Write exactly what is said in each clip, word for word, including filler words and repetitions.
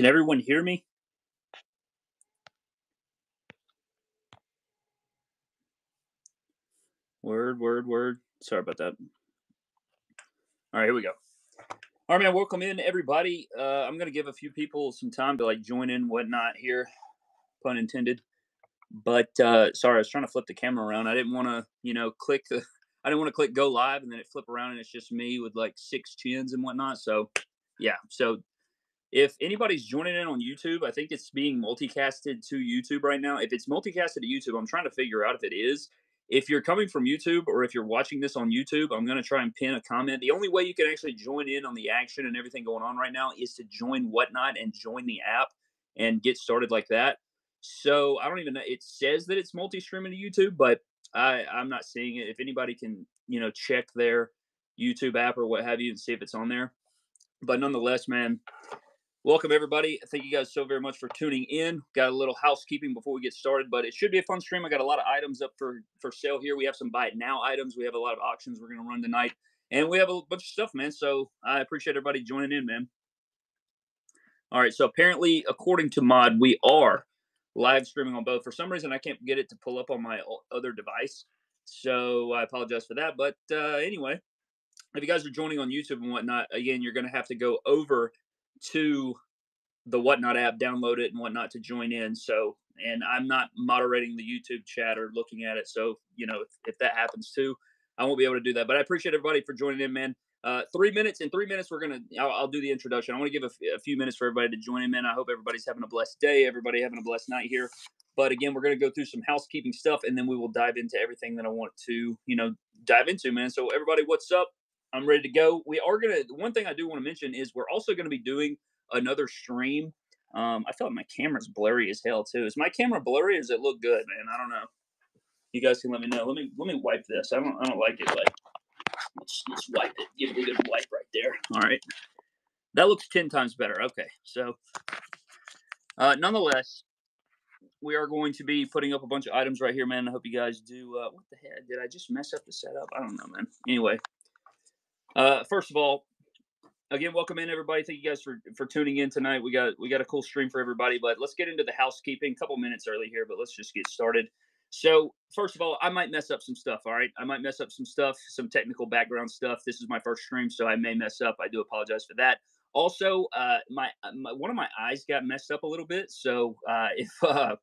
Can everyone hear me? Word, word, word. Sorry about that. All right, here we go. All right, man, welcome in, everybody. Uh, I'm going to give a few people some time to, like, join in, whatnot here, pun intended. But, uh, sorry, I was trying to flip the camera around. I didn't want to, you know, click the – I didn't want to click go live and then it flip around and it's just me with, like, six chins and whatnot. So, yeah. So, if anybody's joining in on YouTube, I think it's being multicasted to YouTube right now. If it's multicasted to YouTube, I'm trying to figure out if it is. If you're coming from YouTube or if you're watching this on YouTube, I'm going to try and pin a comment. The only way you can actually join in on the action and everything going on right now is to join Whatnot and join the app and get started like that. So I don't even know. It says that it's multi-streaming to YouTube, but I, I'm not seeing it. If anybody can, you know, check their YouTube app or what have you and see if it's on there. But nonetheless, man, welcome everybody. Thank you guys so very much for tuning in. Got a little housekeeping before we get started, but it should be a fun stream. I got a lot of items up for, for sale here. We have some buy it now items. We have a lot of auctions we're going to run tonight, and we have a bunch of stuff, man. So I appreciate everybody joining in, man. All right. So apparently, according to Mod, we are live streaming on both. For some reason, I can't get it to pull up on my other device. So I apologize for that. But uh, anyway, if you guys are joining on YouTube and whatnot, again, you're going to have to go over to the Whatnot app, download it and whatnot to join in. So, and I'm not moderating the YouTube chat or looking at it. So, you know, if, if that happens too, I won't be able to do that, but I appreciate everybody for joining in, man. Uh, three minutes in three minutes, we're going to, I'll, I'll do the introduction. I want to give a, a few minutes for everybody to join in, man. I hope everybody's having a blessed day. Everybody having a blessed night here. But again, we're going to go through some housekeeping stuff and then we will dive into everything that I want to, you know, dive into, man. So everybody, what's up? I'm ready to go. We are going to, one thing I do want to mention is we're also going to be doing another stream. Um, I feel like my camera's blurry as hell too. Is my camera blurry or does it look good, man? I don't know. You guys can let me know. Let me, let me wipe this. I don't, I don't like it. Like, let's, let's wipe it. Give it a good wipe right there. All right. That looks ten times better. Okay. So, uh, nonetheless, we are going to be putting up a bunch of items right here, man. I hope you guys do. Uh, what the heck? Did I just mess up the setup? I don't know, man. Anyway. Uh, first of all, again, welcome in everybody. Thank you guys for, for tuning in tonight. We got, we got a cool stream for everybody, but let's get into the housekeeping. A couple minutes early here, but let's just get started. So first of all, I might mess up some stuff. All right. I might mess up some stuff, some technical background stuff. This is my first stream, so I may mess up. I do apologize for that. Also, uh, my, my, one of my eyes got messed up a little bit. So, uh, if, uh,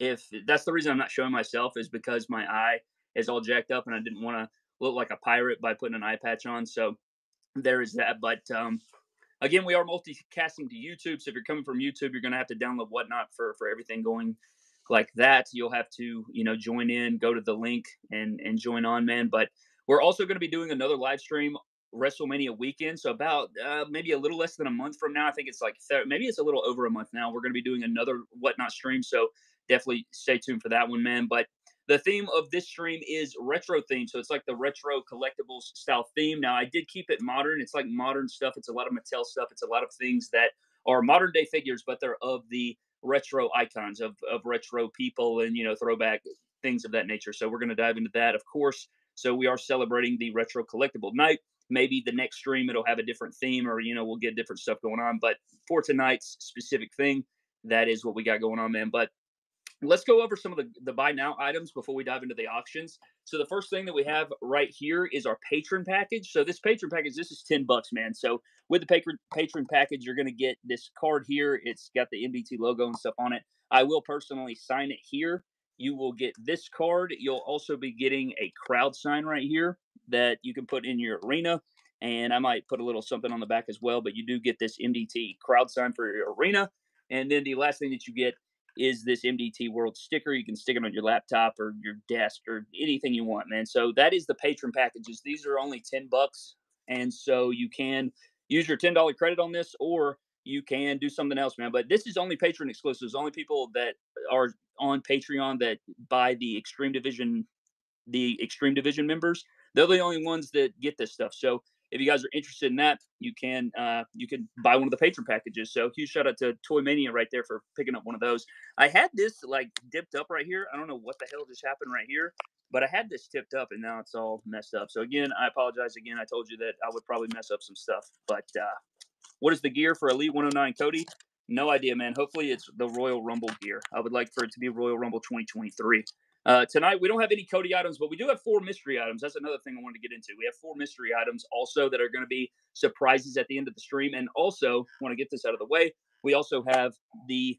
if that's the reason I'm not showing myself is because my eye is all jacked up and I didn't want to look like a pirate by putting an eye patch on. So there is that. But um, again, we are multicasting to YouTube. So if you're coming from YouTube, you're going to have to download Whatnot for, for everything going like that. You'll have to, you know, join in, go to the link and, and join on, man. But we're also going to be doing another live stream WrestleMania weekend. So about uh, maybe a little less than a month from now. I think it's like, maybe it's a little over a month now. We're going to be doing another Whatnot stream. So definitely stay tuned for that one, man. But the theme of this stream is retro theme. So it's like the retro collectibles style theme. Now, I did keep it modern. It's like modern stuff. It's a lot of Mattel stuff. It's a lot of things that are modern day figures, but they're of the retro icons of, of retro people and, you know, throwback things of that nature. So we're going to dive into that, of course. So we are celebrating the retro collectible night. Maybe the next stream, it'll have a different theme or, you know, we'll get different stuff going on. But for tonight's specific thing, that is what we got going on, man. But let's go over some of the, the buy now items before we dive into the auctions. So the first thing that we have right here is our patron package. So this patron package, this is ten bucks, man. So with the patron, patron package, you're going to get this card here. It's got the M B T logo and stuff on it. I will personally sign it here. You will get this card. You'll also be getting a crowd sign right here that you can put in your arena. And I might put a little something on the back as well, but you do get this M D T crowd sign for your arena. And then the last thing that you get is this M D T World sticker. You can stick it on your laptop or your desk or anything you want, man. So that is the patron packages. These are only ten bucks. And so you can use your ten dollar credit on this, or you can do something else, man. But this is only patron exclusives, only people that are on Patreon that buy the Extreme Division, the Extreme Division members. They're the only ones that get this stuff. So if you guys are interested in that, you can uh, you can buy one of the patron packages. So huge shout out to Toy Mania right there for picking up one of those. I had this like dipped up right here. I don't know what the hell just happened right here, but I had this tipped up and now it's all messed up. So again, I apologize again. I told you that I would probably mess up some stuff. But uh, what is the gear for Elite one oh nine Cody? No idea, man. Hopefully it's the Royal Rumble gear. I would like for it to be Royal Rumble twenty twenty-three. Uh, tonight, we don't have any Cody items, but we do have four mystery items. That's another thing I wanted to get into. We have four mystery items also that are going to be surprises at the end of the stream. And also, want to get this out of the way, we also have the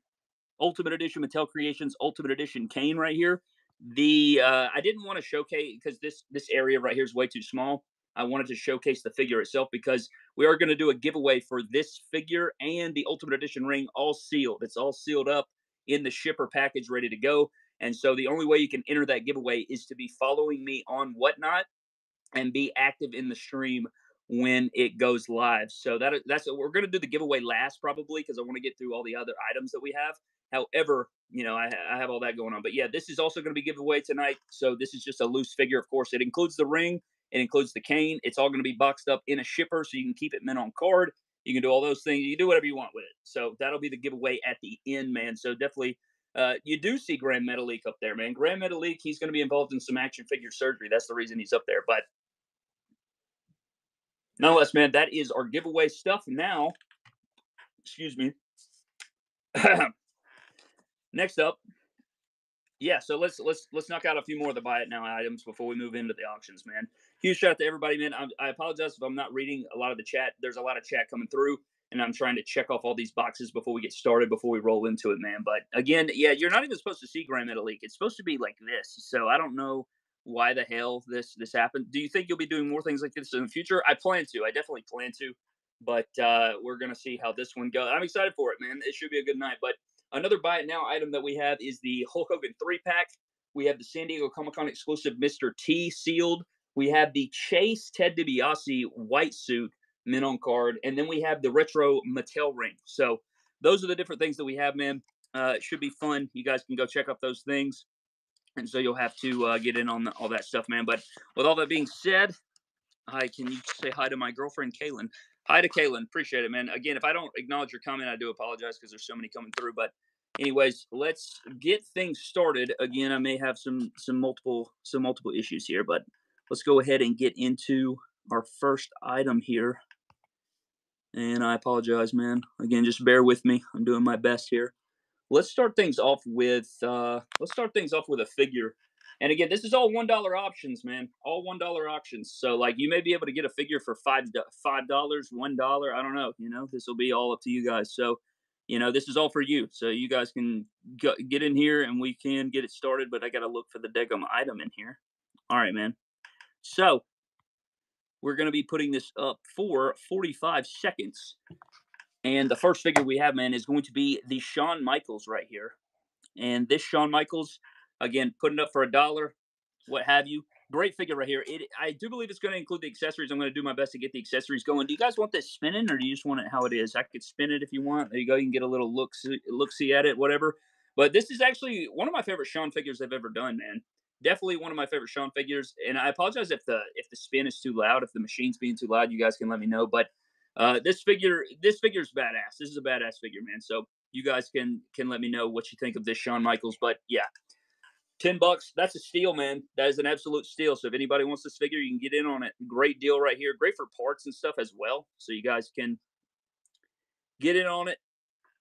Ultimate Edition, Mattel Creations Ultimate Edition cane right here. The uh, I didn't want to showcase, because this, this area right here is way too small. I wanted to showcase the figure itself, because we are going to do a giveaway for this figure and the Ultimate Edition ring, all sealed. It's all sealed up in the shipper package, ready to go. And so the only way you can enter that giveaway is to be following me on Whatnot and be active in the stream when it goes live. So that that's we're going to do the giveaway last, probably, because I want to get through all the other items that we have. However, you know, I, I have all that going on. But yeah, this is also going to be giveaway tonight. So this is just a loose figure, of course. It includes the ring. It includes the cane. It's all going to be boxed up in a shipper, so you can keep it mint on card. You can do all those things. You can do whatever you want with it. So that'll be the giveaway at the end, man. So definitely... Uh, you do see Grand Metalik up there, man. Grand Metalik, he's going to be involved in some action figure surgery. That's the reason he's up there. But nonetheless, man, that is our giveaway stuff. Now, excuse me. Next up, yeah. So let's let's let's knock out a few more of the buy it now items before we move into the auctions, man. Huge shout out to everybody, man. I, I apologize if I'm not reading a lot of the chat. There's a lot of chat coming through, and I'm trying to check off all these boxes before we get started, before we roll into it, man. But again, yeah, you're not even supposed to see Grand Metalik. It's supposed to be like this. So I don't know why the hell this this happened. Do you think you'll be doing more things like this in the future? I plan to. I definitely plan to. But uh, we're going to see how this one goes. I'm excited for it, man. It should be a good night. But another buy it now item that we have is the Hulk Hogan three pack. We have the San Diego Comic-Con exclusive Mister T sealed. We have the Chase Ted DiBiase white suit mint on card, and then we have the retro Mattel ring. So those are the different things that we have, man. Uh, it should be fun. You guys can go check out those things, and so you'll have to uh, get in on the, all that stuff, man. But with all that being said, hi, can you say hi to my girlfriend, Kaylin? Hi to Kaylin. Appreciate it, man. Again, if I don't acknowledge your comment, I do apologize because there's so many coming through. But anyways, let's get things started. Again, I may have some some multiple some multiple issues here, but let's go ahead and get into our first item here. And I apologize, man. Again, just bear with me. I'm doing my best here. Let's start things off with uh, let's start things off with a figure. And again, this is all one dollar options, man. All one dollar options. So, like, you may be able to get a figure for five dollars, five dollars, one dollar. I don't know. You know, this will be all up to you guys. So, you know, this is all for you. So you guys can go, get in here and we can get it started. But I got to look for the Degum item in here. All right, man. So we're going to be putting this up for forty-five seconds. And the first figure we have, man, is going to be the Shawn Michaels right here. And this Shawn Michaels, again, putting up for a dollar, what have you. Great figure right here. It, I do believe it's going to include the accessories. I'm going to do my best to get the accessories going. Do you guys want this spinning, or do you just want it how it is? I could spin it if you want. There you go. You can get a little look-see, look-see at it, whatever. But this is actually one of my favorite Shawn figures they've ever done, man. Definitely one of my favorite Shawn figures, and I apologize if the if the spin is too loud, if the machine's being too loud. You guys can let me know, but uh, this figure this figure's badass. This is a badass figure, man. So you guys can can let me know what you think of this Shawn Michaels. But yeah, ten bucks. That's a steal, man. That is an absolute steal. So if anybody wants this figure, you can get in on it. Great deal right here. Great for parts and stuff as well. So you guys can get in on it.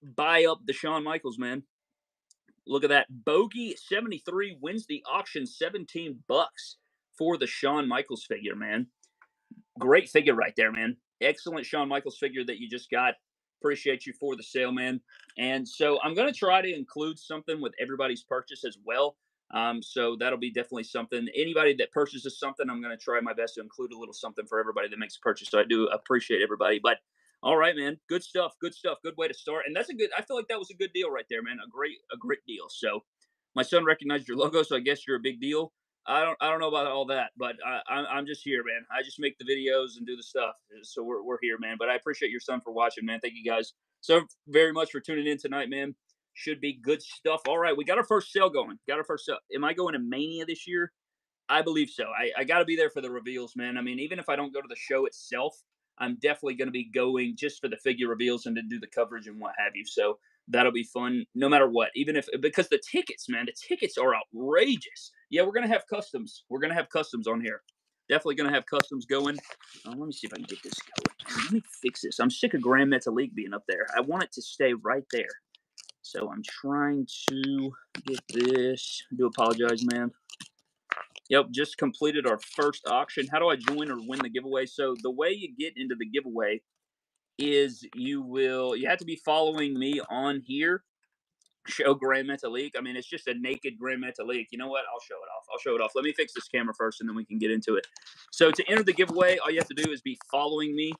Buy up the Shawn Michaels, man. Look at that. Bogey seventy-three wins the auction, seventeen bucks for the Shawn Michaels figure, man. Great figure right there, man. Excellent Shawn Michaels figure that you just got. Appreciate you for the sale, man. And so I'm going to try to include something with everybody's purchase as well. Um, so that'll be definitely something. Anybody that purchases something, I'm going to try my best to include a little something for everybody that makes a purchase. So I do appreciate everybody. But all right, man. Good stuff. Good stuff. Good way to start. And that's a good, I feel like that was a good deal right there, man. A great, a great deal. So my son recognized your logo, so I guess you're a big deal. I don't, I don't know about all that, but I, I'm just here, man. I just make the videos and do the stuff. So we're, we're here, man. But I appreciate your son for watching, man. Thank you guys so very much for tuning in tonight, man. Should be good stuff. All right. We got our first sale going. Got our first sale. Am I going to Mania this year? I believe so. I, I got to be there for the reveals, man. I mean, even if I don't go to the show itself, I'm definitely going to be going just for the figure reveals and to do the coverage and what have you. So that'll be fun no matter what, even if, because the tickets, man, the tickets are outrageous. Yeah, we're going to have customs. We're going to have customs on here. Definitely going to have customs going. Oh, let me see if I can get this going. Let me fix this. I'm sick of Grand Metalik being up there. I want it to stay right there. So I'm trying to get this. I do apologize, man. Yep, just completed our first auction. How do I join or win the giveaway? So the way you get into the giveaway is you will, you have to be following me on here. Show Grand Metalik. I mean, it's just a naked Grand Metalik. You know what? I'll show it off. I'll show it off. Let me fix this camera first, and then we can get into it. So to enter the giveaway, all you have to do is be following me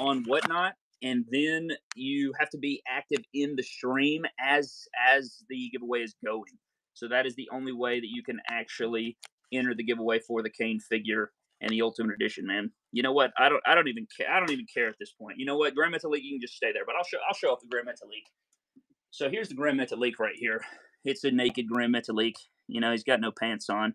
on Whatnot, and then you have to be active in the stream as as the giveaway is going. So that is the only way that you can actually enter the giveaway for the Kane figure and the Ultimate Edition, man. You know what? I don't. I don't even care. I don't even care at this point. You know what? Grand Metalik, you can just stay there. But I'll show. I'll show off the Grand Metalik. So here's the Grand Metalik right here. It's a naked Grand Metalik. You know, he's got no pants on.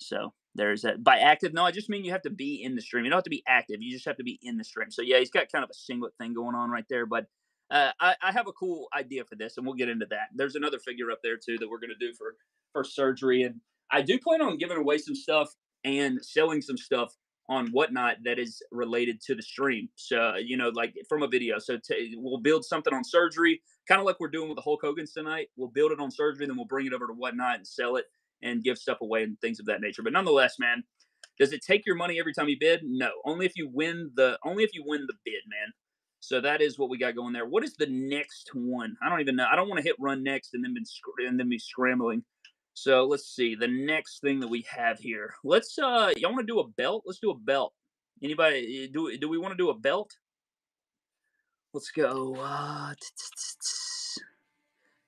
So there's that. By active, no, I just mean you have to be in the stream. You don't have to be active. You just have to be in the stream. So, yeah, he's got kind of a singlet thing going on right there. But uh, I, I have a cool idea for this, and we'll get into that. There's another figure up there, too, that we're going to do for, for surgery. And I do plan on giving away some stuff and selling some stuff on Whatnot that is related to the stream. So, you know, like from a video. So t we'll build something on surgery, kind of like we're doing with the Hulk Hogan's tonight. We'll build it on surgery, then we'll bring it over to Whatnot and sell it and give stuff away and things of that nature. But nonetheless, man, does it take your money every time you bid? No, only if you win the, only if you win the bid, man. So that is what we got going there. What is the next one? I don't even know. I don't want to hit run next and then been and then be scrambling. So let's see the next thing that we have here. Let's uh, y'all want to do a belt? Let's do a belt. Anybody do? Do we want to do a belt? Let's go. Uh, t -t -t -t.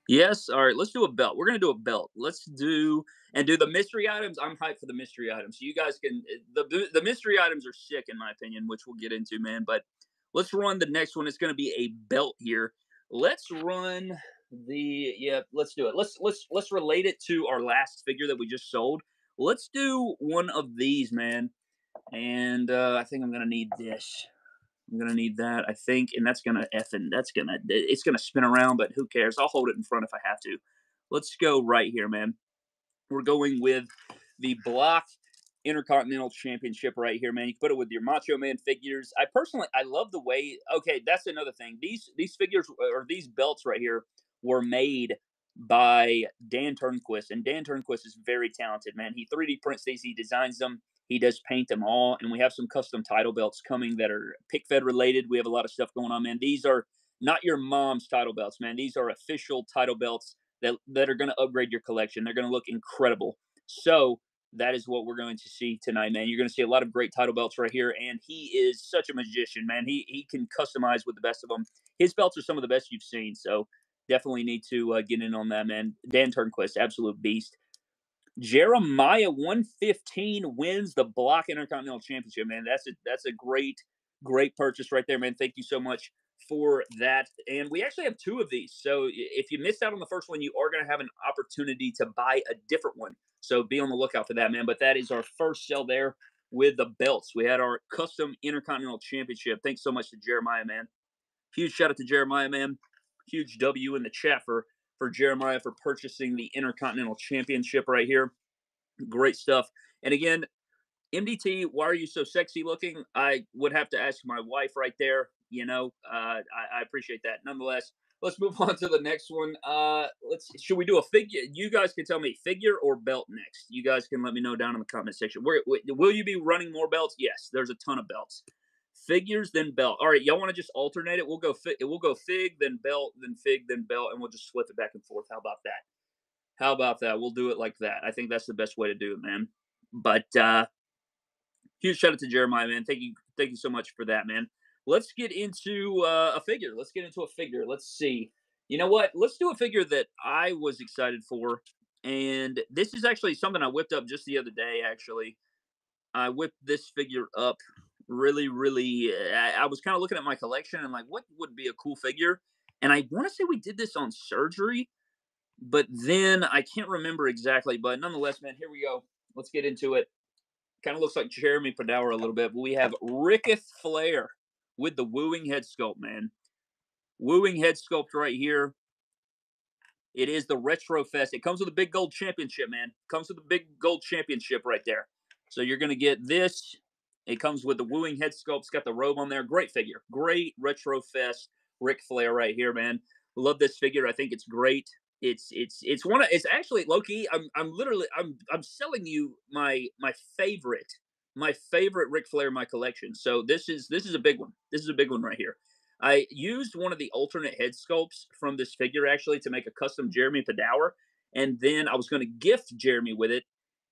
Yes. All right. Let's do a belt. We're gonna do a belt. Let's do and do the mystery items. I'm hyped for the mystery items. So you guys can the the mystery items are sick in my opinion, which we'll get into, man. But let's run the next one. It's gonna be a belt here. Let's run. The yeah, let's do it. Let's let's let's relate it to our last figure that we just sold. Let's do one of these, man. And uh, I think I'm gonna need this. I'm gonna need that. I think, and that's gonna effing. That's gonna it's gonna spin around, but who cares? I'll hold it in front if I have to. Let's go right here, man. We're going with the block Intercontinental Championship right here, man. You can put it with your Macho Man figures. I personally, I love the way. Okay, that's another thing. These these figures or these belts right here were made by Dan Turnquist. And Dan Turnquist is very talented, man. He three D prints these. He designs them. He does paint them all. And we have some custom title belts coming that are pick-fed related. We have a lot of stuff going on, man. These are not your mom's title belts, man. These are official title belts that, that are going to upgrade your collection. They're going to look incredible. So that is what we're going to see tonight, man. You're going to see a lot of great title belts right here. And he is such a magician, man. He, he can customize with the best of them. His belts are some of the best you've seen, so definitely need to uh, get in on that, man. Dan Turnquist, absolute beast. Jeremiah one fifteen wins the Block Intercontinental Championship, man. That's a, that's a great, great purchase right there, man. Thank you so much for that. And we actually have two of these. So if you missed out on the first one, you are going to have an opportunity to buy a different one. So be on the lookout for that, man. But that is our first sell there with the belts. We had our custom Intercontinental Championship. Thanks so much to Jeremiah, man. Huge shout out to Jeremiah, man. Huge W in the chat for, for Jeremiah for purchasing the Intercontinental Championship right here. Great stuff. And again, M D T, why are you so sexy looking? I would have to ask my wife right there. You know, uh, I, I appreciate that. Nonetheless, let's move on to the next one. Uh, let's should we do a figure? You guys can tell me figure or belt next. You guys can let me know down in the comment section. Where, will you be running more belts? Yes, there's a ton of belts. Figures, then belt. All right, y'all want to just alternate it? We'll go fig, we'll go fig, then belt, then fig, then belt, and we'll just flip it back and forth. How about that? How about that? We'll do it like that. I think that's the best way to do it, man. But uh, huge shout out to Jeremiah, man. Thank you, thank you so much for that, man. Let's get into uh, a figure. Let's get into a figure. Let's see. You know what? Let's do a figure that I was excited for, and this is actually something I whipped up just the other day. Actually, I whipped this figure up. Really, really, I, I was kind of looking at my collection and like, what would be a cool figure? And I want to say we did this on surgery, but then I can't remember exactly. But nonetheless, man, here we go. Let's get into it. Kind of looks like Jeremy Padour a little bit. But we have Ric Flair with the wooing head sculpt, man. Wooing head sculpt right here. It is the Retro Fest. It comes with a big gold championship, man. Comes with a big gold championship right there. So you're going to get this. It comes with the wooing head sculpt. It's got the robe on there. Great figure. Great retro fest Ric Flair right here, man. Love this figure. I think it's great. It's it's it's one of it's actually low key. I'm I'm literally I'm I'm selling you my my favorite my favorite Ric Flair in my collection. So this is this is a big one. This is a big one right here. I used one of the alternate head sculpts from this figure actually to make a custom Jeremy Padour, and then I was going to gift Jeremy with it,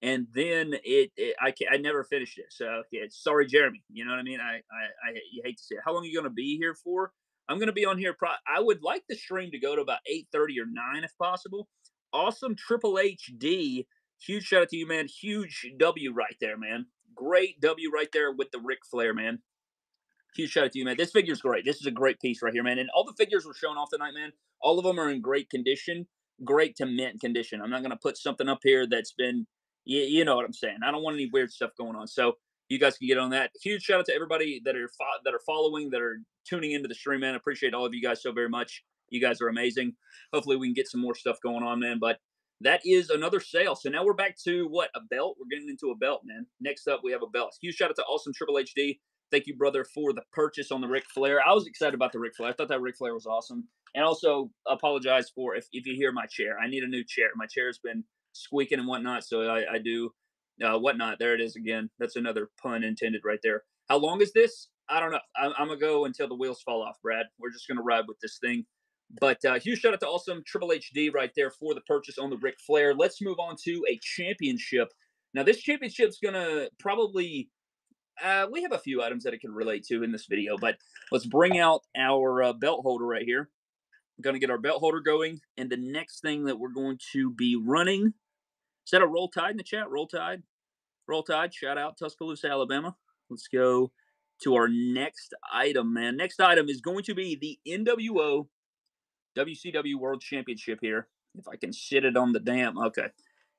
and then it, it I I never finished it. So yeah, sorry Jeremy. You know what I mean? I I, I you hate to say it. How long are you going to be here for? I'm going to be on here. Pro- I would like the stream to go to about eight thirty or nine if possible. Awesome Triple H D. Huge shout out to you, man. Huge W right there, man. Great W right there with the Ric Flair, man. Huge shout out to you, man. This figure's great. This is a great piece right here, man. And all the figures were shown off tonight, man. All of them are in great condition. Great to mint condition. I'm not going to put something up here that's been, you, you know what I'm saying. I don't want any weird stuff going on. So you guys can get on that. Huge shout out to everybody that are fo- that are following, that are tuning into the stream, man. I appreciate all of you guys so very much. You guys are amazing. Hopefully we can get some more stuff going on, man. But that is another sale. So now we're back to, what, a belt? We're getting into a belt, man. Next up, we have a belt. Huge shout out to Awesome Triple H D. Thank you, brother, for the purchase on the Ric Flair. I was excited about the Ric Flair. I thought that Ric Flair was awesome. And also, apologize for if, if you hear my chair. I need a new chair. My chair's been squeaking and whatnot, so I, I do... Uh, whatnot. There it is again. That's another pun intended right there. How long is this? I don't know. I'm, I'm going to go until the wheels fall off, Brad. We're just going to ride with this thing. But uh, huge shout out to Awesome Triple H D right there for the purchase on the Ric Flair. Let's move on to a championship. Now, this championship's going to probably... Uh, we have a few items that it can relate to in this video, but let's bring out our uh, belt holder right here. We're going to get our belt holder going. And the next thing that we're going to be running... Is that a Roll Tide in the chat? Roll Tide. Roll Tide. Shout out Tuscaloosa, Alabama. Let's go to our next item, man. Next item is going to be the N W O W C W World Championship here. If I can sit it on the damn. Okay.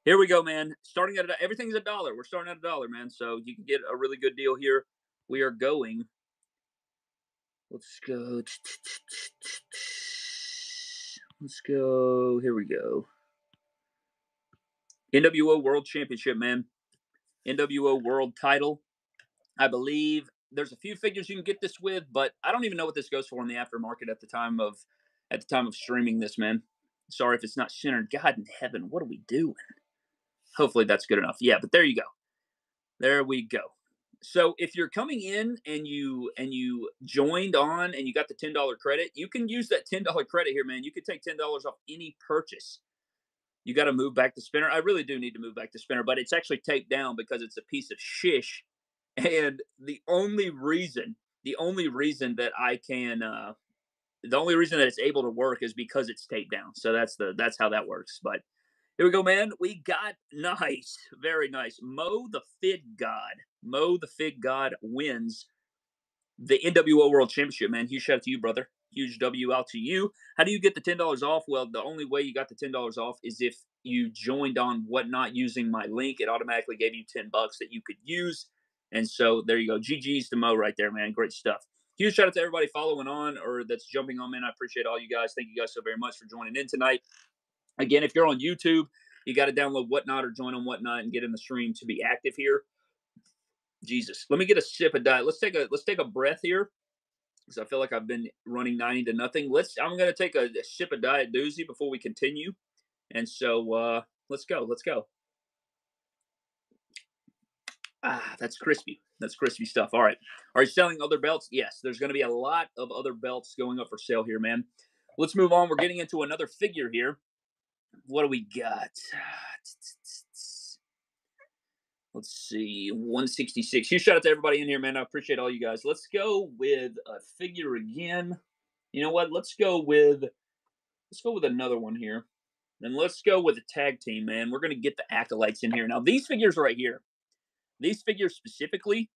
Here we go, man. Starting at a, everything's a dollar. We're starting at a dollar, man. So you can get a really good deal here. We are going. Let's go. Let's go. Here we go. N W O World Championship, man. N W O World title. I believe there's a few figures you can get this with, but I don't even know what this goes for in the aftermarket at the time of at the time of streaming this, man. Sorry if it's not centered. God in heaven, what are we doing? Hopefully that's good enough. Yeah, but there you go. There we go. So if you're coming in and you and you joined on and you got the ten dollar credit, you can use that ten dollar credit here, man. You could take ten dollars off any purchase. You got to move back the spinner. I really do need to move back the spinner, but it's actually taped down because it's a piece of shish. And the only reason, the only reason that I can, uh, the only reason that it's able to work is because it's taped down. So that's the that's how that works. But here we go, man. We got nice, very nice. Mo the Fig God, Mo the Fig God wins the N W O World Championship, man. Huge shout out to you, brother. Huge W out to you. How do you get the ten dollars off? Well, the only way you got the ten dollars off is if you joined on Whatnot using my link. It automatically gave you ten bucks that you could use. And so there you go. G G's to Mo right there, man. Great stuff. Huge shout out to everybody following on or that's jumping on, man. I appreciate all you guys. Thank you guys so very much for joining in tonight. Again, if you're on YouTube, you got to download Whatnot or join on Whatnot and get in the stream to be active here. Jesus. Let me get a sip of diet. Let's take a let's take a breath here. Because I feel like I've been running ninety to nothing. Let's. I'm going to take a, a sip of Diet Doozy before we continue. And so uh, let's go. Let's go. Ah, that's crispy. That's crispy stuff. All right. Are you selling other belts? Yes. There's going to be a lot of other belts going up for sale here, man. Let's move on. We're getting into another figure here. What do we got? Let's see, one sixty-six. Huge shout out to everybody in here, man. I appreciate all you guys. Let's go with a figure again. You know what? Let's go with let's go with another one here. And let's go with a tag team, man. We're going to get the Acolytes in here. Now, these figures right here, these figures specifically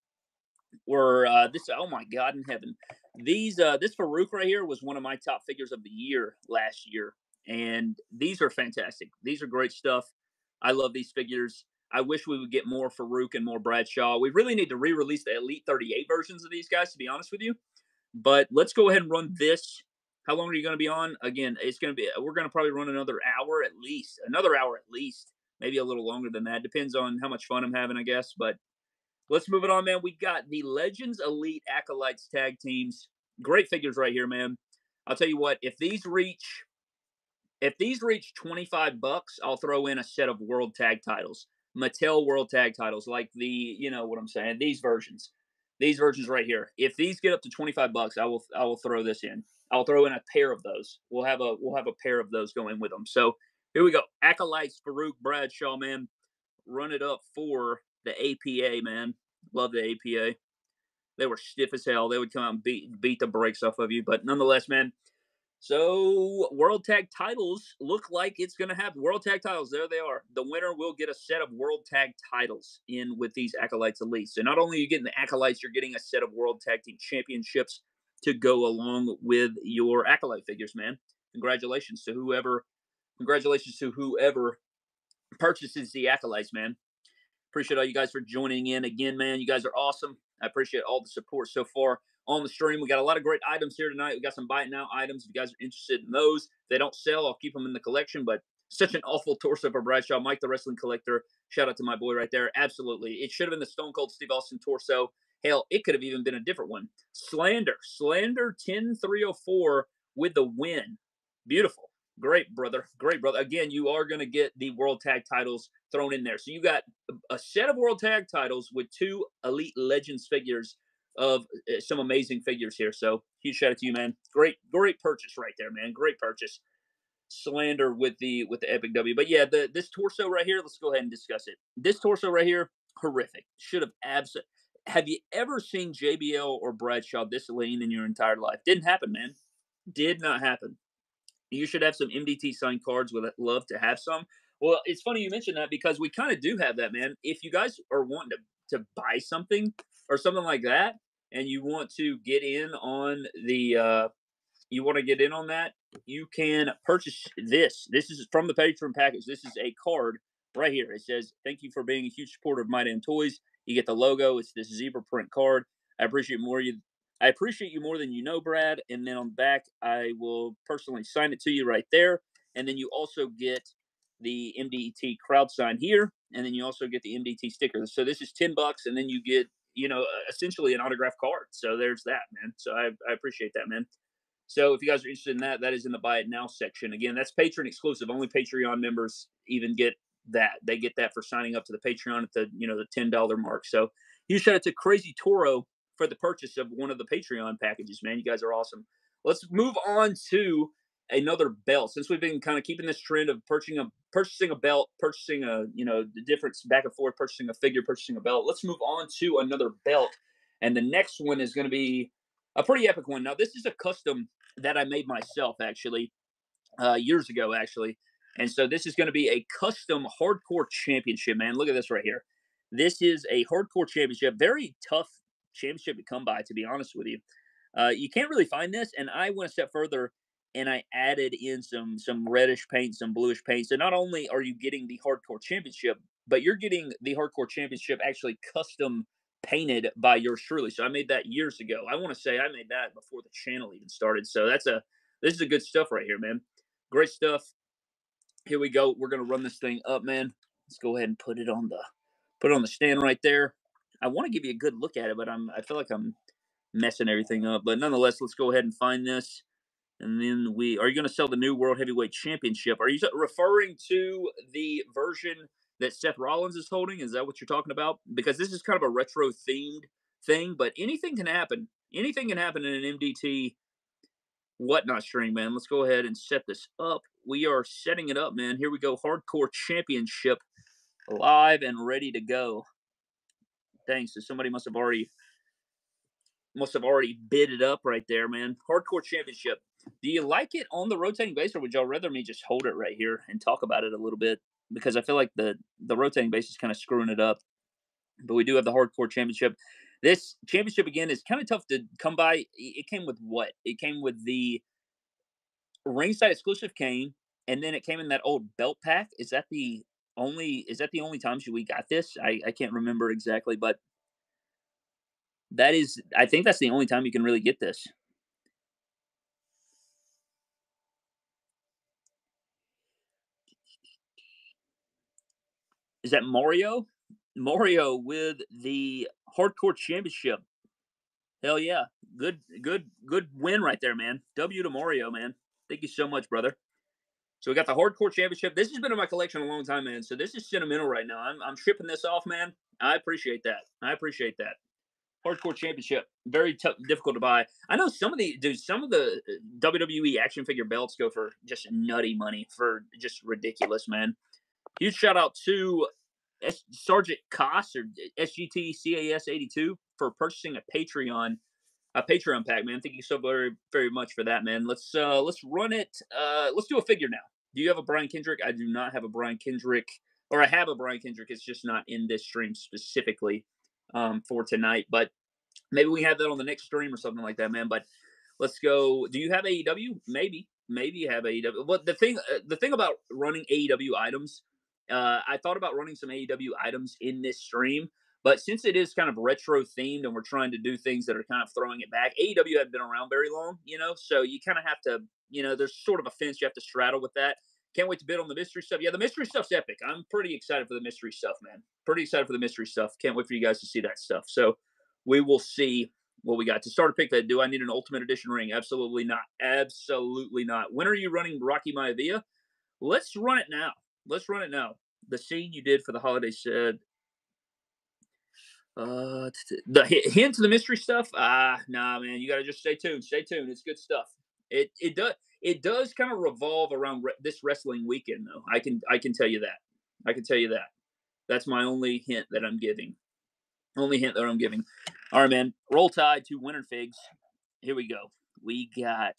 were uh, this. Oh, my God in heaven. These uh, this Farouk right here was one of my top figures of the year last year. And these are fantastic. These are great stuff. I love these figures. I wish we would get more Farouk and more Bradshaw. We really need to re-release the Elite thirty-eight versions of these guys, to be honest with you. But let's go ahead and run this. How long are you going to be on? Again, it's going to be. We're going to probably run another hour at least, another hour at least, maybe a little longer than that. Depends on how much fun I'm having, I guess. But Let's move it on, man. We got the Legends Elite Acolytes tag teams. Great figures right here, man. I'll tell you what, if these reach if these reach twenty-five bucks, I'll throw in a set of world tag titles. Mattel world tag titles, like the, you know what I'm saying, these versions. These versions right here. If these get up to twenty-five bucks, I will I will throw this in. I'll throw in a pair of those. We'll have a we'll have a pair of those going with them. So here we go. Acolytes, Farouk Bradshaw, man. Run it up for the A P A, man. Love the A P A. They were stiff as hell. They would come out and beat beat the brakes off of you. But nonetheless, man. So World Tag Titles look like it's going to happen. World Tag Titles, there they are. The winner will get a set of World Tag Titles in with these Acolytes Elite. So not only are you getting the Acolytes, you're getting a set of World Tag Team Championships to go along with your Acolyte figures, man. Congratulations to whoever. Congratulations to whoever purchases the Acolytes, man. Appreciate all you guys for joining in again, man. You guys are awesome. I appreciate all the support so far on the stream. We got a lot of great items here tonight. We got some buy it now items. If you guys are interested in those, if they don't sell, I'll keep them in the collection. But such an awful torso for Bradshaw. Mike the Wrestling Collector. Shout out to my boy right there. Absolutely. It should have been the Stone Cold Steve Austin torso. Hell, it could have even been a different one. Slander. Slander ten three oh four with the win. Beautiful. Great, brother. Great, brother. Again, you are going to get the World Tag Titles thrown in there. So you got a set of World Tag Titles with two Elite Legends figures of some amazing figures here. So huge shout out to you, man. Great, great purchase right there, man. Great purchase. Slander with the with the Epic W. But yeah, the this torso right here, let's go ahead and discuss it. This torso right here, horrific. Should have absent. Have you ever seen J B L or Bradshaw this lean in your entire life? Didn't happen, man. Did not happen. You should have some M D T signed cards. Would love to have some. Well, it's funny you mentioned that because we kind of do have that, man. If you guys are wanting to, to buy something or something like that, and you want to get in on the, uh, you want to get in on that, you can purchase this. This is from the Patreon package. This is a card right here. It says, "Thank you for being a huge supporter of My Damn Toys." You get the logo. It's this zebra print card. I appreciate more you. I appreciate you more than you know, Brad. And then on the back, I will personally sign it to you right there. And then you also get the M D T crowd sign here. And then you also get the M D T sticker. So this is ten bucks, and then you get, you know, essentially an autographed card. So there's that, man. So I, I appreciate that, man. So if you guys are interested in that, that is in the Buy It Now section. Again, that's Patreon exclusive. Only Patreon members even get that. They get that for signing up to the Patreon at the, you know, the ten dollar mark. So you shout out to Crazy Toro for the purchase of one of the Patreon packages, man. You guys are awesome. Let's move on to another belt. Since we've been kind of keeping this trend of purchasing a purchasing a belt, purchasing a, you know, the difference back and forth, purchasing a figure, purchasing a belt. Let's move on to another belt. And the next one is going to be a pretty epic one. Now, this is a custom that I made myself, actually, uh, years ago, actually. And so this is going to be a custom hardcore championship, man. Look at this right here. This is a hardcore championship. Very tough championship to come by, to be honest with you. Uh, you can't really find this, and I went a step further, and I added in some some reddish paint, some bluish paint. So not only are you getting the hardcore championship, but you're getting the hardcore championship actually custom painted by yours truly. So I made that years ago. I want to say I made that before the channel even started. So that's a this is a good stuff right here, man. Great stuff. Here we go. We're gonna run this thing up, man. Let's go ahead and put it on the put it on the stand right there. I want to give you a good look at it, but I'm, I feel like I'm messing everything up. But nonetheless, let's go ahead and find this. And then we – are you going to sell the new World Heavyweight Championship? Are you referring to the version that Seth Rollins is holding? Is that what you're talking about? Because this is kind of a retro-themed thing, but anything can happen. Anything can happen in an M D T Whatnot stream, man. Let's go ahead and set this up. We are setting it up, man. Here we go. Hardcore Championship live and ready to go. Thanks. So somebody must have already must have already bid it up right there, man. Hardcore championship. Do you like it on the rotating base, or would y'all rather me just hold it right here and talk about it a little bit? Because I feel like the the rotating base is kind of screwing it up. But we do have the hardcore championship. This championship again is kind of tough to come by. It came with what? It came with the ringside exclusive cane, and then it came in that old belt pack. Is that the Only is that the only times we got this? I, I can't remember exactly, but that is, I think that's the only time you can really get this. Is that Mario? Mario with the Hardcore Championship. Hell yeah. Good, good, good win right there, man. W to Mario, man. Thank you so much, brother. So we got the Hardcore Championship. This has been in my collection a long time, man. So this is sentimental right now. I'm, I'm shipping this off, man. I appreciate that. I appreciate that. Hardcore Championship. Very tough, difficult to buy. I know some of the, dude, some of the W W E action figure belts go for just nutty money, for just ridiculous, man. Huge shout out to S Sergeant Koss, or S G T C A S eighty-two, for purchasing a Patreon a Patreon pack, man. Thank you so very, very much for that, man. Let's uh, let's run it. Uh, let's do a figure now. Do you have a Brian Kendrick? I do not have a Brian Kendrick, or I have a Brian Kendrick. It's just not in this stream specifically um, for tonight, but maybe we have that on the next stream or something like that, man. But let's go. Do you have A E W? Maybe, maybe you have A E W. Well, the thing, uh, the thing about running A E W items. Uh, I thought about running some A E W items in this stream, but since it is kind of retro themed and we're trying to do things that are kind of throwing it back, A E W hasn't been around very long, you know, so you kind of have to, you know, there's sort of a fence you have to straddle with that. Can't wait to bid on the mystery stuff. Yeah, the mystery stuff's epic. I'm pretty excited for the mystery stuff, man. Pretty excited for the mystery stuff. Can't wait for you guys to see that stuff. So we will see what we got. To start a pick that, do I need an Ultimate Edition ring? Absolutely not. Absolutely not. When are you running Rocky Maivia? Let's run it now. Let's run it now. The scene you did for the holiday said, uh, the hint to the mystery stuff. Ah, nah, man, you got to just stay tuned. Stay tuned. It's good stuff. It, it does. It does kind of revolve around re this wrestling weekend though. I can, I can tell you that. I can tell you that. That's my only hint that I'm giving. Only hint that I'm giving. All right, man. Roll Tide to Winter Figs. Here we go. We got,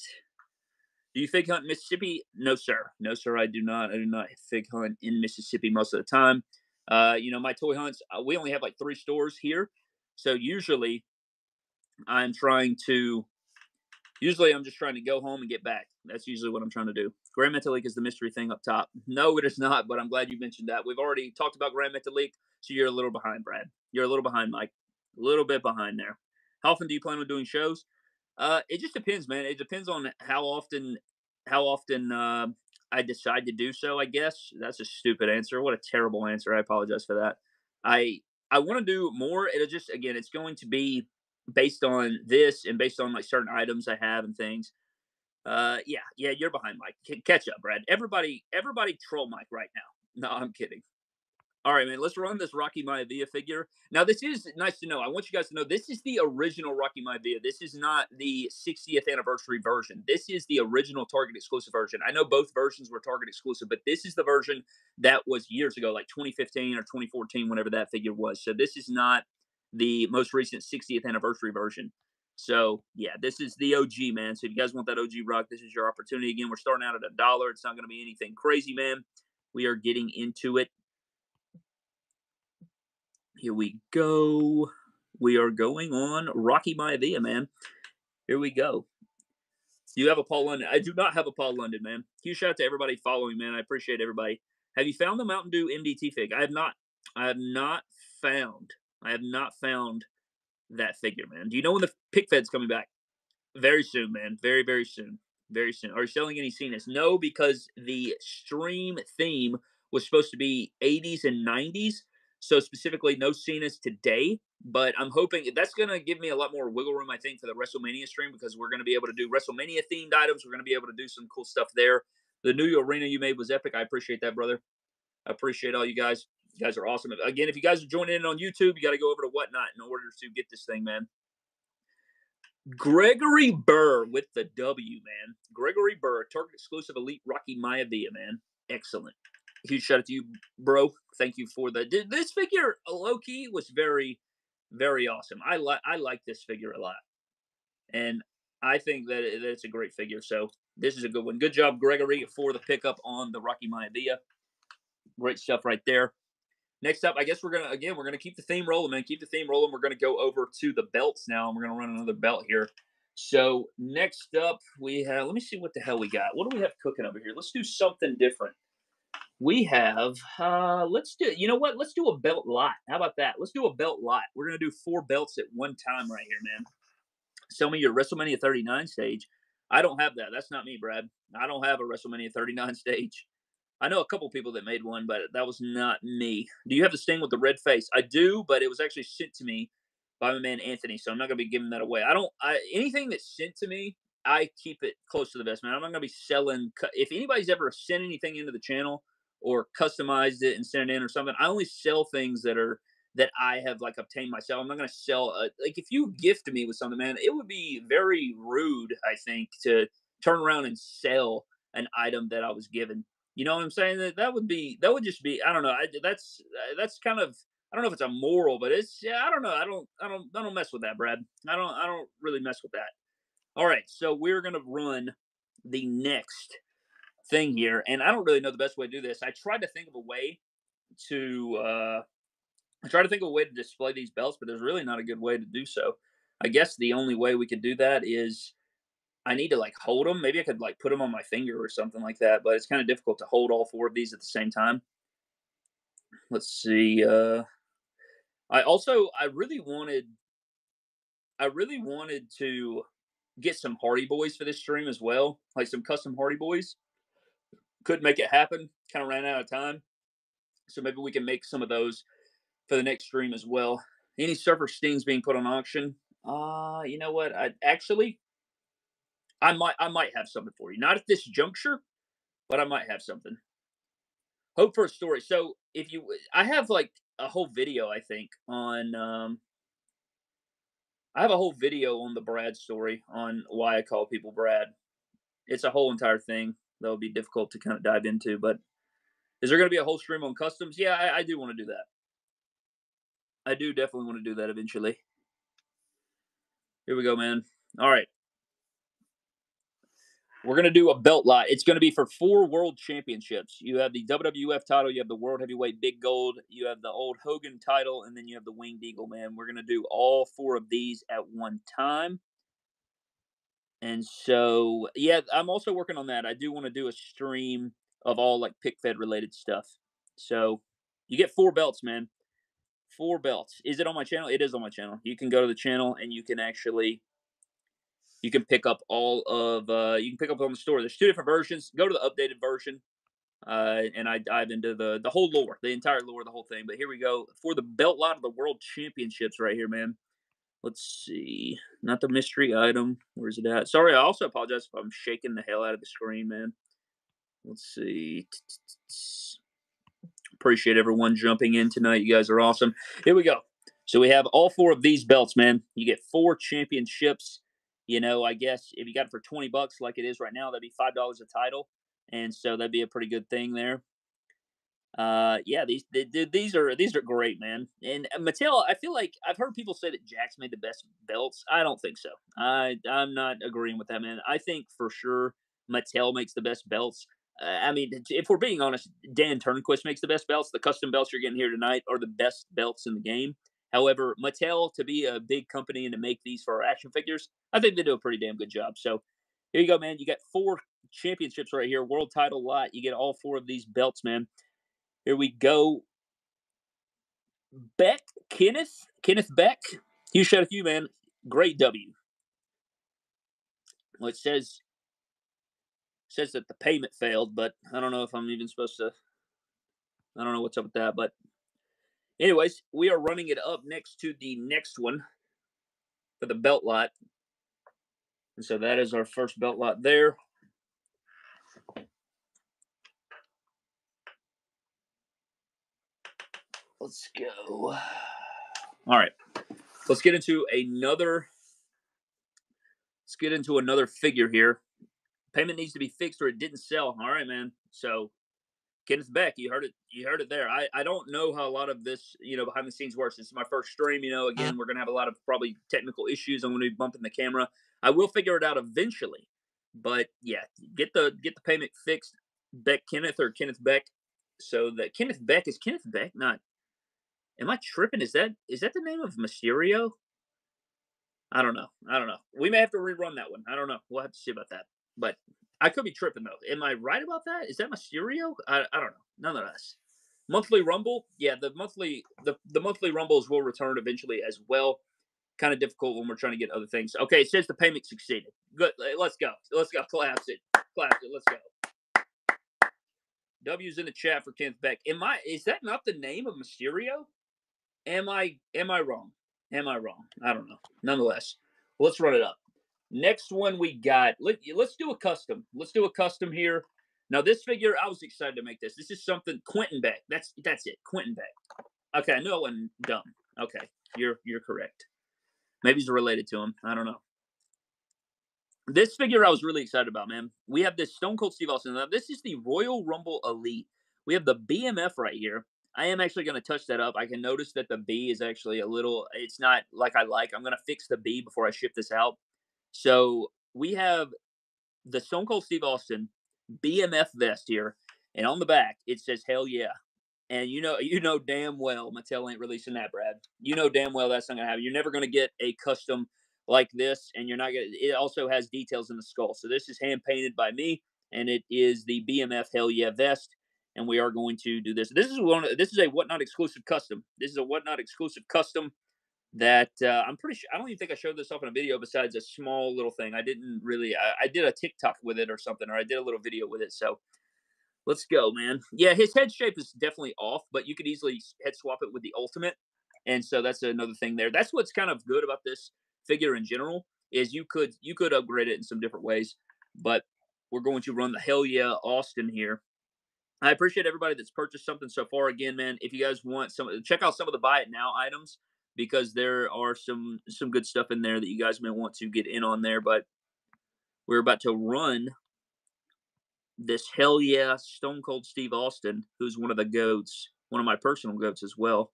do you fig hunt in Mississippi? No, sir. No, sir, I do not. I do not fig hunt in Mississippi most of the time. Uh, you know, my toy hunts, we only have like three stores here. So usually I'm trying to, usually I'm just trying to go home and get back. That's usually what I'm trying to do. Grand Metalik is the mystery thing up top. No, it is not, but I'm glad you mentioned that. We've already talked about Grand Metalik, so you're a little behind, Brad. You're a little behind, Mike. A little bit behind there. How often do you plan on doing shows? Uh, it just depends, man. It depends on how often, how often uh, I decide to do so. I guess that's a stupid answer. What a terrible answer. I apologize for that. I I want to do more. It'll just, again, it's going to be based on this and based on like certain items I have and things. Uh, yeah, yeah, you're behind, Mike. C catch up, Brad. Everybody, everybody, troll Mike right now. No, I'm kidding. All right, man, let's run this Rocky Maivia figure. Now, this is nice to know. I want you guys to know this is the original Rocky Maivia. This is not the sixtieth anniversary version. This is the original Target exclusive version. I know both versions were Target exclusive, but this is the version that was years ago, like twenty fifteen or twenty fourteen, whenever that figure was. So this is not the most recent sixtieth anniversary version. So, yeah, this is the O G, man. So if you guys want that O G rock, this is your opportunity. Again, we're starting out at a dollar. It's not going to be anything crazy, man. We are getting into it. Here we go. We are going on Rocky Maivia, man. Here we go. You have a Paul London. I do not have a Paul London, man. Huge shout out to everybody following, man. I appreciate everybody. Have you found the Mountain Dew M D T fig? I have not. I have not found. I have not found that figure, man. Do you know when the pick fed's coming back? Very soon, man. Very, very soon. Very soon. Are you selling any scenes? No, because the stream theme was supposed to be eighties and nineties. So specifically, no Cena's today, but I'm hoping that's going to give me a lot more wiggle room, I think, for the WrestleMania stream, because we're going to be able to do WrestleMania-themed items. We're going to be able to do some cool stuff there. The new arena you made was epic. I appreciate that, brother. I appreciate all you guys. You guys are awesome. Again, if you guys are joining in on YouTube, you got to go over to Whatnot in order to get this thing, man. Gregory Burr with the W, man. Gregory Burr, Target exclusive elite Rocky Maivia, man. Excellent. Huge shout out to you, bro. Thank you for that. This figure, low-key, was very, very awesome. I like I like this figure a lot. And I think that, it that it's a great figure. So this is a good one. Good job, Gregory, for the pickup on the Rocky Maivia. Great stuff right there. Next up, I guess we're going to, again, we're going to keep the theme rolling, man. Keep the theme rolling. We're going to go over to the belts now, and we're going to run another belt here. So next up, we have, let me see what the hell we got. What do we have cooking over here? Let's do something different. We have, uh, let's do, you know what? Let's do a belt lot. How about that? Let's do a belt lot. We're going to do four belts at one time right here, man. Sell me your WrestleMania thirty-nine stage. I don't have that. That's not me, Brad. I don't have a WrestleMania thirty-nine stage. I know a couple people that made one, but that was not me. Do you have the Sting with the red face? I do, but it was actually sent to me by my man Anthony, so I'm not going to be giving that away. I don't I, anything that's sent to me, I keep it close to the vest, man. I'm not going to be selling. If anybody's ever sent anything into the channel or customized it and sent it in or something, I only sell things that are that I have like obtained myself. I'm not going to sell. A, like if you gift me with something, man, it would be very rude, I think, to turn around and sell an item that I was given. You know what I'm saying? That that would be that would just be I don't know. I, that's that's kind of. I don't know if it's immoral, but it's, yeah, I don't know. I don't, I don't, I don't mess with that, Brad. I don't, I don't really mess with that. All right. So we're going to run the next thing here. And I don't really know the best way to do this. I tried to think of a way to, uh, I tried to think of a way to display these belts, but there's really not a good way to do so. I guess the only way we could do that is I need to like hold them. Maybe I could like put them on my finger or something like that, but it's kind of difficult to hold all four of these at the same time. Let's see. Uh, I also, I really wanted, I really wanted to get some Hardy Boys for this stream as well. Like some custom Hardy Boys. Could make it happen. Kind of ran out of time. So maybe we can make some of those for the next stream as well. Any Surfer Stings being put on auction? Uh, you know what? I actually, I might, I might have something for you. Not at this juncture, but I might have something. Hope for a story. So if you, I have like a whole video, I think, on, um, I have a whole video on the Brad story on why I call people Brad. It's a whole entire thing that'll be difficult to kind of dive into, but is there going to be a whole stream on customs? Yeah, I, I do want to do that. I do definitely want to do that eventually. Here we go, man. All right. We're going to do a belt lot. It's going to be for four world championships. You have the W W F title. You have the World Heavyweight Big Gold. You have the old Hogan title. And then you have the Winged Eagle, man. We're going to do all four of these at one time. And so, yeah, I'm also working on that. I do want to do a stream of all, like, PickFed related stuff. So you get four belts, man. Four belts. Is it on my channel? It is on my channel. You can go to the channel and you can actually... You can pick up all of, uh, you can pick up on the store. There's two different versions. Go to the updated version, uh, and I dive into the, the whole lore, the entire lore, the whole thing. But here we go for the belt lot of the World Championships right here, man. Let's see. Not the mystery item. Where's it at? Sorry, I also apologize if I'm shaking the hell out of the screen, man. Let's see. Appreciate everyone jumping in tonight. You guys are awesome. Here we go. So we have all four of these belts, man. You get four championships. You know, I guess if you got it for twenty bucks like it is right now, that'd be five dollars a title. And so that'd be a pretty good thing there. Uh, yeah, these they, these are these are great, man. And Mattel, I feel like I've heard people say that Jack's made the best belts. I don't think so. I, I'm not agreeing with that, man. I think for sure Mattel makes the best belts. Uh, I mean, if we're being honest, Dan Turnquist makes the best belts. The custom belts you're getting here tonight are the best belts in the game. However, Mattel, to be a big company and to make these for our action figures, I think they do a pretty damn good job. So here you go, man. You got four championships right here. World title lot. You get all four of these belts, man. Here we go. Beck, Kenneth, Kenneth Beck. Huge shout out to you, man. Great W. Well, it says, it says that the payment failed, but I don't know if I'm even supposed to. I don't know what's up with that, but. Anyways, we are running it up next to the next one for the belt lot. And so that is our first belt lot there. Let's go. All right. Let's get into another let's get into another figure here. Payment needs to be fixed or it didn't sell. All right, man. So Kenneth Beck, you heard it. You heard it there. I, I don't know how a lot of this, you know, behind the scenes works. This is my first stream. You know, again, we're going to have a lot of probably technical issues. I'm going to be bumping the camera. I will figure it out eventually. But, yeah, get the get the payment fixed. Beck Kenneth or Kenneth Beck. So that Kenneth Beck is Kenneth Beck. Not, am I tripping? Is that is that the name of Mysterio? I don't know. I don't know. We may have to rerun that one. I don't know. We'll have to see about that. But I could be tripping, though. Am I right about that? Is that Mysterio? I, I don't know. Nonetheless. Monthly Rumble. Yeah, the monthly the, the monthly Rumbles will return eventually as well. Kind of difficult when we're trying to get other things. Okay, it says the payment succeeded. Good. Let's go. Let's go. Collapse it. Collapse it. Let's go. W's in the chat for Kenneth Beck. Am I, is that not the name of Mysterio? Am I am I wrong? Am I wrong? I don't know. Nonetheless, let's run it up. Next one we got, let, let's do a custom. Let's do a custom here. Now, this figure, I was excited to make this. This is something, Quentin Beck. That's that's it, Quentin Beck. Okay, I knew I wasn't dumb. Okay, you're you're correct. Maybe he's related to him. I don't know. This figure I was really excited about, man. We have this Stone Cold Steve Austin. Now, this is the Royal Rumble Elite. We have the B M F right here. I am actually going to touch that up. I can notice that the B is actually a little, it's not like I like. I'm going to fix the B before I ship this out. So we have the Stone Cold Steve Austin B M F vest here. And on the back, it says, hell yeah. And you know you know damn well Mattel ain't releasing that, Brad. You know damn well that's not going to happen. You're never going to get a custom like this, and you're not going to – it also has details in the skull. So this is hand-painted by me, and it is the B M F Hell Yeah vest, and we are going to do this. This is one. This is a Whatnot exclusive custom. This is a Whatnot exclusive custom that uh, I'm pretty sure – I don't even think I showed this off in a video besides a small little thing. I didn't really – I did a TikTok with it or something, or I did a little video with it, so – let's go, man. Yeah, his head shape is definitely off, but you could easily head swap it with the Ultimate. And so that's another thing there. That's what's kind of good about this figure in general is you could you could upgrade it in some different ways. But we're going to run the Hell Yeah Austin here. I appreciate everybody that's purchased something so far. Again, man, if you guys want some, check out some of the Buy It Now items because there are some, some good stuff in there that you guys may want to get in on there. But we're about to run this Hell Yeah Stone Cold Steve Austin, who's one of the goats, one of my personal goats as well.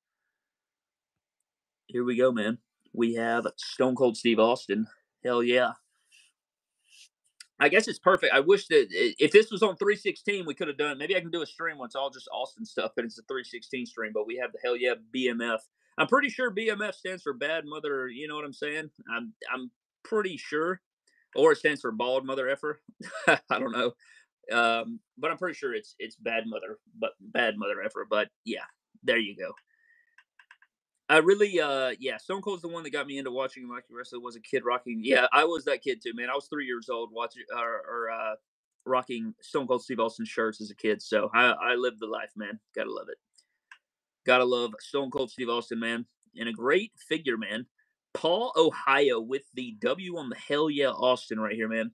Here we go, man. We have Stone Cold Steve Austin. Hell yeah. I guess it's perfect. I wish that if this was on three sixteen, we could have done, maybe I can do a stream where it's all just Austin stuff, but it's a three sixteen stream, but we have the Hell Yeah B M F. I'm pretty sure B M F stands for bad mother, you know what I'm saying? I'm, I'm pretty sure. Or it stands for bald mother effer. I don't know. Um, but I'm pretty sure it's it's bad mother, but bad mother effort. But yeah, there you go. I really, uh, yeah, Stone Cold's the one that got me into watching Rocky Wrestling. Was a kid rocking, yeah, I was that kid too, man. I was three years old watching or, or uh, rocking Stone Cold Steve Austin shirts as a kid. So I, I lived the life, man. Gotta love it. Gotta love Stone Cold Steve Austin, man, and a great figure, man. Paul, Ohio, with the W on the Hell Yeah Austin right here, man.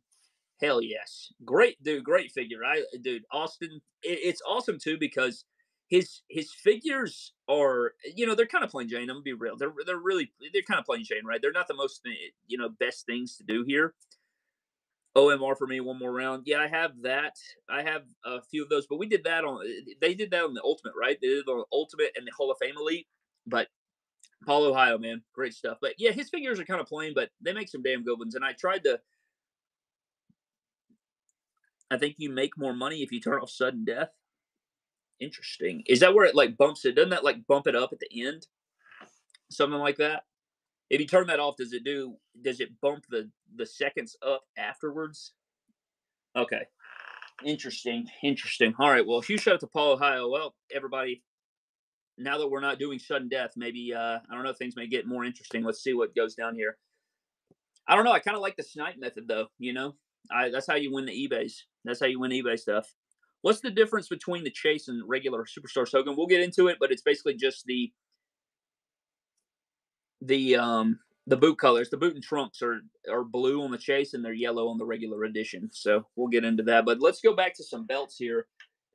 Hell yes. Great dude, great figure. I dude, Austin, it, it's awesome too because his his figures are, you know, they're kind of plain Jane, I'm gonna be real. They're they're really they're kind of plain Jane, right? They're not the most, you know, best things to do here. O M R for me, one more round. Yeah, I have that. I have a few of those, but we did that on they did that on the Ultimate, right? They did it on the Ultimate and the Hall of Fame Elite. But Paul, Ohio, man, great stuff. But yeah, his figures are kind of plain, but they make some damn good ones. And I tried to I think you make more money if you turn off sudden death. Interesting. Is that where it like bumps it? Doesn't that like bump it up at the end? Something like that. If you turn that off, does it do, does it bump the, the seconds up afterwards? Okay. Interesting. Interesting. All right. Well, if you shout out to Paul, Ohio, well, everybody, now that we're not doing sudden death, maybe, uh, I don't know, things may get more interesting. Let's see what goes down here. I don't know. I kind of like the snipe method though, you know? I, that's how you win the eBays. That's how you win eBay stuff. What's the difference between the chase and regular Superstar Hogan? We'll get into it, but it's basically just the the um, the boot colors. The boot and trunks are are blue on the chase, and they're yellow on the regular edition. So we'll get into that. But let's go back to some belts here.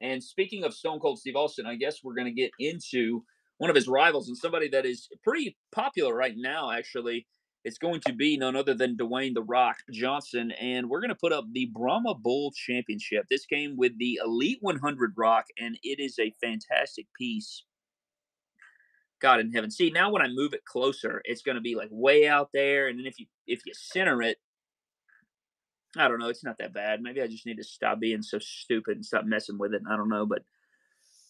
And speaking of Stone Cold Steve Austin, I guess we're going to get into one of his rivals and somebody that is pretty popular right now, actually. It's going to be none other than Dwayne The Rock Johnson, and we're going to put up the Brahma Bull Championship. This came with the Elite one hundred Rock, and it is a fantastic piece. God in heaven. See, now when I move it closer, it's going to be like way out there, and then if you if you center it, I don't know, it's not that bad. Maybe I just need to stop being so stupid and stop messing with it. I don't know, but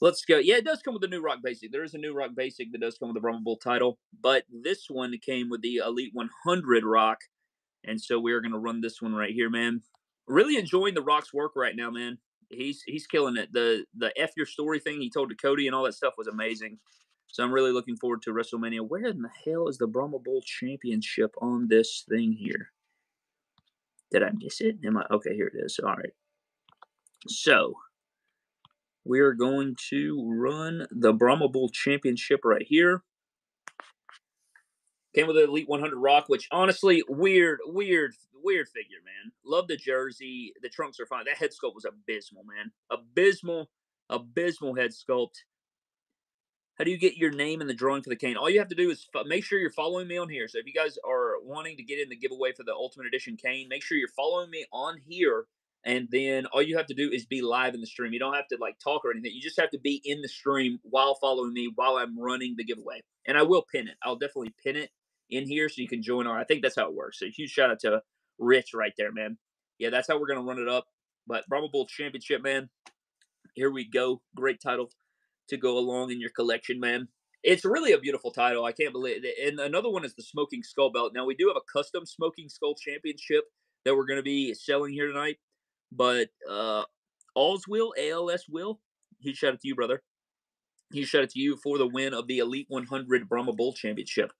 let's go. Yeah, it does come with a new Rock Basic. There is a new Rock Basic that does come with the Brahma Bull title, but this one came with the Elite one hundred Rock, and so we're going to run this one right here, man. Really enjoying The Rock's work right now, man. He's he's killing it. The, the F Your Story thing he told to Cody and all that stuff was amazing, so I'm really looking forward to WrestleMania. Where in the hell is the Brahma Bull Championship on this thing here? Did I miss it? Am I okay, here it is. All right. So we are going to run the Brahma Bull Championship right here. Came with the Elite one hundred Rock, which honestly, weird, weird, weird figure, man. Love the jersey. The trunks are fine. That head sculpt was abysmal, man. Abysmal, abysmal head sculpt. How do you get your name in the drawing for the cane? All you have to do is make sure you're following me on here. So if you guys are wanting to get in the giveaway for the Ultimate Edition cane, make sure you're following me on here. And then all you have to do is be live in the stream. You don't have to, like, talk or anything. You just have to be in the stream while following me while I'm running the giveaway. And I will pin it. I'll definitely pin it in here so you can join our. I think that's how it works. So huge shout out to Rich right there, man. Yeah, that's how we're going to run it up. But Brahma Bull Championship, man. Here we go. Great title to go along in your collection, man. It's really a beautiful title. I can't believe it. And another one is the Smoking Skull Belt. Now, we do have a custom Smoking Skull Championship that we're going to be selling here tonight. But uh, all's will, A L S will. Huge shout out to you, brother. Huge shout out to you for the win of the Elite one hundred Brahma Bull Championship.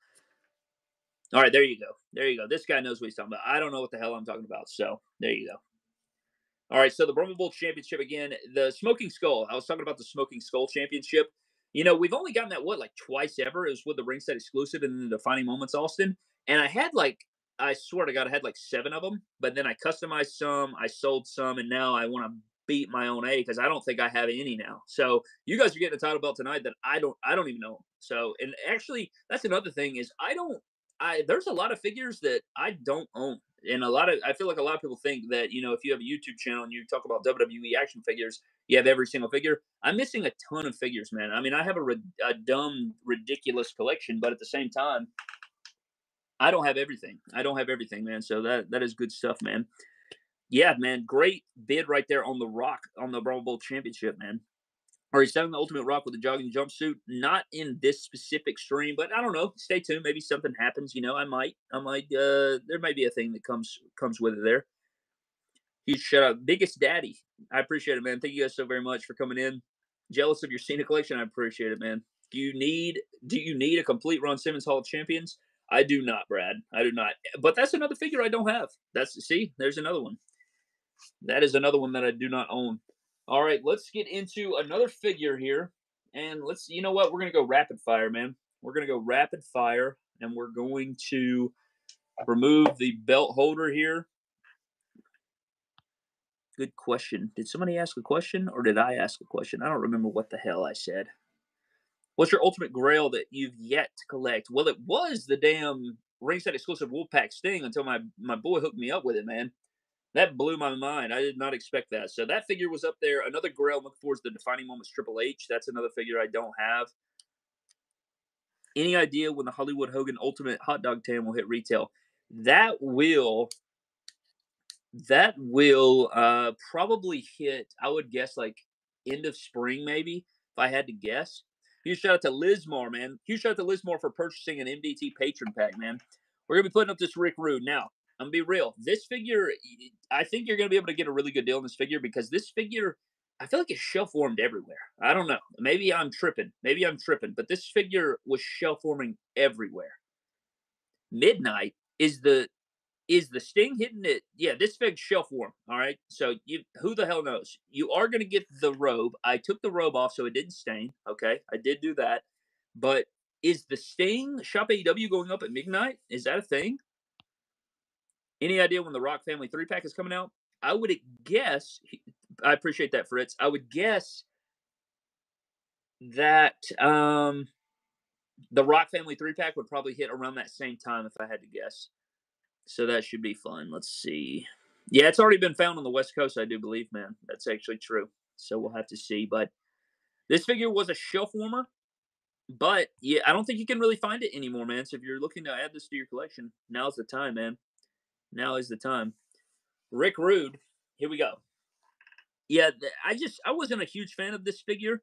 All right, there you go. There you go. This guy knows what he's talking about. I don't know what the hell I'm talking about. So there you go. All right, so the Brahma Bull Championship again. The Smoking Skull. I was talking about the Smoking Skull Championship. You know, we've only gotten that, what, like twice ever. It was with the Ringside Exclusive and then the Defining Moments Austin. And I had like, I swear to God, I had like seven of them, but then I customized some, I sold some, and now I want to beat my own A because I don't think I have any now. So you guys are getting a title belt tonight that I don't, I don't even know. So, and actually, that's another thing is I don't, I there's a lot of figures that I don't own, and a lot of, I feel like a lot of people think that, you know, if you have a YouTube channel and you talk about W W E action figures, you have every single figure. I'm missing a ton of figures, man. I mean, I have a, a dumb, ridiculous collection, but at the same time, I don't have everything. I don't have everything, man. So that that is good stuff, man. Yeah, man. Great bid right there on the Rock, on the Brahma Bull Championship, man. Are you selling the Ultimate Rock with the jogging jumpsuit? Not in this specific stream, but I don't know. Stay tuned. Maybe something happens. You know, I might. I might. Uh, there might be a thing that comes comes with it there. Huge shout out. Biggest Daddy. I appreciate it, man. Thank you guys so very much for coming in. Jealous of your Cena collection? I appreciate it, man. Do you need, do you need a complete Ron Simmons Hall of Champions? I do not, Brad. I do not. But that's another figure I don't have. That's, see, there's another one. That is another one that I do not own. All right, let's get into another figure here. And let's, you know what? We're going to go rapid fire, man. We're going to go rapid fire. And we're going to remove the belt holder here. Good question. Did somebody ask a question or did I ask a question? I don't remember what the hell I said. What's your ultimate grail that you've yet to collect? Well, it was the damn Ringside Exclusive Wolfpack Sting until my, my boy hooked me up with it, man. That blew my mind. I did not expect that. So that figure was up there. Another grail I'm looking for is the Defining Moments Triple H. That's another figure I don't have. Any idea when the Hollywood Hogan Ultimate Hot Dog Tan will hit retail? That will, that will uh, probably hit, I would guess, like end of spring maybe, if I had to guess. Huge shout out to Lizmar, man. Huge shout out to Lizmar for purchasing an M D T patron pack, man. We're going to be putting up this Rick Rude. Now, I'm going to be real. This figure, I think you're going to be able to get a really good deal on this figure because this figure, I feel like it's shelf-warmed everywhere. I don't know. Maybe I'm tripping. Maybe I'm tripping. But this figure was shelf-warming everywhere. Midnight is the is the Sting hitting it. Yeah, this fig's shelf-warm, all right? So you, who the hell knows? You are going to get the robe. I took the robe off so it didn't stain, okay? I did do that. But is the Sting Shop A E W going up at midnight? Is that a thing? Any idea when the Rock Family three-pack is coming out? I would guess, I appreciate that, Fritz. I would guess that um, the Rock Family three-pack would probably hit around that same time if I had to guess. So that should be fun. Let's see. Yeah, it's already been found on the West Coast, I do believe, man. That's actually true. So we'll have to see. But this figure was a shelf warmer. But, yeah, I don't think you can really find it anymore, man. So if you're looking to add this to your collection, now's the time, man. Now is the time. Rick Rude. Here we go. Yeah, I just I wasn't a huge fan of this figure.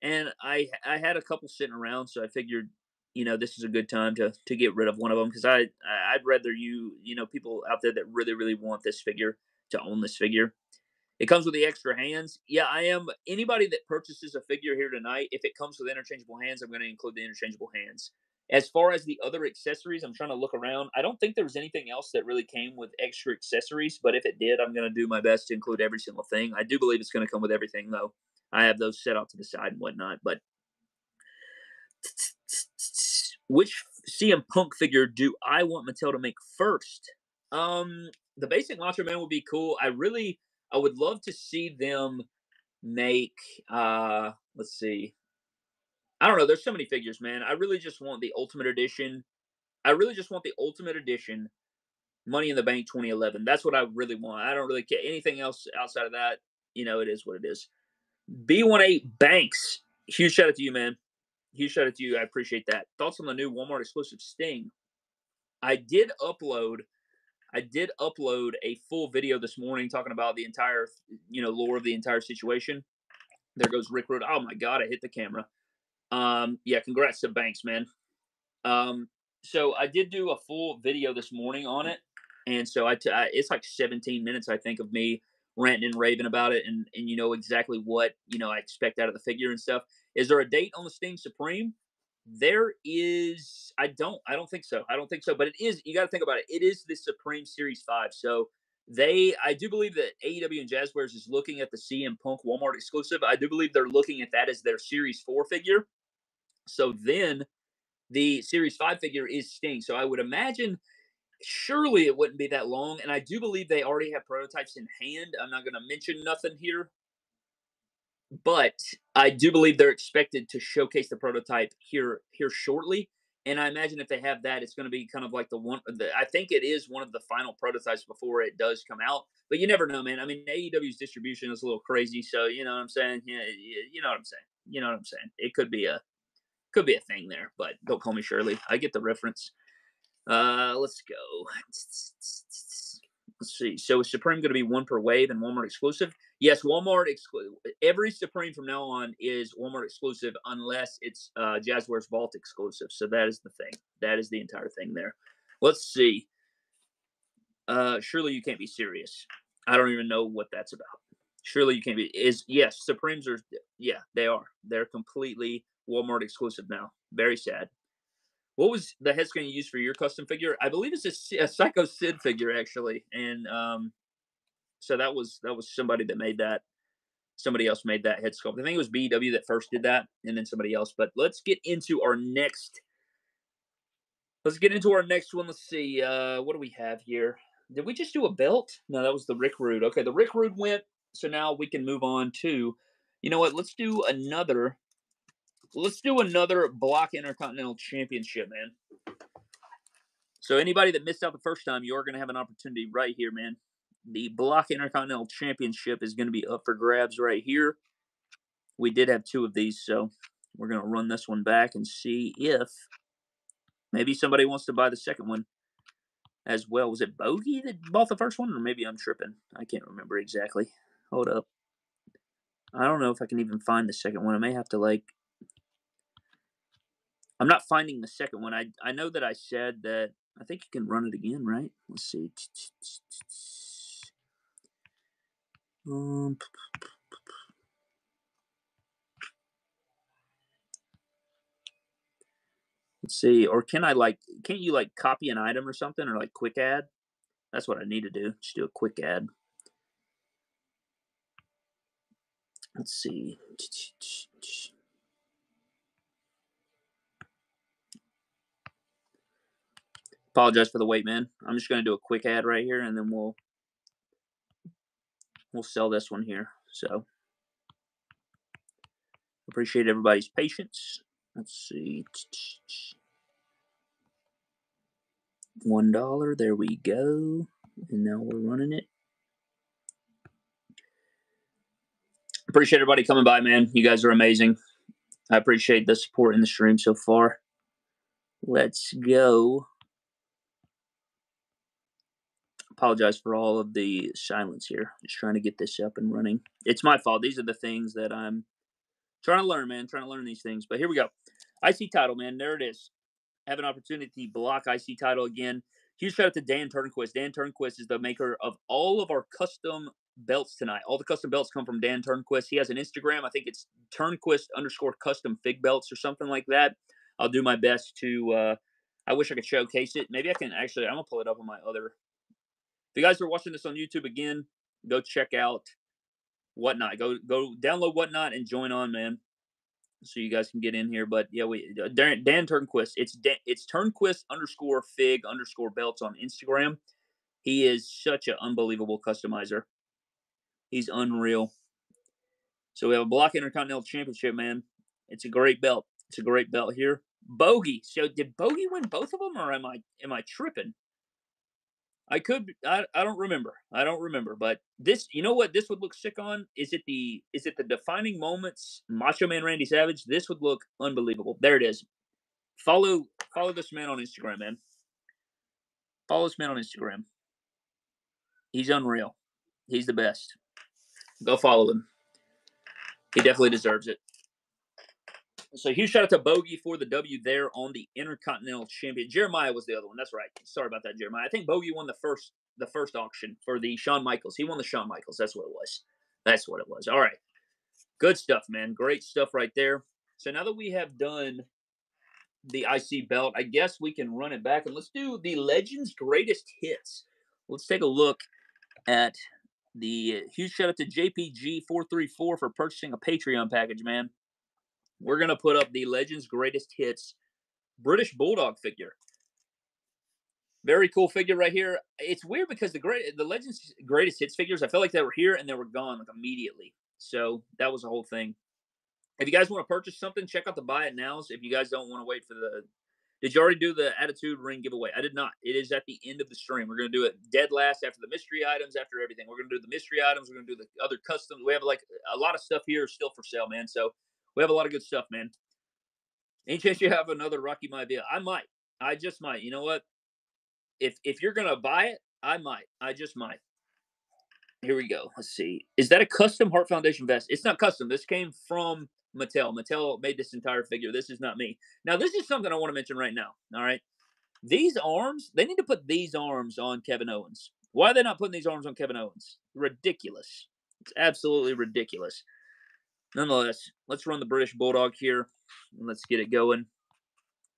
And I I had a couple sitting around, so I figured, you know, this is a good time to to get rid of one of them because I I'd rather you you know people out there that really really want this figure to own this figure. It comes with the extra hands. Yeah, I am anybody that purchases a figure here tonight. If it comes with interchangeable hands, I'm going to include the interchangeable hands. As far as the other accessories, I'm trying to look around. I don't think there was anything else that really came with extra accessories, but if it did, I'm going to do my best to include every single thing. I do believe it's going to come with everything though. I have those set out to the side and whatnot, but. Which C M Punk figure do I want Mattel to make first? Um, the basic Macho Man would be cool. I really, I would love to see them make, uh, let's see. I don't know. There's so many figures, man. I really just want the Ultimate Edition. I really just want the Ultimate Edition Money in the Bank twenty eleven. That's what I really want. I don't really care. Anything else outside of that, you know, it is what it is. B eighteen Banks. Huge shout out to you, man. Huge shout out to you. I appreciate that. Thoughts on the new Walmart exclusive Sting? I did upload. I did upload a full video this morning talking about the entire, you know, lore of the entire situation. There goes Rick Rude. Oh, my God. I hit the camera. Um, yeah, congrats to Banks, man. Um, so I did do a full video this morning on it. And so I, t I it's like seventeen minutes, I think, of me ranting and raving about it. And, and you know, exactly what, you know, I expect out of the figure and stuff. Is there a date on the Sting Supreme? There is, I don't, I don't think so. I don't think so, but it is, you got to think about it. It is the Supreme Series five. So they, I do believe that A E W and Jazzwares is looking at the C M Punk Walmart exclusive. I do believe they're looking at that as their Series four figure. So then the Series five figure is Sting. So I would imagine surely it wouldn't be that long. And I do believe they already have prototypes in hand. I'm not going to mention nothing here. But I do believe they're expected to showcase the prototype here here shortly. And I imagine if they have that, it's going to be kind of like the one the, I think it is one of the final prototypes before it does come out. But you never know, man. I mean, A E W's distribution is a little crazy. So, you know what I'm saying? Yeah, you know what I'm saying? You know what I'm saying? It could be a Could be a thing there, but don't call me Shirley. I get the reference. Uh, let's go. Let's see. So is Supreme going to be one per wave and Walmart exclusive? Yes, Walmart exclusive. Every Supreme from now on is Walmart exclusive unless it's uh, Jazzwares Vault exclusive. So that is the thing. That is the entire thing there. Let's see. Uh, surely you can't be serious. I don't even know what that's about. Surely you can't be. Is yes, Supremes are. Yeah, they are. They're completely Walmart exclusive now. Very sad. What was the headscan you used for your custom figure? I believe it's a, a Psycho Sid figure, actually. And um, so that was that was somebody that made that. Somebody else made that head sculpt. I think it was B E W that first did that, and then somebody else. But let's get into our next. Let's get into our next one. Let's see. Uh, what do we have here? Did we just do a belt? No, that was the Rick Rude. Okay, the Rick Rude went. So now we can move on to, you know what? Let's do another. Let's do another Block Intercontinental Championship, man. So anybody that missed out the first time, you're going to have an opportunity right here, man. The Block Intercontinental Championship is going to be up for grabs right here. We did have two of these, so we're going to run this one back and see if maybe somebody wants to buy the second one as well. Was it Bogey that bought the first one, or maybe I'm tripping? I can't remember exactly. Hold up. I don't know if I can even find the second one. I may have to, like... I'm not finding the second one. I I know that I said that. I think you can run it again, right? Let's see. Um, let's see. Or can I like? Can't you like copy an item or something, or like quick add? That's what I need to do. Just do a quick add. Let's see. Apologize for the wait, man. I'm just going to do a quick ad right here, and then we'll we'll sell this one here. So appreciate everybody's patience. Let's see. One dollar. There we go. And now we're running it. Appreciate everybody coming by, man. You guys are amazing. I appreciate the support in the stream so far. Let's go. Apologize for all of the silence here. Just trying to get this up and running. It's my fault. These are the things that I'm trying to learn, man. Trying to learn these things. But here we go. I C title, man. There it is. Have an opportunity to block I C title again. Huge shout out to Dan Turnquist. Dan Turnquist is the maker of all of our custom belts tonight. All the custom belts come from Dan Turnquist. He has an Instagram. I think it's Turnquist underscore custom fig belts or something like that. I'll do my best to, uh, I wish I could showcase it. Maybe I can actually, I'm going to pull it up on my other. If you guys are watching this on YouTube again, go check out Whatnot. Go go download Whatnot and join on, man. so you guys can get in here. But yeah, we Dan, Dan Turnquist. It's Dan, it's Turnquist underscore Fig underscore Belts on Instagram. He is such an unbelievable customizer. He's unreal. So we have a Block Intercontinental Championship, man. It's a great belt. It's a great belt here. Bogey. So did Bogey win both of them, or am I am I tripping? I could. I I don't remember. I don't remember. But this, you know what? This would look sick on. Is it the is it the defining moments? Macho Man Randy Savage. This would look unbelievable. There it is. Follow follow this man on Instagram, man. Follow this man on Instagram. He's unreal. He's the best. Go follow him. He definitely deserves it. So huge shout out to Bogey for the W there on the Intercontinental Champion. Jeremiah was the other one. That's right. Sorry about that, Jeremiah. I think Bogey won the first the first auction for the Shawn Michaels. He won the Shawn Michaels. That's what it was. That's what it was. All right. Good stuff, man. Great stuff right there. So now that we have done the I C belt, I guess we can run it back. And let's do the Legends Greatest Hits. Let's take a look at the huge shout out to J P G four three four for purchasing a Patreon package, man. We're going to put up the Legends Greatest Hits British Bulldog figure. Very cool figure right here. It's weird because the great the Legends Greatest Hits figures, I felt like they were here and they were gone like immediately. So that was the whole thing. If you guys want to purchase something, check out the Buy It Nows. If you guys don't want to wait for the... Did you already do the Attitude Ring giveaway? I did not. It is at the end of the stream. We're going to do it dead last after the mystery items, after everything. We're going to do the mystery items. We're going to do the other customs. We have like a lot of stuff here still for sale, man. So... we have a lot of good stuff, man. Any chance you have another Rocky Maivia? I might. I just might. You know what? If if you're going to buy it, I might. I just might. Here we go. Let's see. Is that a custom Heart Foundation vest? It's not custom. This came from Mattel. Mattel made this entire figure. This is not me. Now, this is something I want to mention right now. All right? These arms, they need to put these arms on Kevin Owens. Why are they not putting these arms on Kevin Owens? Ridiculous. It's absolutely ridiculous. Nonetheless, let's run the British Bulldog here, and let's get it going.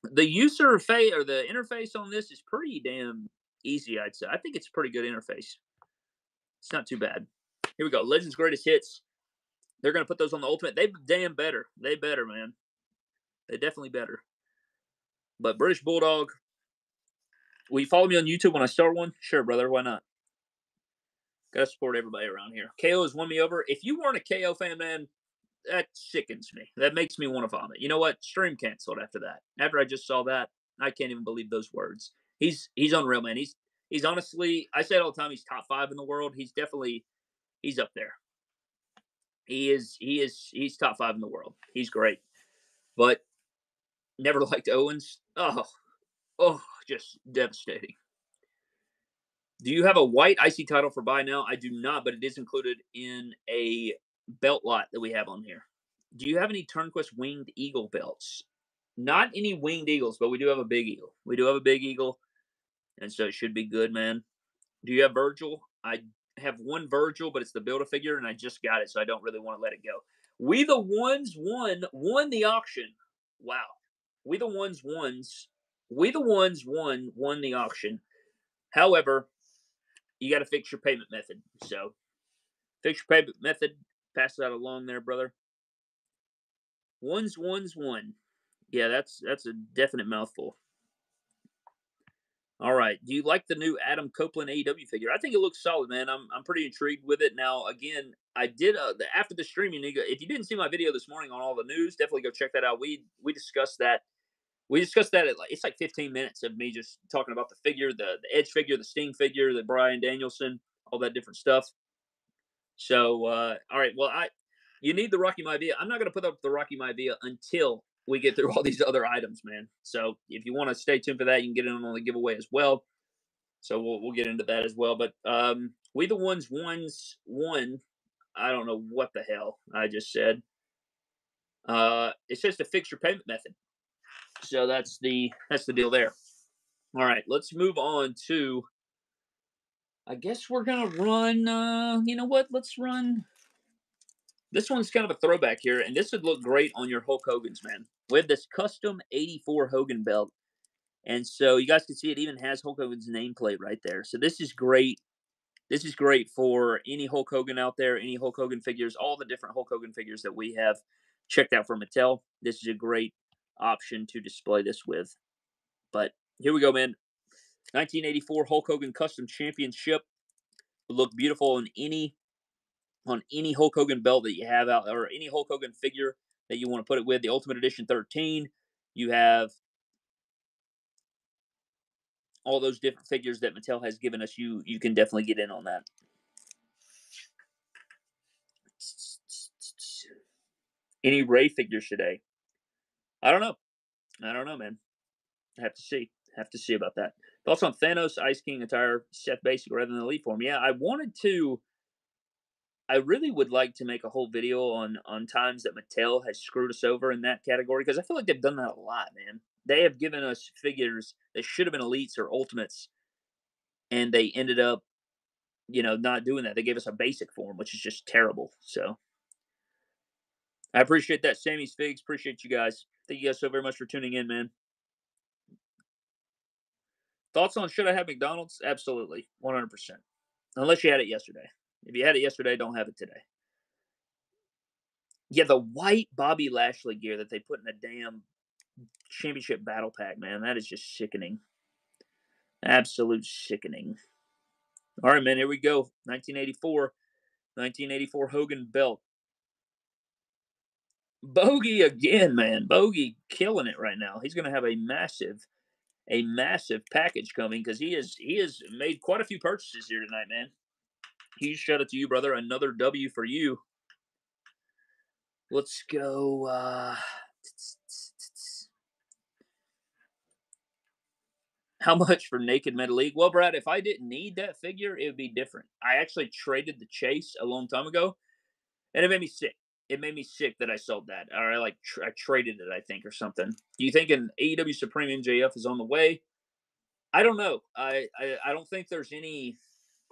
The user interface or the interface on this is pretty damn easy, I'd say. I think it's a pretty good interface. It's not too bad. Here we go. Legends Greatest Hits. They're going to put those on the Ultimate. They damn better. They better, man. They definitely better. But British Bulldog, will you follow me on YouTube when I start one? Sure, brother. Why not? Got to support everybody around here. K O has won me over. If you weren't a K O fan, man, that sickens me. That makes me want to vomit. You know what? Stream canceled after that. After I just saw that, I can't even believe those words. He's he's unreal, man. He's he's honestly, I say it all the time, he's top five in the world. He's definitely, he's up there. He is, he is, he's top five in the world. He's great. But never liked Owens. Oh, oh, just devastating. Do you have a white I C title for buy now? I do not, but it is included in a belt lot that we have on here. Do you have any Turnquist winged eagle belts? Not any winged eagles, but we do have a big eagle. We do have a big eagle, and so it should be good, man. Do you have Virgil? I have one Virgil, but it's the Build-A-Figure, and I just got it, so I don't really want to let it go. We the Ones won won the auction. Wow. We the Ones ones. We the Ones won won the auction. However, you got to fix your payment method. So fix your payment method. Pass that along there, brother. One's one's one. Yeah, that's that's a definite mouthful. All right. Do you like the new Adam Copeland A E W figure? I think it looks solid, man. I'm I'm pretty intrigued with it. Now, again, I did uh, the, after the streaming. If you didn't see my video this morning on all the news, definitely go check that out. We we discussed that. We discussed that at like it's like fifteen minutes of me just talking about the figure, the the Edge figure, the Sting figure, the Bryan Danielson, all that different stuff. So, uh, all right, well, I you need the Rocky Maivia. I'm not going to put up the Rocky Maivia until we get through all these other items, man. So if you want to stay tuned for that, you can get in on the giveaway as well. So we'll we'll get into that as well. But um, we the ones, ones, one, I don't know what the hell I just said. Uh, it's just a fix your payment method. So that's the that's the deal there. All right, let's move on to... I guess we're going to run, uh, you know what, let's run. This one's kind of a throwback here, and this would look great on your Hulk Hogan's, man. We have this custom eighty-four Hogan belt, and so you guys can see it even has Hulk Hogan's nameplate right there. So this is great. This is great for any Hulk Hogan out there, any Hulk Hogan figures, all the different Hulk Hogan figures that we have. check that for Mattel. This is a great option to display this with. But here we go, man. nineteen eighty-four Hulk Hogan Custom Championship. It looked beautiful on any on any Hulk Hogan belt that you have out, or any Hulk Hogan figure that you want to put it with. The Ultimate Edition thirteen. You have all those different figures that Mattel has given us. You you can definitely get in on that. Any Rey figures today? I don't know. I don't know, man. I have to see. Have to see about that. Thoughts on Thanos, Ice King attire, Seth Basic rather than the Elite form? Yeah, I wanted to. I really would like to make a whole video on on times that Mattel has screwed us over in that category, because I feel like they've done that a lot, man. They have given us figures that should have been Elites or Ultimates, and they ended up, you know, not doing that. They gave us a Basic form, which is just terrible. So I appreciate that, Sammy's Figs. Appreciate you guys. Thank you guys so very much for tuning in, man. Thoughts on should I have McDonald's? Absolutely, one hundred percent. Unless you had it yesterday. If you had it yesterday, don't have it today. Yeah, the white Bobby Lashley gear that they put in the damn championship battle pack, man. That is just sickening. Absolute sickening. All right, man, here we go. nineteen eighty-four. nineteen eighty-four Hogan belt. Bogey again, man. Bogey killing it right now. He's going to have a massive, a massive package coming, because he is he has made quite a few purchases here tonight, man. Huge shout out to you, brother. Another W for you. Let's go. Uh, how much for Naked Metal League? Well, Brad, if I didn't need that figure, it would be different. I actually traded the Chase a long time ago, and it made me sick. It made me sick that I sold that. Or I like tr I traded it, I think, or something. Do you think an A E W Supreme M J F is on the way? I don't know. I, I, I don't think there's any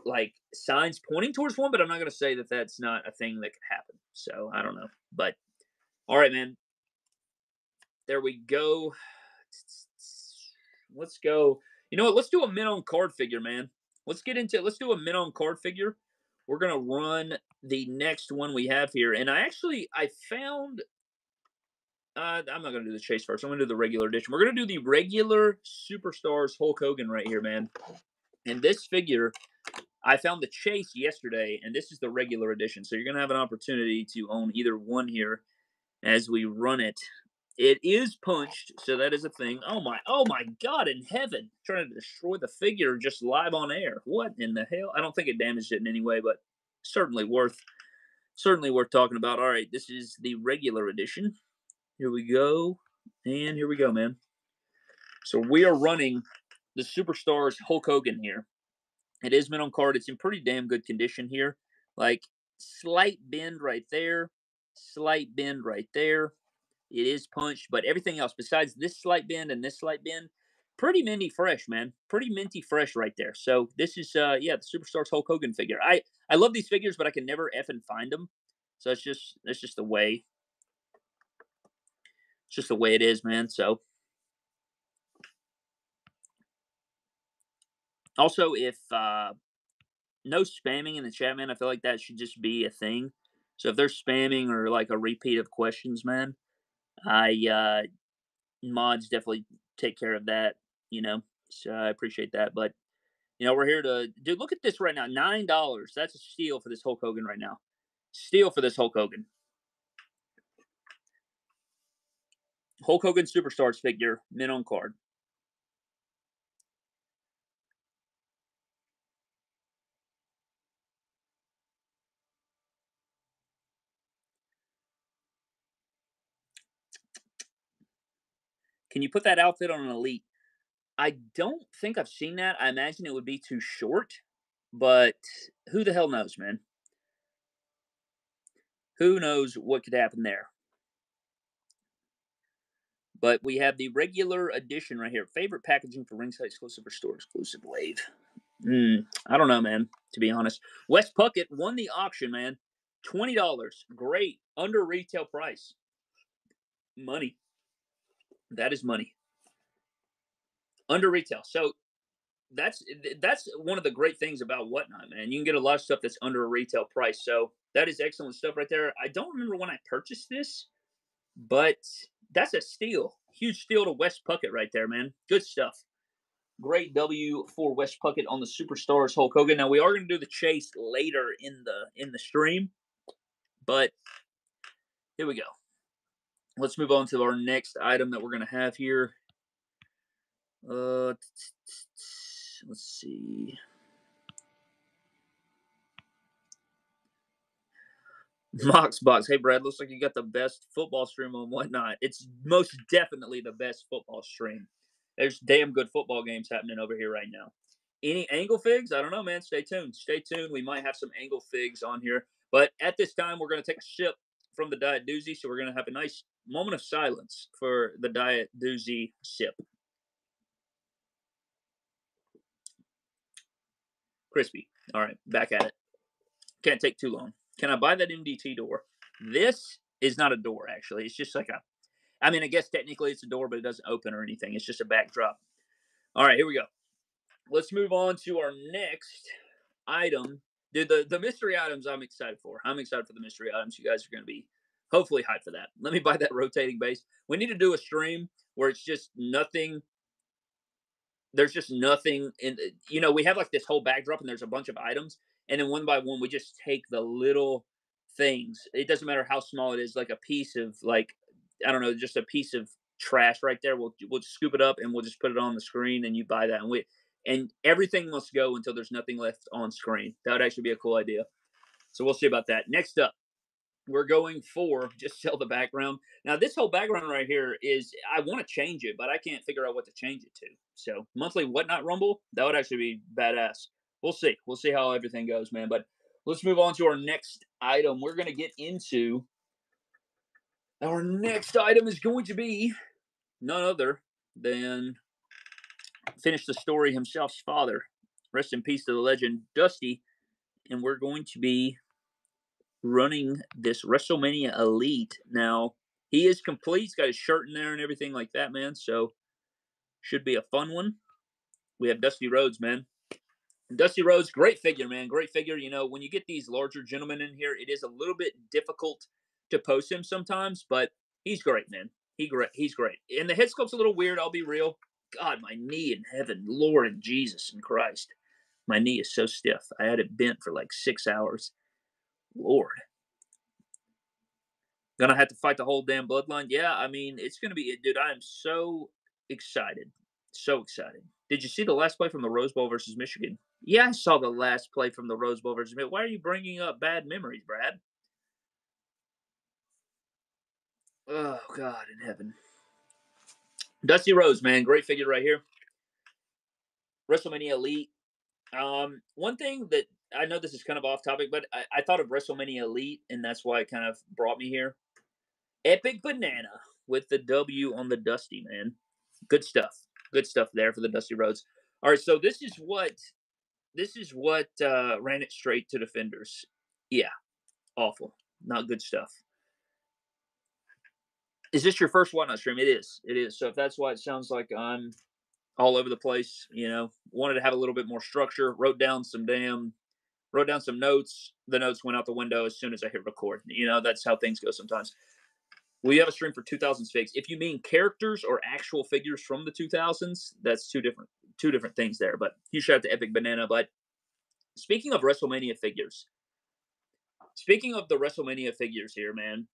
like signs pointing towards one, but I'm not going to say that that's not a thing that could happen. So I don't know. But all right, man. There we go. Let's go. You know what? Let's do a men on card figure, man. Let's get into it. Let's do a men on card figure. We're going to run the next one we have here. And I actually, I found, uh, I'm not going to do the Chase first. I'm going to do the regular edition. We're going to do the regular Superstars Hulk Hogan right here, man. And this figure, I found the Chase yesterday, and this is the regular edition. So you're going to have an opportunity to own either one here as we run it. It is punched, so that is a thing. Oh, my, oh my God in heaven. Trying to destroy the figure just live on air. What in the hell? I don't think it damaged it in any way, but certainly worth, certainly worth talking about. All right, this is the regular edition. Here we go, and here we go, man. So we are running the Superstars Hulk Hogan here. It is mint on card. It's in pretty damn good condition here. Like, slight bend right there, slight bend right there. It is punched, but everything else besides this slight bend and this slight bend, pretty minty fresh, man. Pretty minty fresh right there. So this is, uh, yeah, the Superstars Hulk Hogan figure. I, I love these figures, but I can never effing find them. So it's just, that's just the way. It's just the way it is, man. So also, if uh, no spamming in the chat, man, I feel like that should just be a thing. So if they're spamming or like a repeat of questions, man, I, uh, mods definitely take care of that, you know, so I appreciate that. But, you know, we're here to, dude, look at this right now, nine dollars. That's a steal for this Hulk Hogan right now. Steal for this Hulk Hogan. Hulk Hogan Superstars figure, mint on card. Can you put that outfit on an Elite? I don't think I've seen that. I imagine it would be too short, but who the hell knows, man? Who knows what could happen there? But we have the regular edition right here. Favorite packaging for ringside exclusive or store exclusive wave? Mm, I don't know, man, to be honest. West Puckett won the auction, man. twenty dollars. Great. Under retail price. Money. That is money. Under retail. So that's that's one of the great things about Whatnot, man. You can get a lot of stuff that's under a retail price. So that is excellent stuff right there. I don't remember when I purchased this, But that's a steal. Huge steal to West Puckett right there, man. Good stuff. Great W for West Puckett on the Superstars Hulk Hogan. Now, we are going to do the chase later in the in the stream. But here we go. Let's move on to our next item that we're going to have here. Uh, let's see. Moxbox. Hey, Brad, looks like you got the best football stream on Whatnot. It's most definitely the best football stream. There's damn good football games happening over here right now. Any angle figs? I don't know, man. Stay tuned. Stay tuned. We might have some angle figs on here. But at this time, we're going to take a sip from the Diet Doozy. So we're going to have a nice moment of silence for the Diet Doozy sip. Crispy. All right, back at it. Can't take too long. Can I buy that M D T door? This is not a door, actually. It's just like a, I mean, I guess technically it's a door, but it doesn't open or anything. It's just a backdrop. All right, here we go. Let's move on to our next item. Dude, the, the mystery items I'm excited for. I'm excited for the mystery items. You guys are going to be hopefully hyped for that. Let me buy that rotating base. We need to do a stream where it's just nothing. There's just nothing in, you know, we have like this whole backdrop and there's a bunch of items. And then one by one, we just take the little things. It doesn't matter how small it is, like a piece of like, I don't know, just a piece of trash right there. We'll, we'll just scoop it up and we'll just put it on the screen and you buy that. And we, and everything must go until there's nothing left on screen. That would actually be a cool idea. So we'll see about that. Next up, we're going for just sell the background. Now, this whole background right here is, I want to change it, but I can't figure out what to change it to. So monthly Whatnot Rumble, that would actually be badass. We'll see. We'll see how everything goes, man. But let's move on to our next item. We're going to get into our next item is going to be none other than finish the story himself's father. Rest in peace to the legend, Dusty. And we're going to be running this WrestleMania Elite. Now, he is complete. He's got his shirt in there and everything like that, man. So, should be a fun one. We have Dusty Rhodes, man. Dusty Rhodes, great figure, man. Great figure. You know, when you get these larger gentlemen in here, it is a little bit difficult to post him sometimes, but he's great, man. He great. He's great. And the head sculpt's a little weird, I'll be real. God, my knee in heaven, Lord and Jesus and Christ. My knee is so stiff. I had it bent for like six hours. Lord. Gonna have to fight the whole damn bloodline? Yeah, I mean, it's gonna be it, dude, I am so excited. So excited. Did you see the last play from the Rose Bowl versus Michigan? Yeah, I saw the last play from the Rose Bowl versus Michigan. Why are you bringing up bad memories, Brad? Oh, God in heaven. Dusty Rhodes, man. Great figure right here. WrestleMania Elite. Um, one thing that I know this is kind of off topic, but I, I thought of WrestleMania Elite, and that's why it kind of brought me here. Epic Banana with the W on the Dusty, man. Good stuff. Good stuff there for the Dusty Rhodes. All right, so this is what this is what uh, ran it straight to defenders. Yeah, awful, not good stuff. Is this your first Whatnot stream? It is, it is. So if that's why it sounds like I'm all over the place, you know, wanted to have a little bit more structure. Wrote down some damn, wrote down some notes. The notes went out the window as soon as I hit record. You know, that's how things go sometimes. We have a stream for two thousands figs. If you mean characters or actual figures from the two thousands, that's two different two different things there. But huge shout out to Epic Banana. But speaking of WrestleMania figures, speaking of the WrestleMania figures here, man,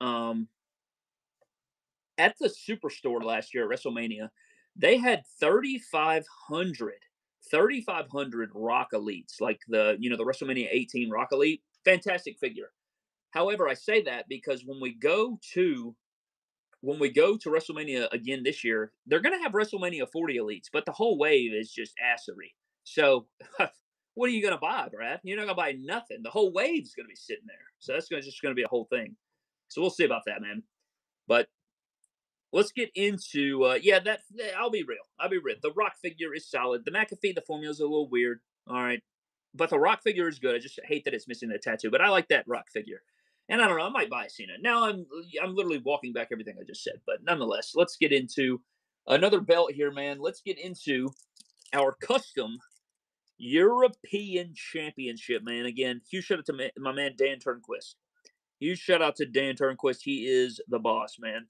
um, at the Superstore last year at WrestleMania, they had thirty-five hundred Rock Elites, like the you know the WrestleMania eighteen Rock Elite, fantastic figure. However, I say that because when we go to when we go to WrestleMania again this year, they're going to have WrestleMania forty elites, but the whole wave is just assery. So what are you going to buy, Brad? You're not going to buy nothing. The whole wave's going to be sitting there. So that's gonna, just going to be a whole thing. So we'll see about that, man. But let's get into uh, – yeah, that, that I'll be real. I'll be real. The Rock figure is solid. The McAfee, the formula's a little weird. All right. But the Rock figure is good. I just hate that it's missing the tattoo, but I like that Rock figure. And I don't know, I might buy Cena. Now I'm I'm literally walking back everything I just said. But nonetheless, let's get into another belt here, man. Let's get into our custom European Championship, man. Again, huge shout out to my man Dan Turnquist. huge shout out to Dan Turnquist. He is the boss, man.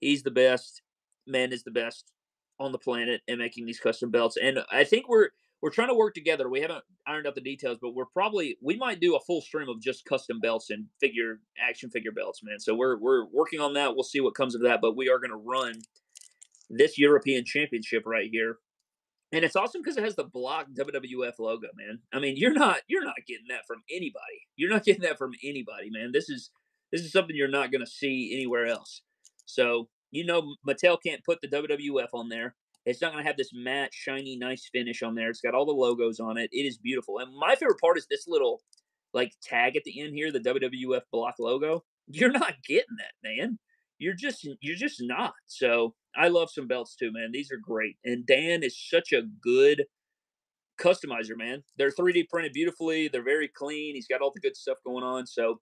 He's the best. Man is the best on the planet and making these custom belts. And I think we're we're trying to work together. We haven't ironed out the details, but we're probably we might do a full stream of just custom belts and figure action figure belts, man. So we're we're working on that. We'll see what comes of that. But we are going to run this European Championship right here. And it's awesome because it has the block W W F logo, man. I mean, you're not you're not getting that from anybody. You're not getting that from anybody, man. This is this is something you're not going to see anywhere else. So, you know, Mattel can't put the W W F on there. It's not going to have this matte, shiny, nice finish on there. It's got all the logos on it. It is beautiful. And my favorite part is this little, like, tag at the end here, the W W F block logo. You're not getting that, man. You're just you're just not. So I love some belts too, man. These are great. And Dan is such a good customizer, man. They're three D printed beautifully. They're very clean. He's got all the good stuff going on. So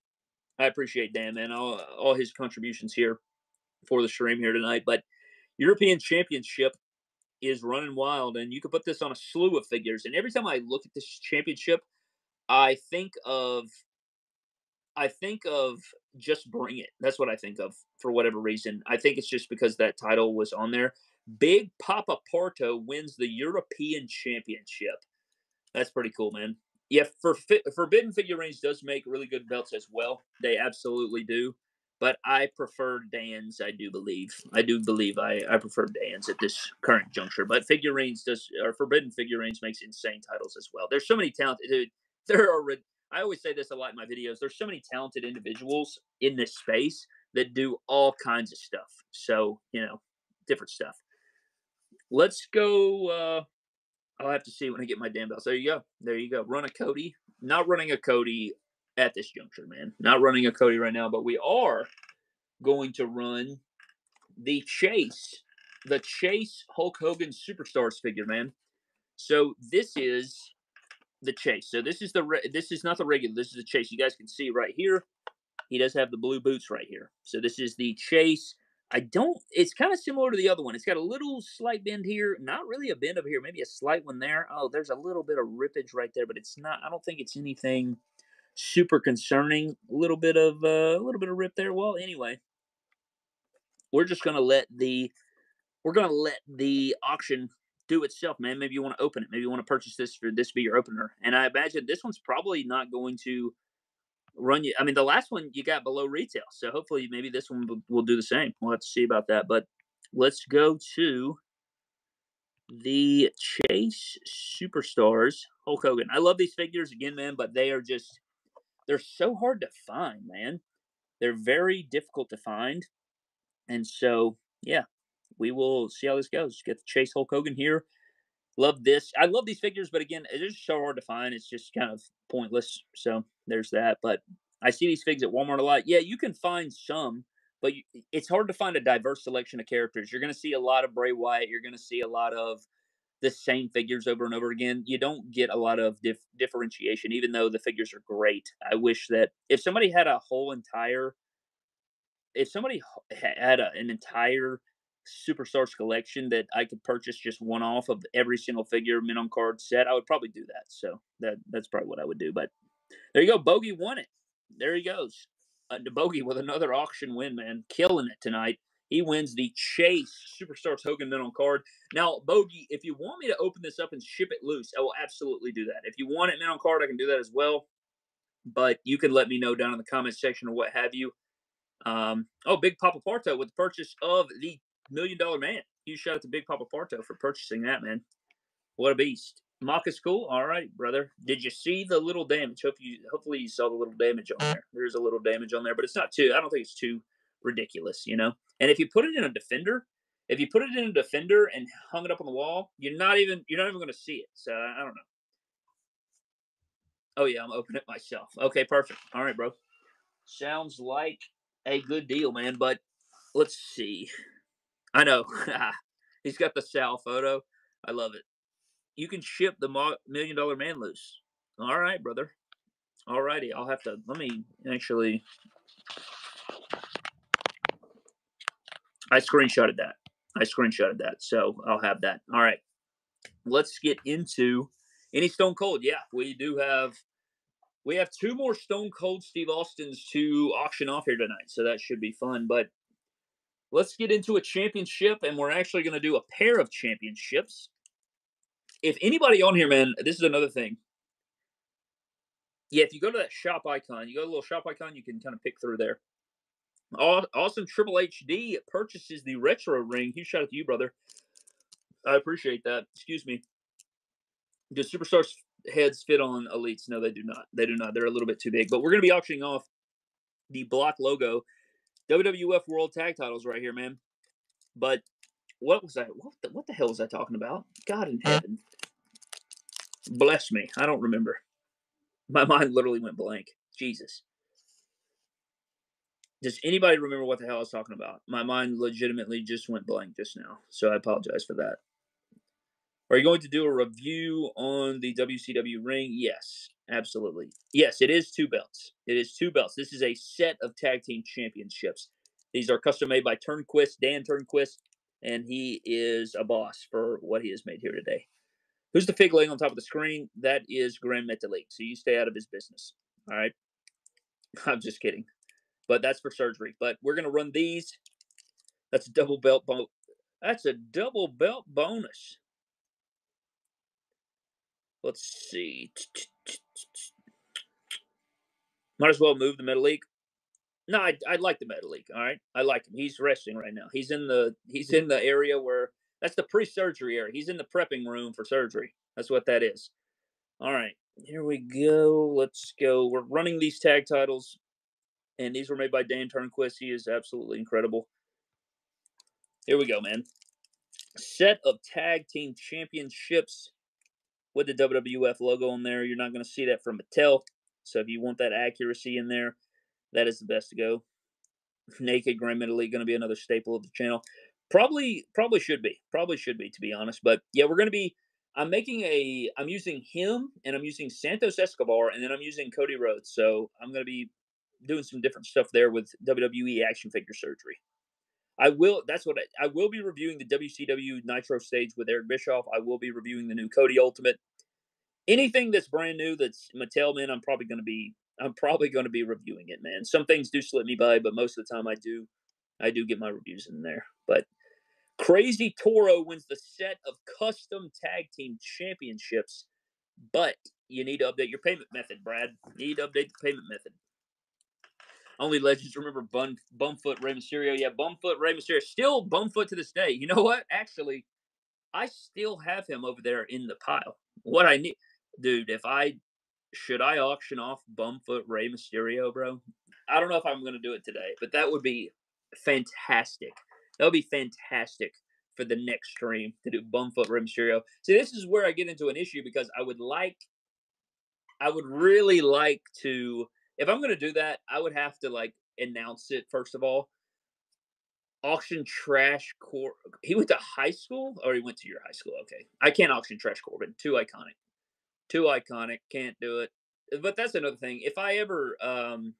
I appreciate Dan, man, all, all his contributions here for the stream here tonight. But European Championship is running wild, and you can put this on a slew of figures. And every time I look at this championship, I think of I think of Just Bring It. That's what I think of for whatever reason. I think it's just because that title was on there. Big Papa Parto wins the European Championship. That's pretty cool, man. Yeah, for fi Forbidden Figure Range does make really good belts as well. They absolutely do. But I prefer Dan's, I do believe. I do believe I, I prefer Dan's at this current juncture. But Figurines does, or Forbidden Figurines makes insane titles as well. There's so many talented, dude. There are, I always say this a lot in my videos. There's so many talented individuals in this space that do all kinds of stuff. So, you know, different stuff. Let's go. Uh, I'll have to see when I get my damn belts. There you go. There you go. Run a Cody. Not running a Cody at this juncture, man. Not running a Cody right now, but we are going to run the Chase, the Chase Hulk Hogan Superstars figure, man. So this is the Chase. So this is the re this is not the regular. This is the Chase. You guys can see right here. He does have the blue boots right here. So this is the Chase. I don't. It's kind of similar to the other one. It's got a little slight bend here. Not really a bend over here. Maybe a slight one there. Oh, there's a little bit of rippage right there, but it's not. I don't think it's anything super concerning. A little bit of a uh, little bit of rip there. Well, anyway, we're just gonna let the we're gonna let the auction do itself, man. Maybe you want to open it. Maybe you want to purchase this for this be your opener. And I imagine this one's probably not going to run you. I mean, the last one you got below retail, so hopefully maybe this one will, will do the same. We'll have to see about that. But let's go to the Chase Superstars Hulk Hogan. I love these figures again, man, but they are just, they're so hard to find, man. They're very difficult to find. And so, yeah, we will see how this goes. Get the Chase Hulk Hogan here. Love this. I love these figures, but again, it's just so hard to find. It's just kind of pointless. So there's that. But I see these figs at Walmart a lot. Yeah, you can find some, but you, it's hard to find a diverse selection of characters. You're going to see a lot of Bray Wyatt. You're going to see a lot of the same figures over and over again. You don't get a lot of dif differentiation, even though the figures are great. I wish that if somebody had a whole entire, if somebody had a, an entire Superstars collection that I could purchase just one off of every single figure, mint on card set, I would probably do that. So that that's probably what I would do. But there you go. Bogey won it. There he goes. Uh, Bogey with another auction win, man. Killing it tonight. He wins the Chase Superstars Hogan Mental Card. Now, Bogey, if you want me to open this up and ship it loose, I will absolutely do that. If you want it Mental Card, I can do that as well. But you can let me know down in the comments section or what have you. Um, oh, Big Papa Parto with the purchase of the Million Dollar Man. Huge shout out to Big Papa Parto for purchasing that, man. What a beast. Mock is cool. All right, brother. Did you see the little damage? Hope you, hopefully you saw the little damage on there. There's a little damage on there, but it's not too, I don't think it's too ridiculous, you know? And if you put it in a Defender, if you put it in a Defender and hung it up on the wall, you're not even you're not even going to see it. So I don't know. Oh yeah, I'm opening it myself. Okay, perfect. All right, bro. Sounds like a good deal, man. But let's see. I know he's got the Sal photo. I love it. You can ship the Million Dollar Man loose. All right, brother. All righty. I'll have to. Let me actually. I screenshotted that. I screenshotted that. So I'll have that. All right. Let's get into any Stone Cold. Yeah, we do have we have two more Stone Cold Steve Austins to auction off here tonight, so that should be fun. But let's get into a championship, and we're actually going to do a pair of championships. If anybody on here, man, this is another thing. Yeah, if you go to that shop icon, you go to the little shop icon, you can kind of pick through there. Awesome Triple H D purchases the retro ring. Huge shout out to you, brother. I appreciate that. Excuse me. Do Superstars heads fit on Elites? No, they do not. They do not. They're a little bit too big. But we're going to be auctioning off the block logo. W W F World Tag Titles right here, man. But what was that? What the, what the hell was I talking about? God in heaven. Bless me. I don't remember. My mind literally went blank. Jesus. Does anybody remember what the hell I was talking about? My mind legitimately just went blank just now. So I apologize for that. Are you going to do a review on the W C W ring? Yes, absolutely. Yes, it is two belts. It is two belts. This is a set of tag team championships. These are custom made by Turnquist, Dan Turnquist, and he is a boss for what he has made here today. Who's the fig laying on top of the screen? That is Grand Metalik, so you stay out of his business. All right? I'm just kidding. But that's for surgery. But we're going to run these. That's a double belt bonus. That's a double belt bonus. Let's see. Might as well move the Metalik. No, I, I like the Metalik. All right, I like him. He's resting right now. He's in the he's in the area where that's the pre-surgery area. He's in the prepping room for surgery. That's what that is. All right, here we go. Let's go. We're running these tag titles, and these were made by Dan Turnquist. He is absolutely incredible. Here we go, man. Set of tag team championships. With the W W F logo on there, you're not going to see that from Mattel. So if you want that accuracy in there, that is the best to go. Naked Grand Metalik going to be another staple of the channel. Probably, probably should be. Probably should be, to be honest. But yeah, we're going to be. I'm making a. I'm using him, and I'm using Santos Escobar, and then I'm using Cody Rhodes. So I'm going to be doing some different stuff there with W W E action figure surgery. I will, that's what I, I will be reviewing the W C W Nitro stage with Eric Bischoff. I will be reviewing the new Cody Ultimate. Anything that's brand new that's Mattel, man, I'm probably going to be, I'm probably going to be reviewing it, man. Some things do slip me by, but most of the time I do, I do get my reviews in there. But Crazy Toro wins the set of custom tag team championships, but you need to update your payment method, Brad. You need to update the payment method. Only legends remember Bum, Bumfoot Rey Mysterio. Yeah, Bumfoot Rey Mysterio. Still Bumfoot to this day. You know what? Actually, I still have him over there in the pile. What I need... Dude, if I... Should I auction off Bumfoot Rey Mysterio, bro? I don't know if I'm going to do it today, but that would be fantastic. That would be fantastic for the next stream to do Bumfoot Rey Mysterio. See, this is where I get into an issue because I would like... I would really like to... If I'm going to do that, I would have to, like, announce it, first of all. Auction Trash Cor... He went to high school? Or he went to your high school. Okay. I can't auction Trash Corbin. Too iconic. Too iconic. Can't do it. But that's another thing. If I ever... Um,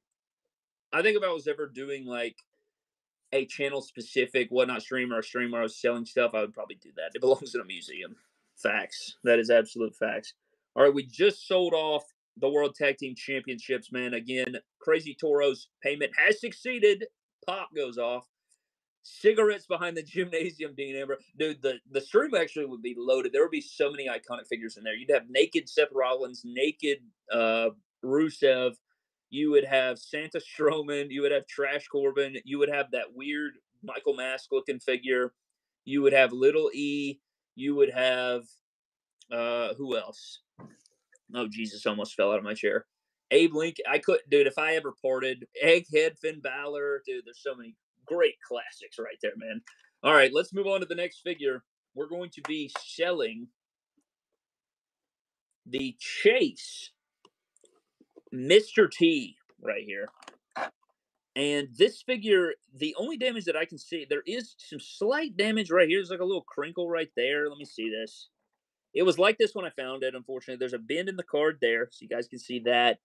I think if I was ever doing, like, a channel-specific Whatnot stream or a stream where I was selling stuff, I would probably do that. It belongs in a museum. Facts. That is absolute facts. All right, we just sold off the World Tag Team Championships, man. Again, Crazy Toro's payment has succeeded. Pop goes off. Cigarettes behind the gymnasium, Dean Amber. Dude, the, the stream actually would be loaded. There would be so many iconic figures in there. You'd have naked Seth Rollins, naked uh, Rusev. You would have Santa Strowman. You would have Trash Corbin. You would have that weird Michael Mask-looking figure. You would have Little E. You would have... Uh, who else? Oh, Jesus, almost fell out of my chair. Abe Lincoln. I could, dude, if I ever ported. Egghead, Finn Balor. Dude, there's so many great classics right there, man. All right, let's move on to the next figure. We're going to be selling the Chase Mister T right here. And this figure, the only damage that I can see, there is some slight damage right here. There's like a little crinkle right there. Let me see this. It was like this when I found it, unfortunately. There's a bend in the card there, so you guys can see that.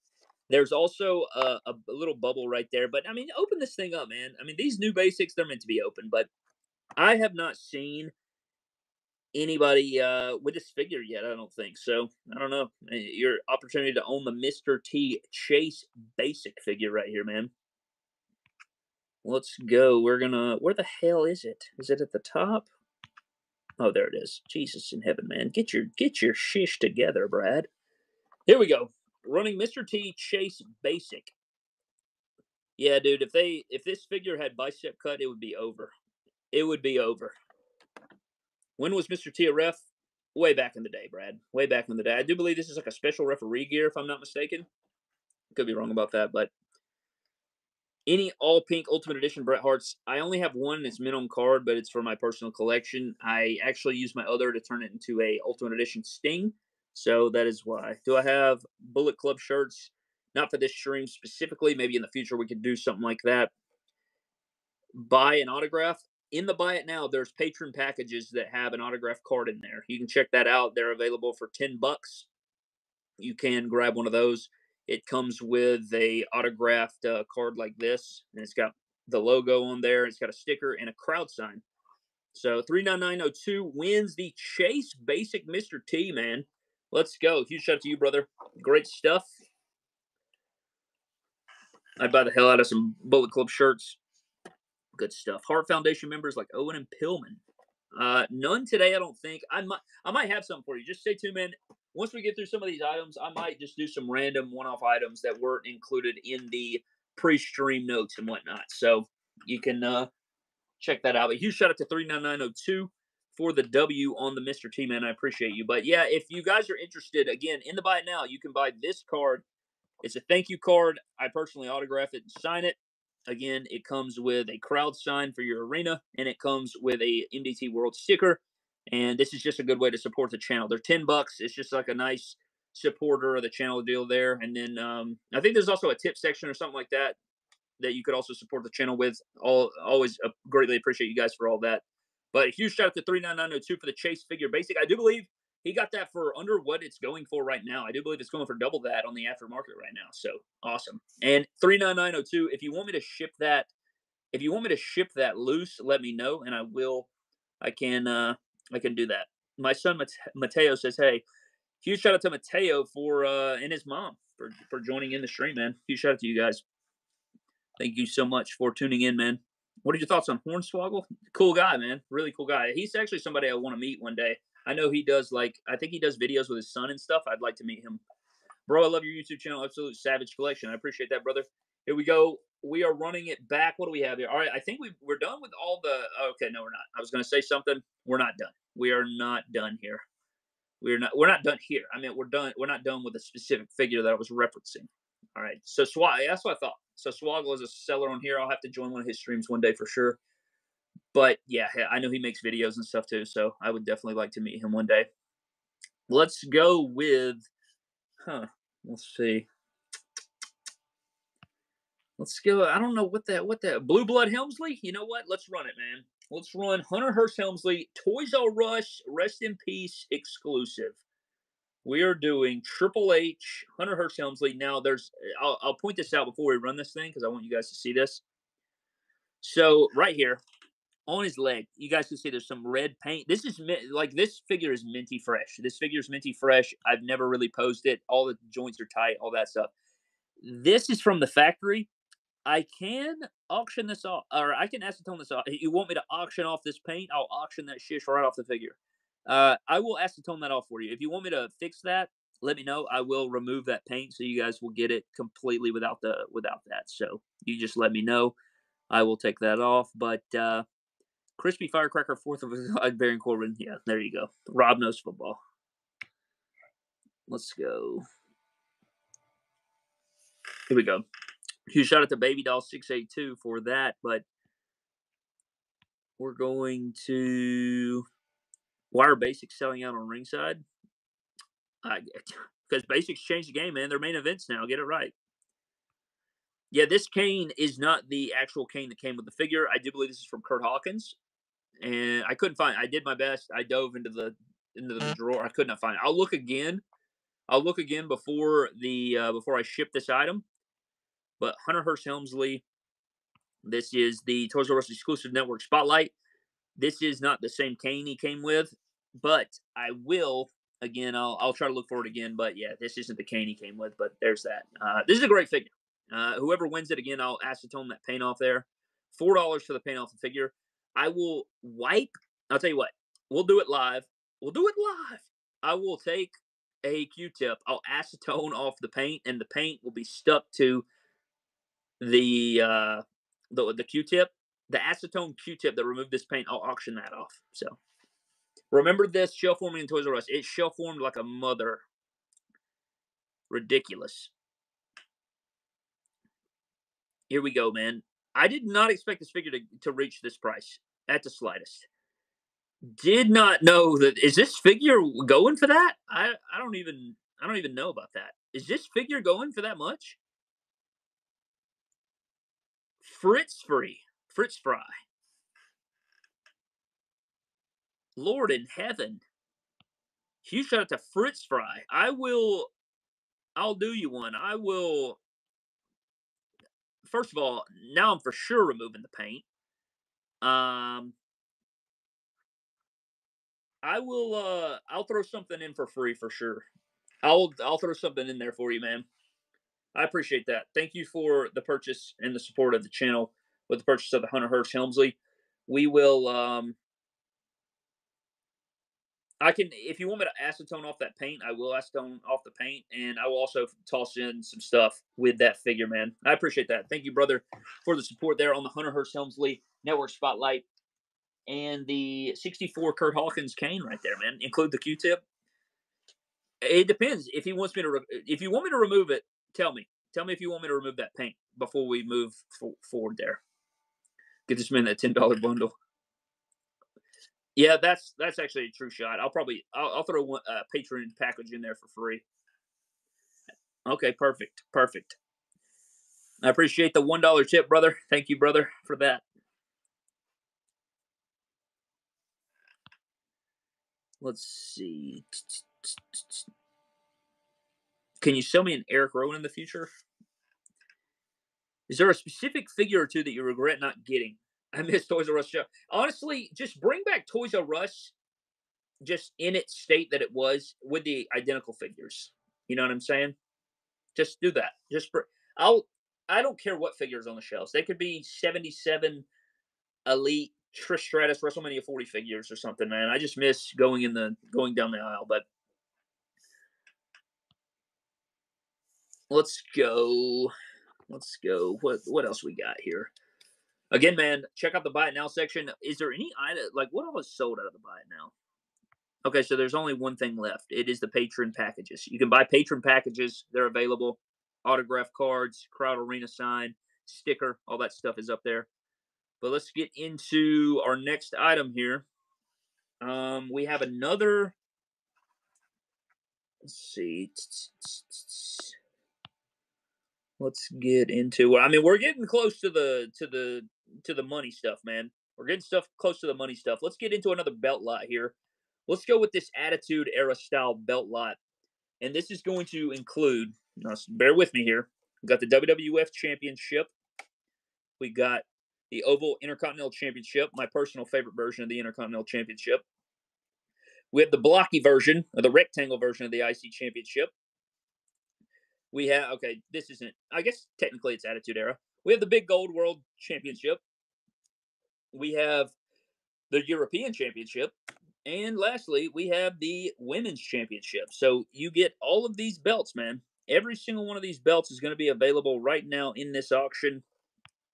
There's also a, a little bubble right there. But, I mean, open this thing up, man. I mean, these new basics, they're meant to be open. But I have not seen anybody uh, with this figure yet, I don't think. So, I don't know. Your opportunity to own the Mister T Chase basic figure right here, man. Let's go. We're going to... Where the hell is it? Is it at the top? Oh, there it is. Jesus in heaven, man. Get your get your shish together, Brad. Here we go. Running Mister T Chase basic. Yeah, dude, if they if this figure had bicep cut, it would be over. It would be over. When was Mister T a ref? Way back in the day, Brad. Way back in the day. I do believe this is like a special referee gear, if I'm not mistaken. Could be wrong about that, but any all-pink Ultimate Edition Bret Hart's. I only have one, and it's mint on card, but it's for my personal collection. I actually used my other to turn it into a Ultimate Edition Sting, so that is why. Do I have Bullet Club shirts? Not for this stream specifically. Maybe in the future we could do something like that. Buy an autograph. In the buy it now, there's patron packages that have an autograph card in there. You can check that out. They're available for ten bucks. You can grab one of those. It comes with a autographed uh, card like this, and it's got the logo on there. It's got a sticker and a crowd sign. So three nine nine oh two wins the Chase Basic Mister T, man. Let's go. Huge shout out to you, brother. Great stuff. I'd buy the hell out of some Bullet Club shirts. Good stuff. Heart Foundation members like Owen and Pillman. Uh, none today, I don't think. I might, I might have some for you. Just stay tuned, man. Once we get through some of these items, I might just do some random one-off items that weren't included in the pre-stream notes and whatnot. So you can uh, check that out. But huge shout out to three nine nine oh two for the W on the Mister T, man. I appreciate you. But yeah, if you guys are interested, again, in the buy it now, you can buy this card. It's a thank you card. I personally autograph it and sign it. Again, it comes with a crowd sign for your arena, and it comes with a M D T World sticker. And this is just a good way to support the channel. They're ten bucks. It's just like a nice supporter of the channel deal there. And then um, I think there's also a tip section or something like that that you could also support the channel with. All always uh, greatly appreciate you guys for all that. But a huge shout out to three nine nine oh two for the Chase figure basic. I do believe he got that for under what it's going for right now. I do believe it's going for double that on the aftermarket right now. So awesome. And three nine nine oh two. If you want me to ship that, if you want me to ship that loose, let me know, and I will. I can. Uh, I can do that. My son Mateo says, "Hey, huge shout out to Mateo for uh, and his mom for for joining in the stream, man. Huge shout out to you guys. Thank you so much for tuning in, man. What are your thoughts on Hornswoggle? Cool guy, man. Really cool guy. He's actually somebody I want to meet one day. I know he does, like, I think he does videos with his son and stuff. I'd like to meet him. Bro, I love your YouTube channel, Absolute Savage Collection. I appreciate that, brother. Here we go. We are running it back. What do we have here? All right, I think we've, we're done with all the... Okay, no, we're not. I was going to say something. We're not done. We are not done here. We're not We're not done here. I mean, we're done. We're not done with the specific figure that I was referencing. All right, so Swag, that's what I thought. So Swaggle is a seller on here. I'll have to join one of his streams one day for sure. But, yeah, I know he makes videos and stuff, too, so I would definitely like to meet him one day. Let's go with, huh, let's see. Let's go, I don't know what that, what that, Blue Blood Helmsley? You know what? Let's run it, man. Let's run Hunter Hearst Helmsley, Toys R Us, Rest in Peace, exclusive. We are doing Triple H, Hunter Hearst Helmsley. Now, there's, I'll, I'll point this out before we run this thing, because I want you guys to see this. So, right here. On his leg, you guys can see there's some red paint. This is, like, this figure is minty fresh. This figure is minty fresh. I've never really posed it. All the joints are tight, all that stuff. This is from the factory. I can auction this off, or I can acetone this off. You want me to auction off this paint? I'll auction that shish right off the figure. Uh, I will acetone that off for you. If you want me to fix that, let me know. I will remove that paint so you guys will get it completely without the without that. So you just let me know. I will take that off, but... Uh, Crispy Firecracker, fourth of a Baron Corbin. Yeah, there you go. Rob knows football. Let's go. Here we go. Huge shout out to Baby Doll six eight two for that, but we're going to... Why are Basics selling out on ringside? Because Basics changed the game, man. They're main events now. Get it right. Yeah, this cane is not the actual cane that came with the figure. I do believe this is from Kurt Hawkins. And I couldn't find it. I did my best. I dove into the into the drawer. I could not find it. I'll look again. I'll look again before the uh, before I ship this item. But Hunter Hearst Helmsley, this is the Toys R Us exclusive network spotlight. This is not the same cane he came with. But I will, again, I'll, I'll try to look for it again. But, yeah, this isn't the cane he came with, but there's that. Uh, this is a great figure. Uh, whoever wins it, again, I'll acetone that paint off there. four dollars for the paint off the figure. I will wipe. I'll tell you what. We'll do it live. We'll do it live. I will take a Q-tip. I'll acetone off the paint, and the paint will be stuck to the uh, the, the Q-tip. The acetone Q-tip that removed this paint, I'll auction that off. So remember this shell forming in Toys R Us. It shell formed like a mother. Ridiculous. Here we go, man. I did not expect this figure to, to reach this price at the slightest. Did not know that. Is this figure going for that? I, I don't even I don't even know about that. Is this figure going for that much? Fritz Free. Fritz Fry. Lord in heaven. Huge shout out to Fritz Fry. I will I'll do you one. I will. First of all, now I'm for sure removing the paint. Um I will uh I'll throw something in for free for sure. I'll I'll throw something in there for you, man. I appreciate that. Thank you for the purchase and the support of the channel with the purchase of the Hunter Hearst Helmsley. We will um I can, if you want me to acetone off that paint, I will acetone off the paint, and I will also toss in some stuff with that figure, man. I appreciate that. Thank you, brother, for the support there on the Hunter Hearst Helmsley Network Spotlight. And the sixty-four Kurt Hawkins cane right there, man. Include the Q-tip. It depends. If he wants me to, if you want me to remove it, tell me. Tell me if you want me to remove that paint before we move for forward there. Get this man that ten dollar bundle. Yeah, that's that's actually a true shot. I'll probably I'll, I'll throw one uh, Patreon package in there for free. Okay, perfect, perfect. I appreciate the one dollar tip, brother. Thank you, brother, for that. Let's see. Can you sell me an Eric Rowan in the future? Is there a specific figure or two that you regret not getting? I miss Toys R Us show. Honestly, just bring back Toys R Us just in its state that it was with the identical figures. You know what I'm saying? Just do that. Just for, I'll, I don't care what figures on the shelves. They could be seventy-seven Elite Trish Stratus WrestleMania forty figures or something, man. I just miss going in the going down the aisle, but let's go. Let's go. What what else we got here? Again, man, check out the buy it now section. Is there any item, like what all is sold out of the buy it now? Okay, so there's only one thing left. It is the patron packages. You can buy patron packages. They're available. Autograph cards, crowd arena sign, sticker, all that stuff is up there. But let's get into our next item here. Um, we have another. Let's see. Let's get into. I mean, we're getting close to the to the. to the money stuff, man. We're getting stuff close to the money stuff. Let's get into another belt lot here. Let's go with this Attitude Era style belt lot. And this is going to include, now bear with me here, we got the W W F Championship. We got the Oval Intercontinental Championship, my personal favorite version of the Intercontinental Championship. We have the blocky version, or the rectangle version of the I C Championship. We have, okay, this isn't, I guess technically it's Attitude Era. We have the Big Gold World Championship. We have the European Championship. And lastly, we have the Women's Championship. So you get all of these belts, man. Every single one of these belts is going to be available right now in this auction.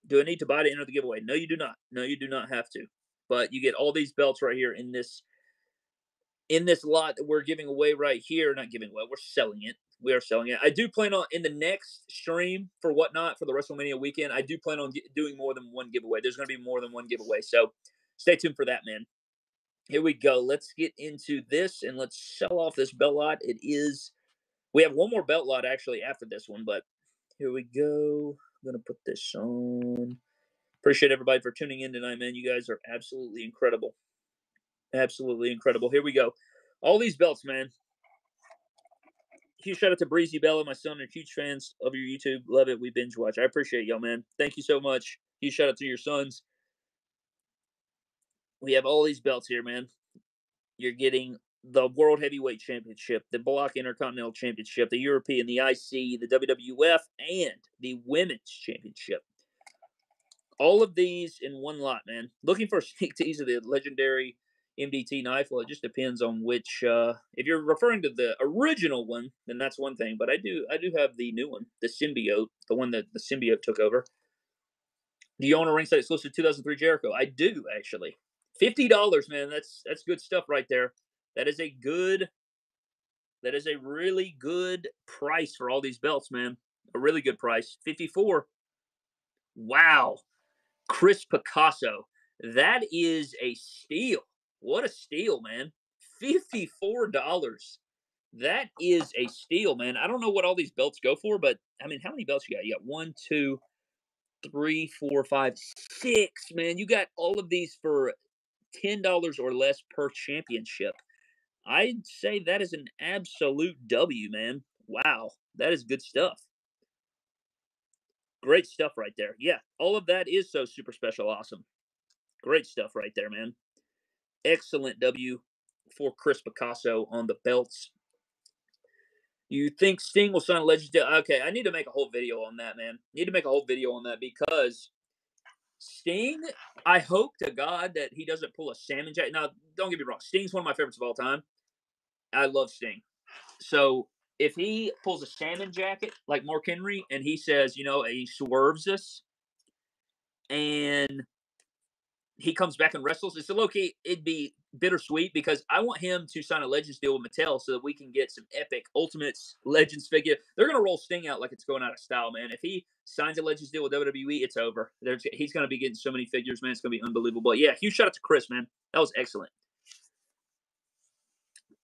Do I need to buy to enter the giveaway? No, you do not. No, you do not have to. But you get all these belts right here in this in this lot that we're giving away right here. Not giving away. We're selling it. We are selling it. I do plan on, in the next stream for Whatnot, for the WrestleMania weekend, I do plan on doing more than one giveaway. There's going to be more than one giveaway, so stay tuned for that, man. Here we go. Let's get into this, and let's sell off this belt lot. It is – we have one more belt lot, actually, after this one, but here we go. I'm going to put this on. Appreciate everybody for tuning in tonight, man. You guys are absolutely incredible. Absolutely incredible. Here we go. All these belts, man. Huge shout out to Breezy Bella, my son. They're huge fans of your YouTube. Love it. We binge watch. I appreciate y'all, man. Thank you so much. Huge shout out to your sons. We have all these belts here, man. you're getting the World Heavyweight Championship, the Block Intercontinental Championship, the European, the I C, the W W F, and the Women's Championship. All of these in one lot, man. Looking for a sneak tease of the legendary M D T knife? Well, it just depends on which. Uh, if you're referring to the original one, then that's one thing. But I do, I do have the new one, the Symbiote, the one that the Symbiote took over. Do you own a ringside exclusive two thousand three Jericho? I do, actually. fifty dollars, man. That's that's good stuff right there. That is a good, that is a really good price for all these belts, man. A really good price. fifty-four. Wow. Chris Picasso. That is a steal. What a steal, man. fifty-four dollars. That is a steal, man. I don't know what all these belts go for, but, I mean, how many belts you got? You got one, two, three, four, five, six, man. You got all of these for ten dollars or less per championship. I'd say that is an absolute W, man. Wow. That is good stuff. Great stuff right there. Yeah, all of that is so super special awesome. Great stuff right there, man. Excellent W for Chris Picasso on the belts. You think Sting will sign a legendary? Okay, I need to make a whole video on that, man. Need to make a whole video on that because Sting, I hope to God that he doesn't pull a salmon jack. Now, don't get me wrong. Sting's one of my favorites of all time. I love Sting. So if he pulls a salmon jacket like Mark Henry and he says, you know, he swerves us and he comes back and wrestles, it's a low-key, it'd be bittersweet because I want him to sign a Legends deal with Mattel so that we can get some epic Ultimates Legends figure. They're going to roll Sting out like it's going out of style, man. If he signs a Legends deal with W W E, it's over. There's, he's going to be getting so many figures, man. It's going to be unbelievable. Yeah, huge shout-out to Chris, man. That was excellent.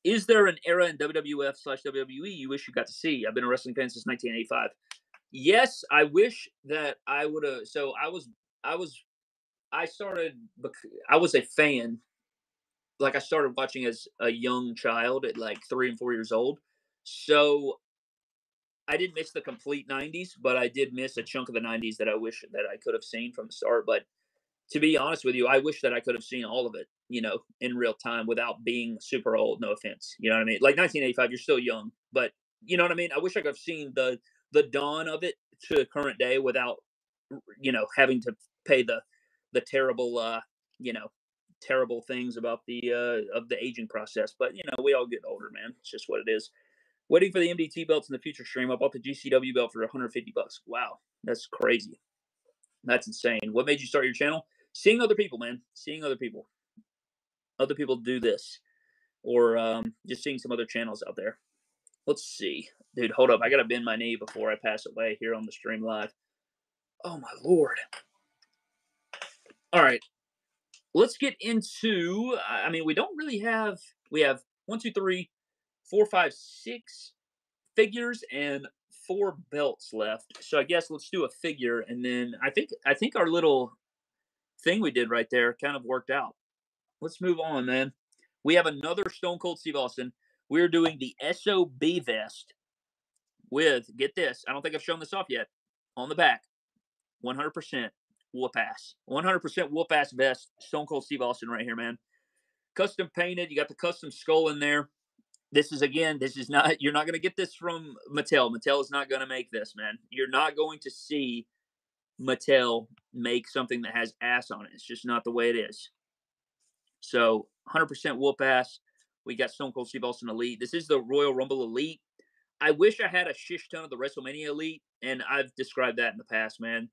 Is there an era in W W F slash W W E you wish you got to see? I've been a wrestling fan since nineteen eighty-five. Yes, I wish that I would have. So I was, I was, I started, I was a fan. Like I started watching as a young child at like three and four years old. So I didn't miss the complete nineties, but I did miss a chunk of the nineties that I wish that I could have seen from the start. But to be honest with you, I wish that I could have seen all of it, you know, in real time without being super old. No offense. You know what I mean? Like nineteen eighty-five, you're still young, but you know what I mean? I wish I could have seen the, the dawn of it to the current day without, you know, having to pay the, the terrible, uh, you know, terrible things about the, uh, of the aging process. But, you know, we all get older, man. It's just what it is. Waiting for the M D T belts in the future stream. I bought the G C W belt for one hundred fifty bucks. Wow. That's crazy. That's insane. What made you start your channel? Seeing other people, man. Seeing other people. Other people do this. Or um, just seeing some other channels out there. Let's see. Dude, hold up. I got to bend my knee before I pass away here on the stream live. Oh, my Lord. All right. Let's get into, I mean, we don't really have, we have one, two, three, four, five, six figures and four belts left. So I guess let's do a figure. And then I think, I think our little thing we did right there kind of worked out. Let's move on, man. We have another Stone Cold Steve Austin. We're doing the S O B vest with, get this, I don't think I've shown this off yet, on the back, one hundred percent. Whoop-ass. one hundred percent whoop-ass vest. Stone Cold Steve Austin right here, man. Custom painted. You got the custom skull in there. This is, again, this is not, you're not going to get this from Mattel. Mattel is not going to make this, man. You're not going to see Mattel make something that has ass on it. It's just not the way it is. So, one hundred percent whoop-ass. We got Stone Cold Steve Austin Elite. This is the Royal Rumble Elite. I wish I had a shish ton of the WrestleMania Elite, and I've described that in the past, man.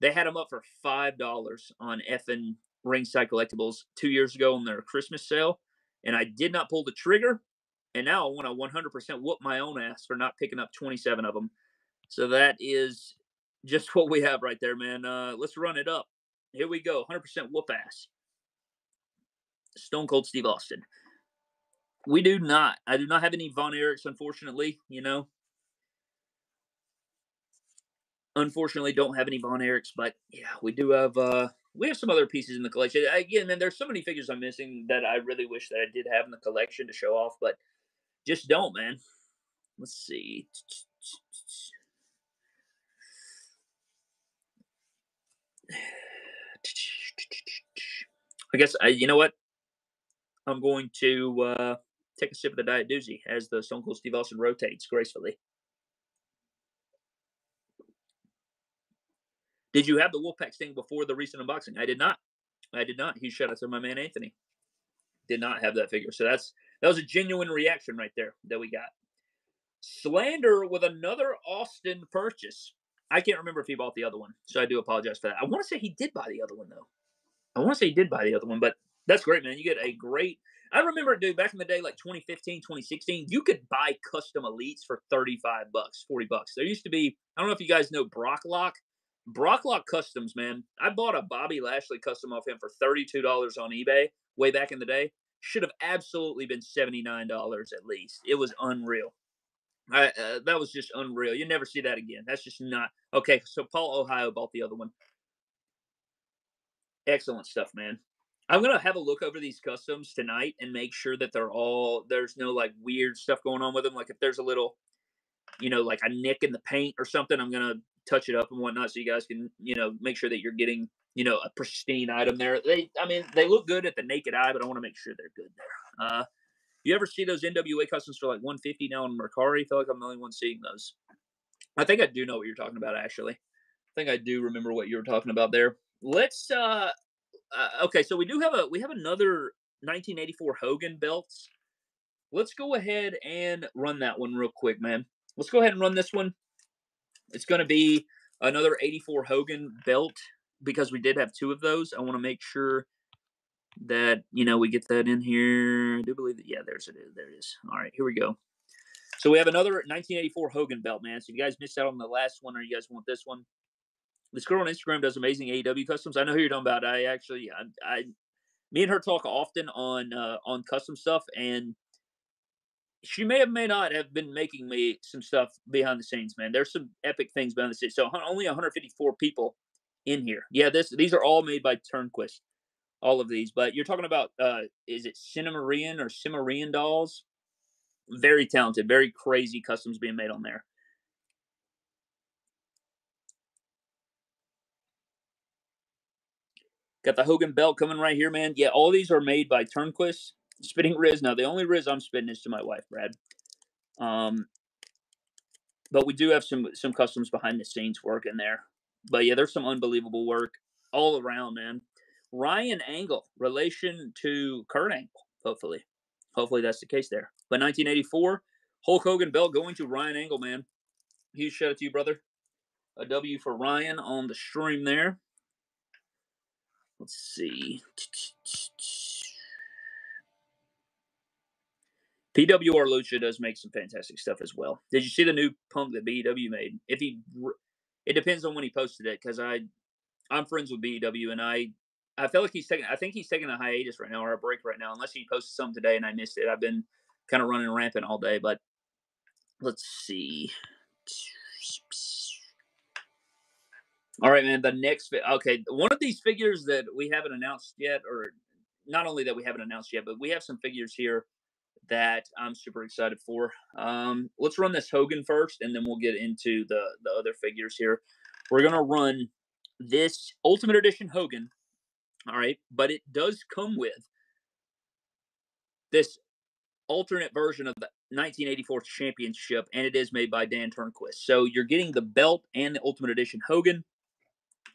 They had them up for five dollars on effing Ringside Collectibles two years ago on their Christmas sale, and I did not pull the trigger, and now I want to one hundred percent whoop my own ass for not picking up twenty-seven of them. So that is just what we have right there, man. Uh, let's run it up. Here we go, one hundred percent whoop ass. Stone Cold Steve Austin. We do not. I do not have any Von Erichs, unfortunately, you know. Unfortunately, don't have any Von Erichs, but yeah, we do have uh, we have some other pieces in the collection. Again, man, there's so many figures I'm missing that I really wish that I did have in the collection to show off, but just don't, man. Let's see. I guess I, you know what? I'm going to uh, take a sip of the Diet Doozy as the Stone Cold Steve Austin rotates gracefully. Did you have the Wolfpack Sting before the recent unboxing? I did not. I did not. Huge shout out to my man Anthony. Did not have that figure. So that's that was a genuine reaction right there that we got. Slander with another Austin purchase. I can't remember if he bought the other one, so I do apologize for that. I want to say he did buy the other one, though. I want to say he did buy the other one, but that's great, man. You get a great... I remember, dude, back in the day, like twenty fifteen, twenty sixteen, you could buy custom elites for thirty-five bucks, forty bucks. There used to be... I don't know if you guys know Brocklock. Brocklock Customs, man. I bought a Bobby Lashley custom off him for thirty-two dollars on eBay way back in the day. Should have absolutely been seventy-nine dollars at least. It was unreal. I, uh, that was just unreal. You never see that again. That's just not... Okay, so Paul Ohio bought the other one. Excellent stuff, man. I'm going to have a look over these customs tonight and make sure that they're all... There's no, like, weird stuff going on with them. Like, if there's a little, you know, like a nick in the paint or something, I'm going to touch it up and whatnot so you guys can, you know, make sure that you're getting, you know, a pristine item there. They, I mean, they look good at the naked eye, but I want to make sure they're good there. Uh... You ever see those N W A customs for like one fifty now on Mercari? I feel like I'm the only one seeing those. I think I do know what you're talking about, actually. I think I do remember what you were talking about there. Let's, uh, uh okay, so we do have a, we have another nineteen eighty-four Hogan belts. Let's go ahead and run that one real quick, man. Let's go ahead and run this one. It's going to be another eighty-four Hogan belt because we did have two of those. I want to make sure that, you know, we get that in here. I do believe that, yeah, there's it is. There it is. All right, here we go. So we have another nineteen eighty-four Hogan belt, man. So if you guys missed out on the last one or you guys want this one, this girl on Instagram does amazing A E W customs. I know who you're talking about. I actually, I, I me and her talk often on, uh, on custom stuff, and she may have, may not have been making me some stuff behind the scenes, man. There's some epic things behind the scenes. So only one hundred fifty-four people in here. Yeah, this these are all made by Turnquist. All of these, but you're talking about, uh, is it Cinemarian or Cimmerian dolls? Very talented, very crazy customs being made on there. Got the Hogan belt coming right here, man. Yeah, all these are made by Turnquist. Spitting Riz. Now, the only Riz I'm spitting is to my wife, Brad. Um, but we do have some, some customs behind the scenes work in there. But yeah, there's some unbelievable work all around, man. Ryan Angle, relation to Kurt Angle, hopefully. Hopefully that's the case there. But nineteen eighty-four, Hulk Hogan belt going to Ryan Angle, man. Huge shout out to you, brother. A W for Ryan on the stream there. Let's see. P W R Lucha does make some fantastic stuff as well. Did you see the new Punk that B E W made? If he, it depends on when he posted it, because I, I'm friends with B E W, and I... I feel like he's taking, I think he's taking a hiatus right now or a break right now, unless he posted something today and I missed it. I've been kind of running rampant all day, but let's see. All right, man, the next, okay, one of these figures that we haven't announced yet, or not only that we haven't announced yet, but we have some figures here that I'm super excited for. Um, let's run this Hogan first, and then we'll get into the, the other figures here. We're going to run this Ultimate Edition Hogan. All right, but it does come with this alternate version of the nineteen eighty-four championship, and it is made by Dan Turnquist. So you're getting the belt and the Ultimate Edition Hogan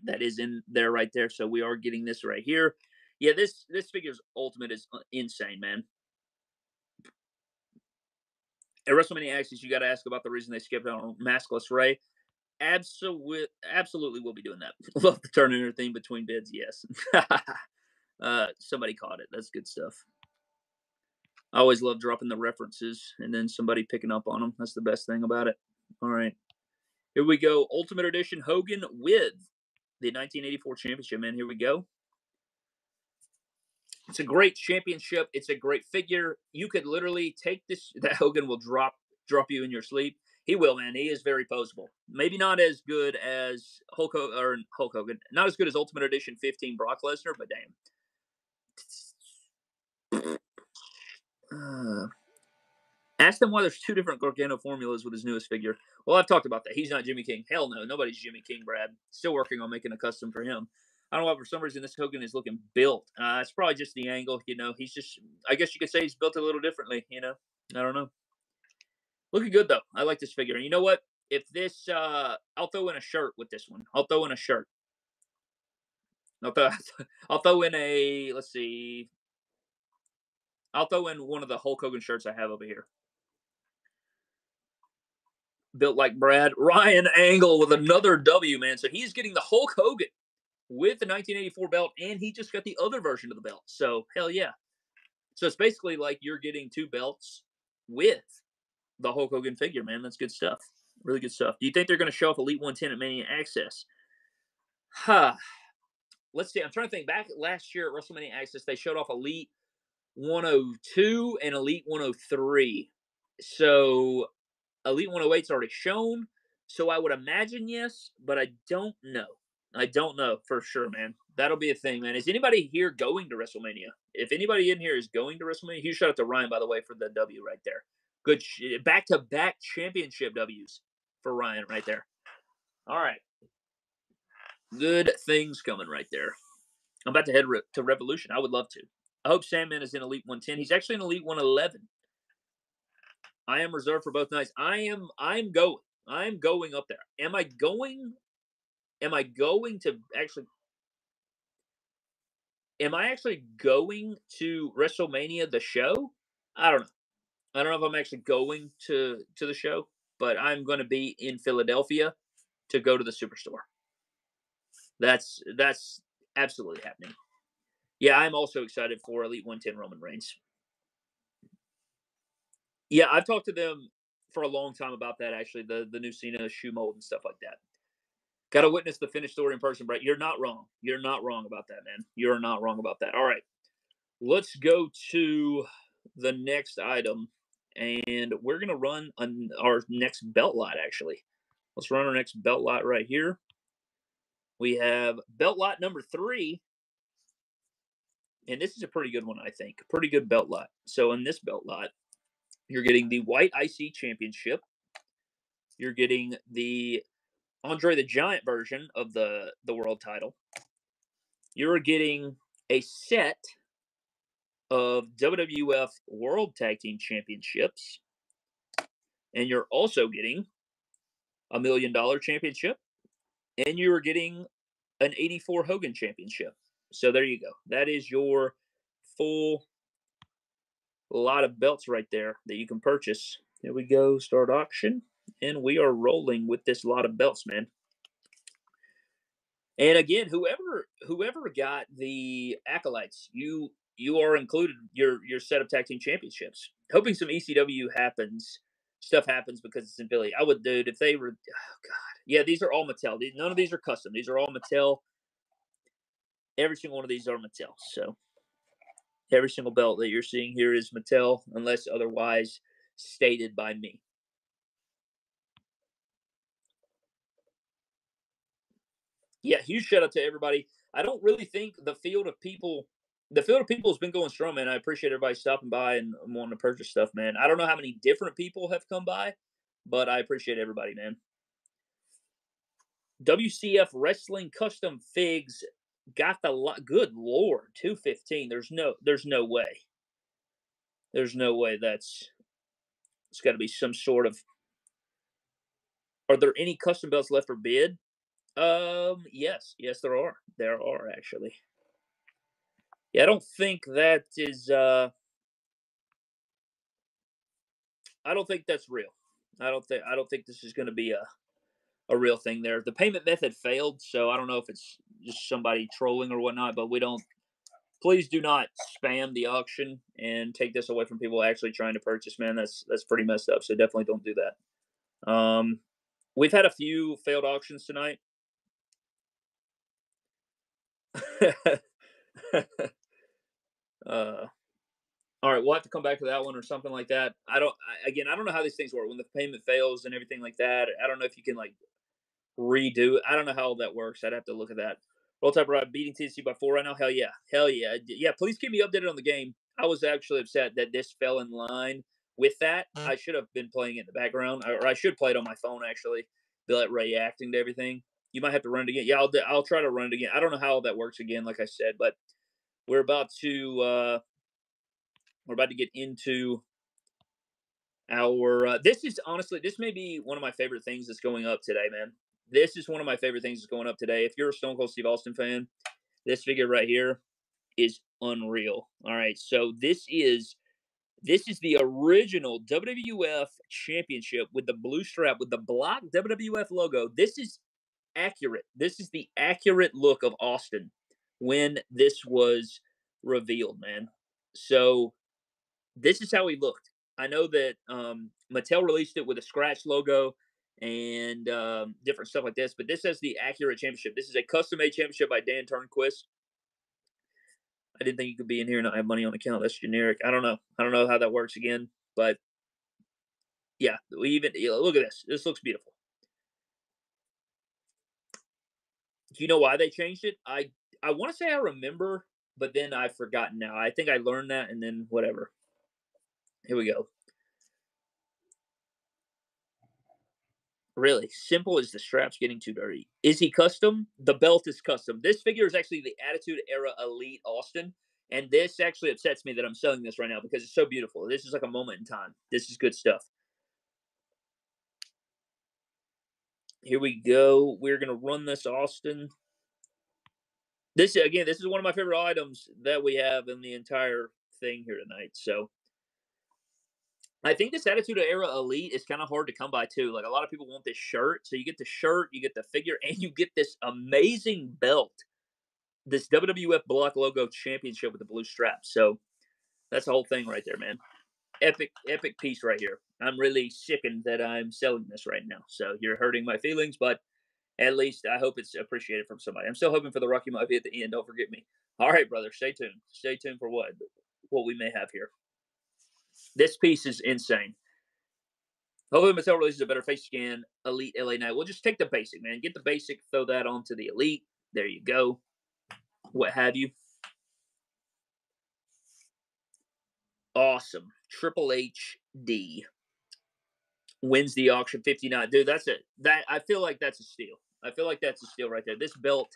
that is in there right there. So we are getting this right here. Yeah, this, this figure's Ultimate is insane, man. At WrestleMania Access, you got to ask about the reason they skipped out on Maskless Ray. Absolutely, absolutely, we'll be doing that. Love the Turner thing between bids, yes. uh, somebody caught it. That's good stuff. I always love dropping the references and then somebody picking up on them. That's the best thing about it. All right. Here we go. Ultimate Edition Hogan with the nineteen eighty-four championship, man. Here we go. It's a great championship. It's a great figure. You could literally take this. That Hogan will drop, drop you in your sleep. He will, man. He is very posable. Maybe not as good as Hulk Hogan, or Hulk Hogan. Not as good as Ultimate Edition fifteen Brock Lesnar, but damn. Uh, ask them why there's two different Gargano formulas with his newest figure. Well, I've talked about that. He's not Jimmy King. Hell no. Nobody's Jimmy King, Brad. Still working on making a custom for him. I don't know why, for some reason, this Hogan is looking built. Uh, it's probably just the angle, you know. He's just, I guess you could say he's built a little differently, you know. I don't know. Looking good, though. I like this figure. And you know what? If this, uh, I'll throw in a shirt with this one. I'll throw in a shirt. I'll throw, I'll throw in a, let's see. I'll throw in one of the Hulk Hogan shirts I have over here. Built like Brad. Ryan Angle with another W, man. So he's getting the Hulk Hogan with the nineteen eighty-four belt, and he just got the other version of the belt. So, hell yeah. So it's basically like you're getting two belts with the Hulk Hogan figure, man. That's good stuff. Really good stuff. Do you think they're going to show off Elite one ten at Mania Access? Huh. Let's see. I'm trying to think. Back last year at WrestleMania Access, they showed off Elite one oh two and Elite one oh three. So Elite one oh eight's already shown. So I would imagine yes, but I don't know. I don't know for sure, man. That'll be a thing, man. Is anybody here going to WrestleMania? If anybody in here is going to WrestleMania, huge shout out to Ryan, by the way, for the W right there. Good back-to-back championship W's for Ryan right there. All right. Good things coming right there. I'm about to head re to Revolution. I would love to. I hope Sandman is in Elite one ten. He's actually in Elite one eleven. I am reserved for both nights. I am I'm going. I'm going up there. Am I going... Am I going to actually, am I actually going to WrestleMania, the show? I don't know. I don't know if I'm actually going to, to the show, but I'm going to be in Philadelphia to go to the Superstore. That's, that's absolutely happening. Yeah, I'm also excited for Elite one ten Roman Reigns. Yeah, I've talked to them for a long time about that, actually, the, the new Cena shoe mold and stuff like that. Got to witness the finished story in person, Brett. You're not wrong. You're not wrong about that, man. You're not wrong about that. All right. Let's go to the next item, and we're going to run an, our next belt lot, actually. Let's run our next belt lot right here. We have belt lot number three, and this is a pretty good one, I think. Pretty good belt lot. So in this belt lot, you're getting the White I C Championship. You're getting the Andre the Giant version of the, the world title. You're getting a set of W W F World Tag Team Championships. And you're also getting a million dollar championship. And you're getting an eighty-four Hogan championship. So there you go. That is your full lot of belts right there that you can purchase. There we go. Start auction. And we are rolling with this lot of belts, man. And again, whoever whoever got the Acolytes, you you are included your your set of tag team championships. Hoping some E C W happens, stuff happens because it's in Philly. I would, dude, if they were, oh god, yeah, these are all Mattel. None of these are custom. These are all Mattel. Every single one of these are Mattel. So every single belt that you're seeing here is Mattel, unless otherwise stated by me. Yeah, huge shout out to everybody. I don't really think the field of people, the field of people has been going strong, man. I appreciate everybody stopping by and wanting to purchase stuff, man. I don't know how many different people have come by, but I appreciate everybody, man. W C F Wrestling Custom Figs got the lot. Good Lord, two fifteen. There's no, there's no way. There's no way that's, it's got to be some sort of, are there any custom belts left for bid? Um, yes. Yes, there are. There are, actually. Yeah, I don't think that is, uh, I don't think that's real. I don't think, I don't think this is going to be a, a real thing there. The payment method failed, so I don't know if it's just somebody trolling or whatnot, but we don't, please do not spam the auction and take this away from people actually trying to purchase, man. That's, that's pretty messed up, so definitely don't do that. Um, we've had a few failed auctions tonight. uh, all right, we'll have to come back to that one or something like that. I don't. I, again, I don't know how these things work when the payment fails and everything like that. I don't know if you can like redo it. I don't know how that works. I'd have to look at that. Roll Tide Ride beating T C by four right now. Hell yeah, hell yeah, yeah. Please keep me updated on the game. I was actually upset that this fell in line with that. I should have been playing it in the background, or I should play it on my phone actually. Be like reacting to everything. you might have to run it again. Yeah, I'll, I'll try to run it again. I don't know how that works again, like I said, but we're about to uh, we're about to get into our. Uh, this is honestly, this may be one of my favorite things that's going up today, man. This is one of my favorite things that's going up today. If you're a Stone Cold Steve Austin fan, this figure right here is unreal. All right, so this is this is the original W W F Championship with the blue strap with the block W W F logo. This is accurate. This is the accurate look of Austin when this was revealed, man. So this is how he looked. I know that um, Mattel released it with a scratch logo and um, different stuff like this, but this has the accurate championship. This is a custom-made championship by Dan Turnquist. I didn't think you could be in here and not have money on account. That's generic. I don't know. I don't know how that works again, but yeah, we even look at this. This looks beautiful. Do you know why they changed it? I I want to say I remember, but then I've forgotten now. I think I learned that, and then whatever. Here we go. Really simple. Is the straps getting too dirty? Is he custom? The belt is custom. This figure is actually the Attitude Era Elite Austin, and this actually upsets me that I'm selling this right now because it's so beautiful. This is like a moment in time. This is good stuff. Here we go. We're going to run this Austin. This, again, this is one of my favorite items that we have in the entire thing here tonight. So I think this Attitude Era Elite is kind of hard to come by, too. Like, a lot of people want this shirt. So you get the shirt, you get the figure, and you get this amazing belt. This W W F Block Logo Championship with the blue strap. So that's the whole thing right there, man. Epic, epic piece right here. I'm really sickened that I'm selling this right now. So you're hurting my feelings, but at least I hope it's appreciated from somebody. I'm still hoping for the Rocky Mafia at the end. Don't forget me. All right, brother. Stay tuned. Stay tuned for what what we may have here. This piece is insane. Hopefully Mattel releases a better face scan Elite L A Knight. We'll just take the basic, man. Get the basic. Throw that onto the Elite. There you go. What have you. Awesome. Triple H D wins the auction fifty-nine. Dude, that's it. That I feel like that's a steal. I feel like that's a steal right there. This belt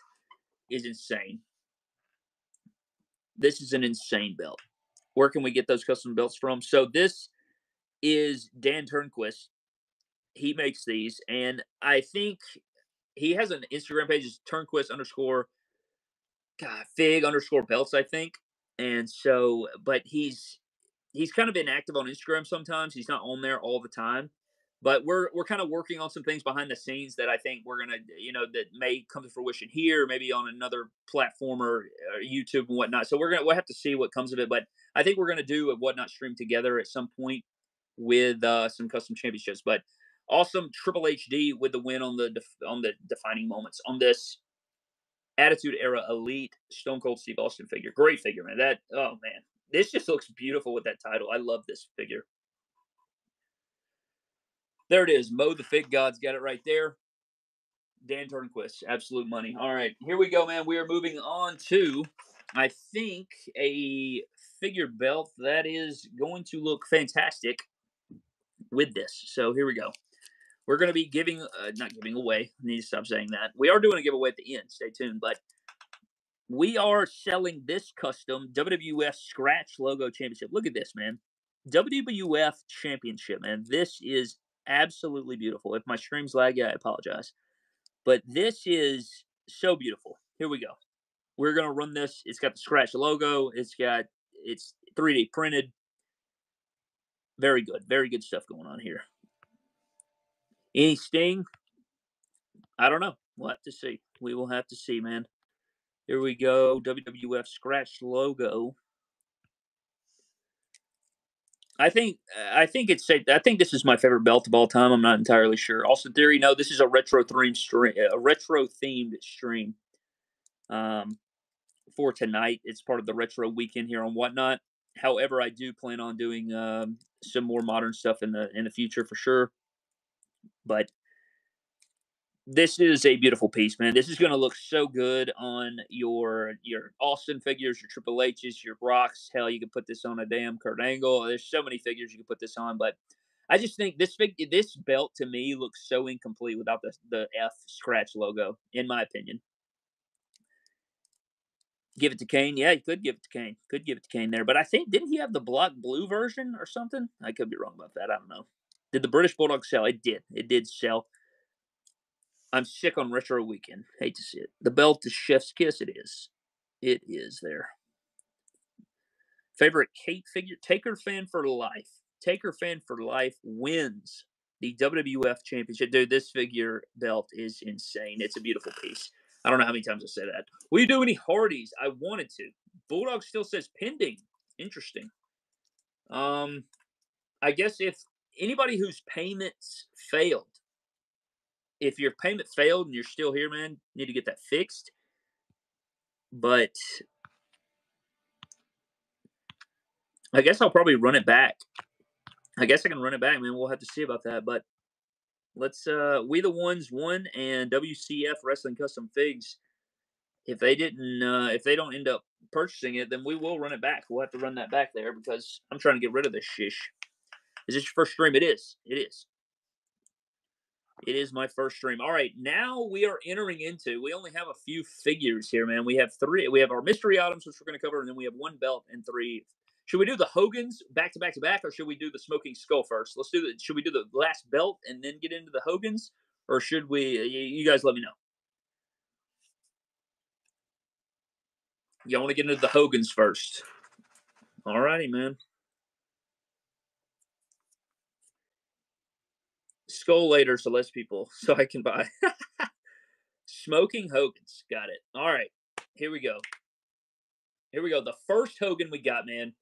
is insane. This is an insane belt. Where can we get those custom belts from? So this is Dan Turnquist. He makes these, and I think he has an Instagram page. It's Turnquist underscore God Fig underscore belts, I think. And so, but he's he's kind of inactive on Instagram sometimes. He's not on there all the time. But we're we're kind of working on some things behind the scenes that I think we're going to, you know, that may come to fruition here, maybe on another platform or, or YouTube and whatnot. So we're going to we'll have to see what comes of it. But I think we're going to do a Whatnot stream together at some point with uh, some custom championships. But awesome Triple H D with the win on the on the defining moments on this Attitude Era Elite Stone Cold Steve Austin figure. Great figure, man. That, oh, man. This just looks beautiful with that title. I love this figure. There it is. Mo the Fig God's got it right there. Dan Turnquist, absolute money. All right, here we go, man. We are moving on to, I think, a figure belt that is going to look fantastic with this. So here we go. We're going to be giving, uh, not giving away. I need to stop saying that. We are doing a giveaway at the end. Stay tuned, but we are selling this custom W W F Scratch Logo Championship. Look at this, man. W W F Championship, man. This is absolutely beautiful. If my stream's laggy, I apologize. But this is so beautiful. Here we go. We're going to run this. It's got the Scratch logo. It's got, it's three D printed. Very good. Very good stuff going on here. Any Sting? I don't know. We'll have to see. We will have to see, man. Here we go, W W F Scratch logo. I think I think it's safe. I think this is my favorite belt of all time. I'm not entirely sure. Austin Theory, no, this is a retro themed stream, a retro themed stream um, for tonight. It's part of the retro weekend here on Whatnot. However, I do plan on doing um, some more modern stuff in the in the future for sure. But this is a beautiful piece, man. This is going to look so good on your your Austin figures, your Triple H's, your Rocks. Hell, you can put this on a damn Kurt Angle. There's so many figures you can put this on, but I just think this fig this belt to me looks so incomplete without the the F scratch logo, in my opinion. Give it to Kane. Yeah, he could give it to Kane. Could give it to Kane there. But I think, didn't he have the block blue version or something? I could be wrong about that. I don't know. Did the British Bulldog sell? It did. It did sell. I'm sick on Retro Weekend. Hate to see it. The belt is Chef's Kiss. It is. It is there. Favorite Kate figure? Taker fan for life. Taker fan for life wins the W W F championship. Dude, this figure belt is insane. It's a beautiful piece. I don't know how many times I said that. Will you do any Hardys? I wanted to. Bulldog still says pending. Interesting. Um, I guess if anybody whose payments failed, if your payment failed and you're still here, man, you need to get that fixed. But I guess I'll probably run it back. I guess I can run it back, man. We'll have to see about that, but let's, uh, We the Ones won, and W C F Wrestling Custom Figs, if they didn't, uh, if they don't end up purchasing it, then we will run it back. We'll have to run that back there because I'm trying to get rid of this shish. Is this your first stream? It is. It is. It is my first stream. All right, now we are entering into, we only have a few figures here, man. We have three, we have our mystery items, which we're going to cover, and then we have one belt and three. Should we do the Hogans back to back to back, or should we do the Smoking Skull first? Let's do the, should we do the last belt and then get into the Hogans, or should we, you guys let me know. Y'all want to get into the Hogans first? All righty, man. Skull later, so less people, so I can buy. Smoking Hogans. Got it. All right, here we go. Here we go. The first Hogan we got, man.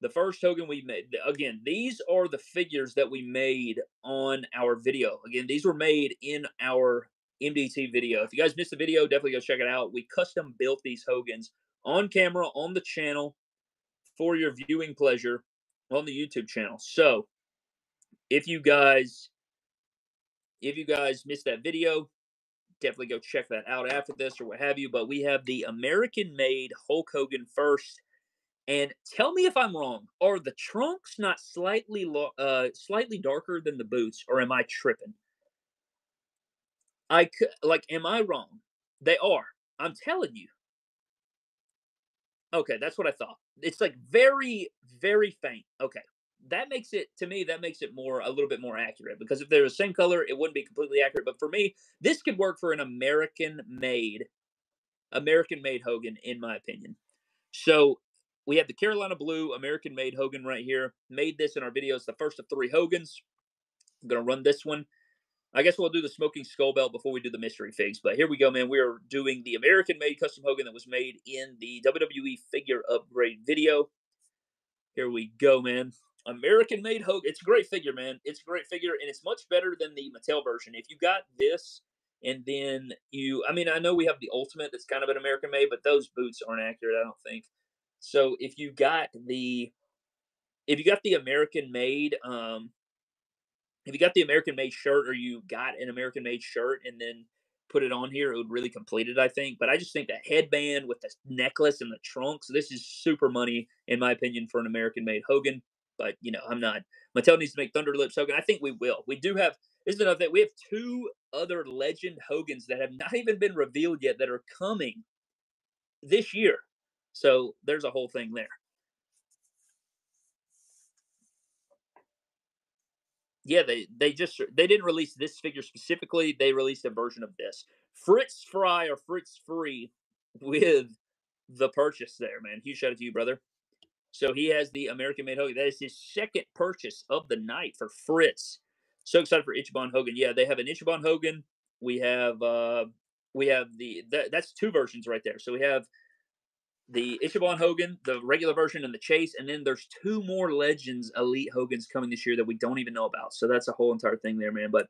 The first Hogan we made, again, these are the figures that we made on our video. Again, these were made in our M D T video. If you guys missed the video, definitely go check it out. We custom built these Hogans on camera, on the channel, for your viewing pleasure on the YouTube channel. So if you guys, if you guys missed that video, definitely go check that out after this or what have you. But we have the American-made Hulk Hogan first. And tell me if I'm wrong. Are the trunks not slightly uh, slightly darker than the boots, or am I tripping? I could, like, am I wrong? They are. I'm telling you. Okay, that's what I thought. It's like very, very faint. Okay, that makes it, to me, that makes it more, a little bit more accurate. Because if they're the same color, it wouldn't be completely accurate. But for me, this could work for an American-made, American-made Hogan, in my opinion. So we have the Carolina Blue American-made Hogan right here. Made this in our videos, the first of three Hogans. I'm going to run this one. I guess we'll do the Smoking Skull belt before we do the mystery figs. But here we go, man. We are doing the American-made custom Hogan that was made in the W W E figure upgrade video. Here we go, man. American-made Hogan. It's a great figure, man. It's a great figure, and it's much better than the Mattel version. If you got this, and then you, I mean, I know we have the Ultimate that's kind of an American-made, but those boots aren't accurate, I don't think. So if you got the, if you got the American made, um, if you got the American made shirt, or you got an American made shirt and then put it on here, it would really complete it, I think. But I just think the headband with the necklace and the trunks, this is super money, in my opinion, for an American made Hogan. But, you know, I'm not, Mattel needs to make Thunder Lips Hogan. I think we will. We do have, this is another thing, we have two other legend Hogans that have not even been revealed yet that are coming this year. So there's a whole thing there. Yeah, they, they just, they didn't release this figure specifically. They released a version of this. Fritz Fry, or Fritz Free, with the purchase there, man. Huge shout out to you, brother. So he has the American-made Hogan. That is his second purchase of the night for Fritz. So excited for Ichiban Hogan. Yeah, they have an Ichiban Hogan. We have, uh, we have the, that, that's two versions right there. So we have the Ichiban Hogan, the regular version, and the Chase, and then there's two more Legends Elite Hogans coming this year that we don't even know about. So that's a whole entire thing there, man. But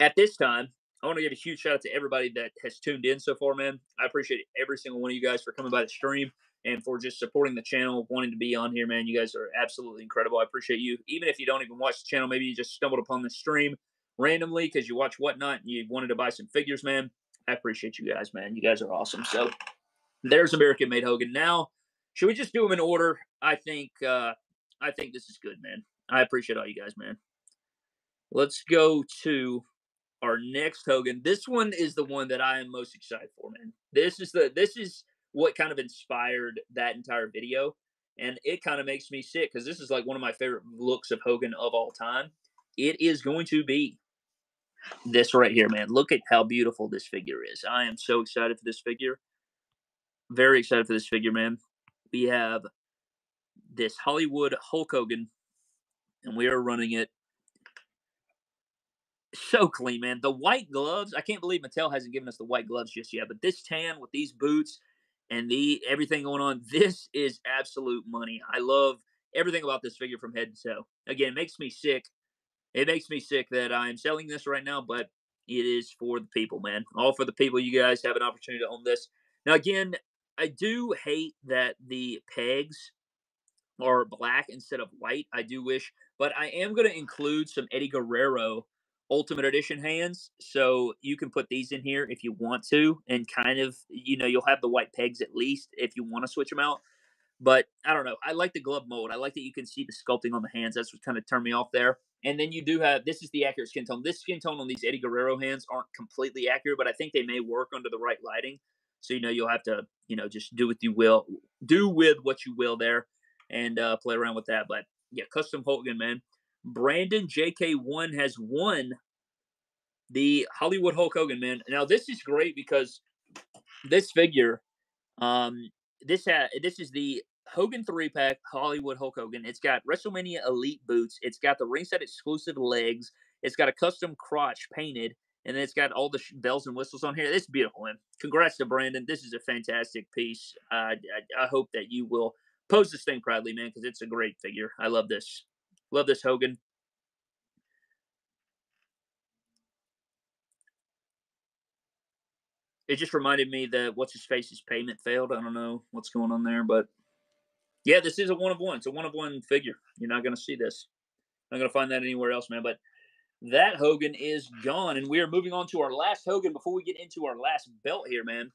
at this time, I want to give a huge shout out to everybody that has tuned in so far, man. I appreciate every single one of you guys for coming by the stream and for just supporting the channel, wanting to be on here, man. You guys are absolutely incredible. I appreciate you. Even if you don't even watch the channel, maybe you just stumbled upon the stream randomly because you watch Whatnot and you wanted to buy some figures, man. I appreciate you guys, man. You guys are awesome. So there's American-made Hogan. Now, should we just do them in order? I think, uh, I think this is good, man. I appreciate all you guys, man. Let's go to our next Hogan. This one is the one that I am most excited for, man. This is the this is what kind of inspired that entire video, and it kind of makes me sick because this is like one of my favorite looks of Hogan of all time. It is going to be this right here, man. Look at how beautiful this figure is. I am so excited for this figure. Very excited for this figure, man. We have this Hollywood Hulk Hogan, and we are running it so clean, man. The white gloves, I can't believe Mattel hasn't given us the white gloves just yet, but this tan with these boots and the everything going on, this is absolute money. I love everything about this figure from head to toe. Again, it makes me sick. It makes me sick that I'm selling this right now, but it is for the people, man. All for the people. You guys have an opportunity to own this. Now, again, I do hate that the pegs are black instead of white. I do wish, but I am going to include some Eddie Guerrero Ultimate Edition hands, so you can put these in here if you want to, and kind of, you know, you'll have the white pegs at least if you want to switch them out. But I don't know. I like the glove mold. I like that you can see the sculpting on the hands. That's what kind of turned me off there. And then you do have, this is the accurate skin tone. This skin tone on these Eddie Guerrero hands aren't completely accurate, but I think they may work under the right lighting. So, you know, you'll have to, you know, just do what you will, do with what you will there, and uh, play around with that. But yeah, custom Hogan, man. Brandon J K one has won the Hollywood Hulk Hogan, man. Now, this is great because this figure, um, this ha this is the Hogan three-pack Hollywood Hulk Hogan. It's got WrestleMania Elite boots. It's got the ringside exclusive legs. It's got a custom crotch painted, and it's got all the bells and whistles on here. This is beautiful, man. Congrats to Brandon. This is a fantastic piece. Uh, I, I hope that you will pose this thing proudly, man, because it's a great figure. I love this. Love this Hogan. It just reminded me that What's-His-Face's payment failed. I don't know what's going on there, but yeah, this is a one-of-one. It's a one-of-one figure. You're not going to see this. I'm not going to find that anywhere else, man, but that Hogan is gone, and we are moving on to our last Hogan before we get into our last belt here, man.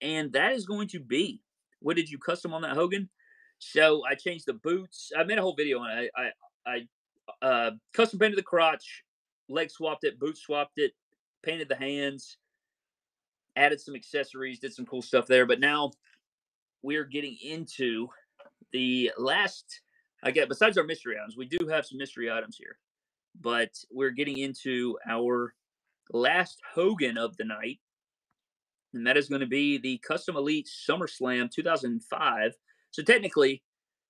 And that is going to be, what did you custom on that Hogan? So I changed the boots. I made a whole video on it. I I, I uh, custom painted the crotch, leg swapped it, boot swapped it, painted the hands, added some accessories, did some cool stuff there. But now we are getting into the last, I guess, besides our mystery items, we do have some mystery items here. But we're getting into our last Hogan of the night, and that is going to be the Custom Elite SummerSlam two thousand five. So technically,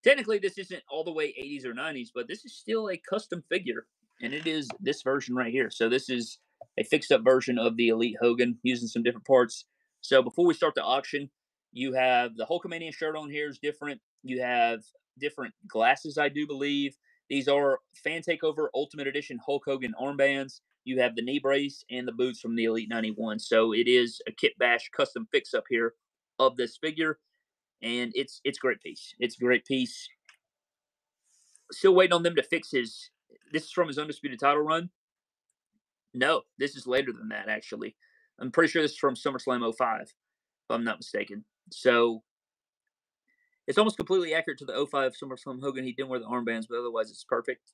technically this isn't all the way eighties or nineties, but this is still a custom figure, and it is this version right here. So this is a fixed-up version of the Elite Hogan using some different parts. So before we start the auction, you have the Hulkamania shirt on here is different. You have different glasses, I do believe. These are Fan Takeover Ultimate Edition Hulk Hogan armbands. You have the knee brace and the boots from the Elite ninety-one. So it is a kit bash custom fix-up here of this figure. And it's it's a great piece. It's a great piece. Still waiting on them to fix his... This is from his Undisputed Title run. No, this is later than that, actually. I'm pretty sure this is from SummerSlam oh five, if I'm not mistaken. So it's almost completely accurate to the oh five SummerSlam Hogan. He didn't wear the armbands, but otherwise it's perfect.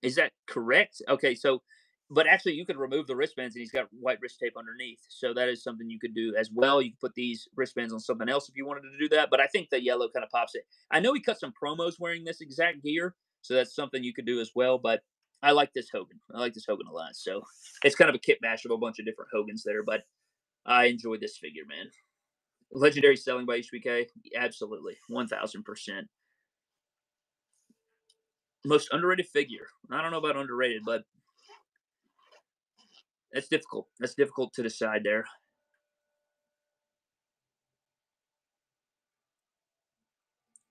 Is that correct? Okay, so... But actually, you could remove the wristbands, and he's got white wrist tape underneath. So that is something you could do as well. You can put these wristbands on something else if you wanted to do that. But I think the yellow kind of pops it. I know he cut some promos wearing this exact gear, so that's something you could do as well. But I like this Hogan. I like this Hogan a lot. So it's kind of a kit bash of a bunch of different Hogans there. But I enjoy this figure, man. Legendary selling by H B K? Absolutely. one thousand percent. Most underrated figure. I don't know about underrated, but... That's difficult. That's difficult to decide there.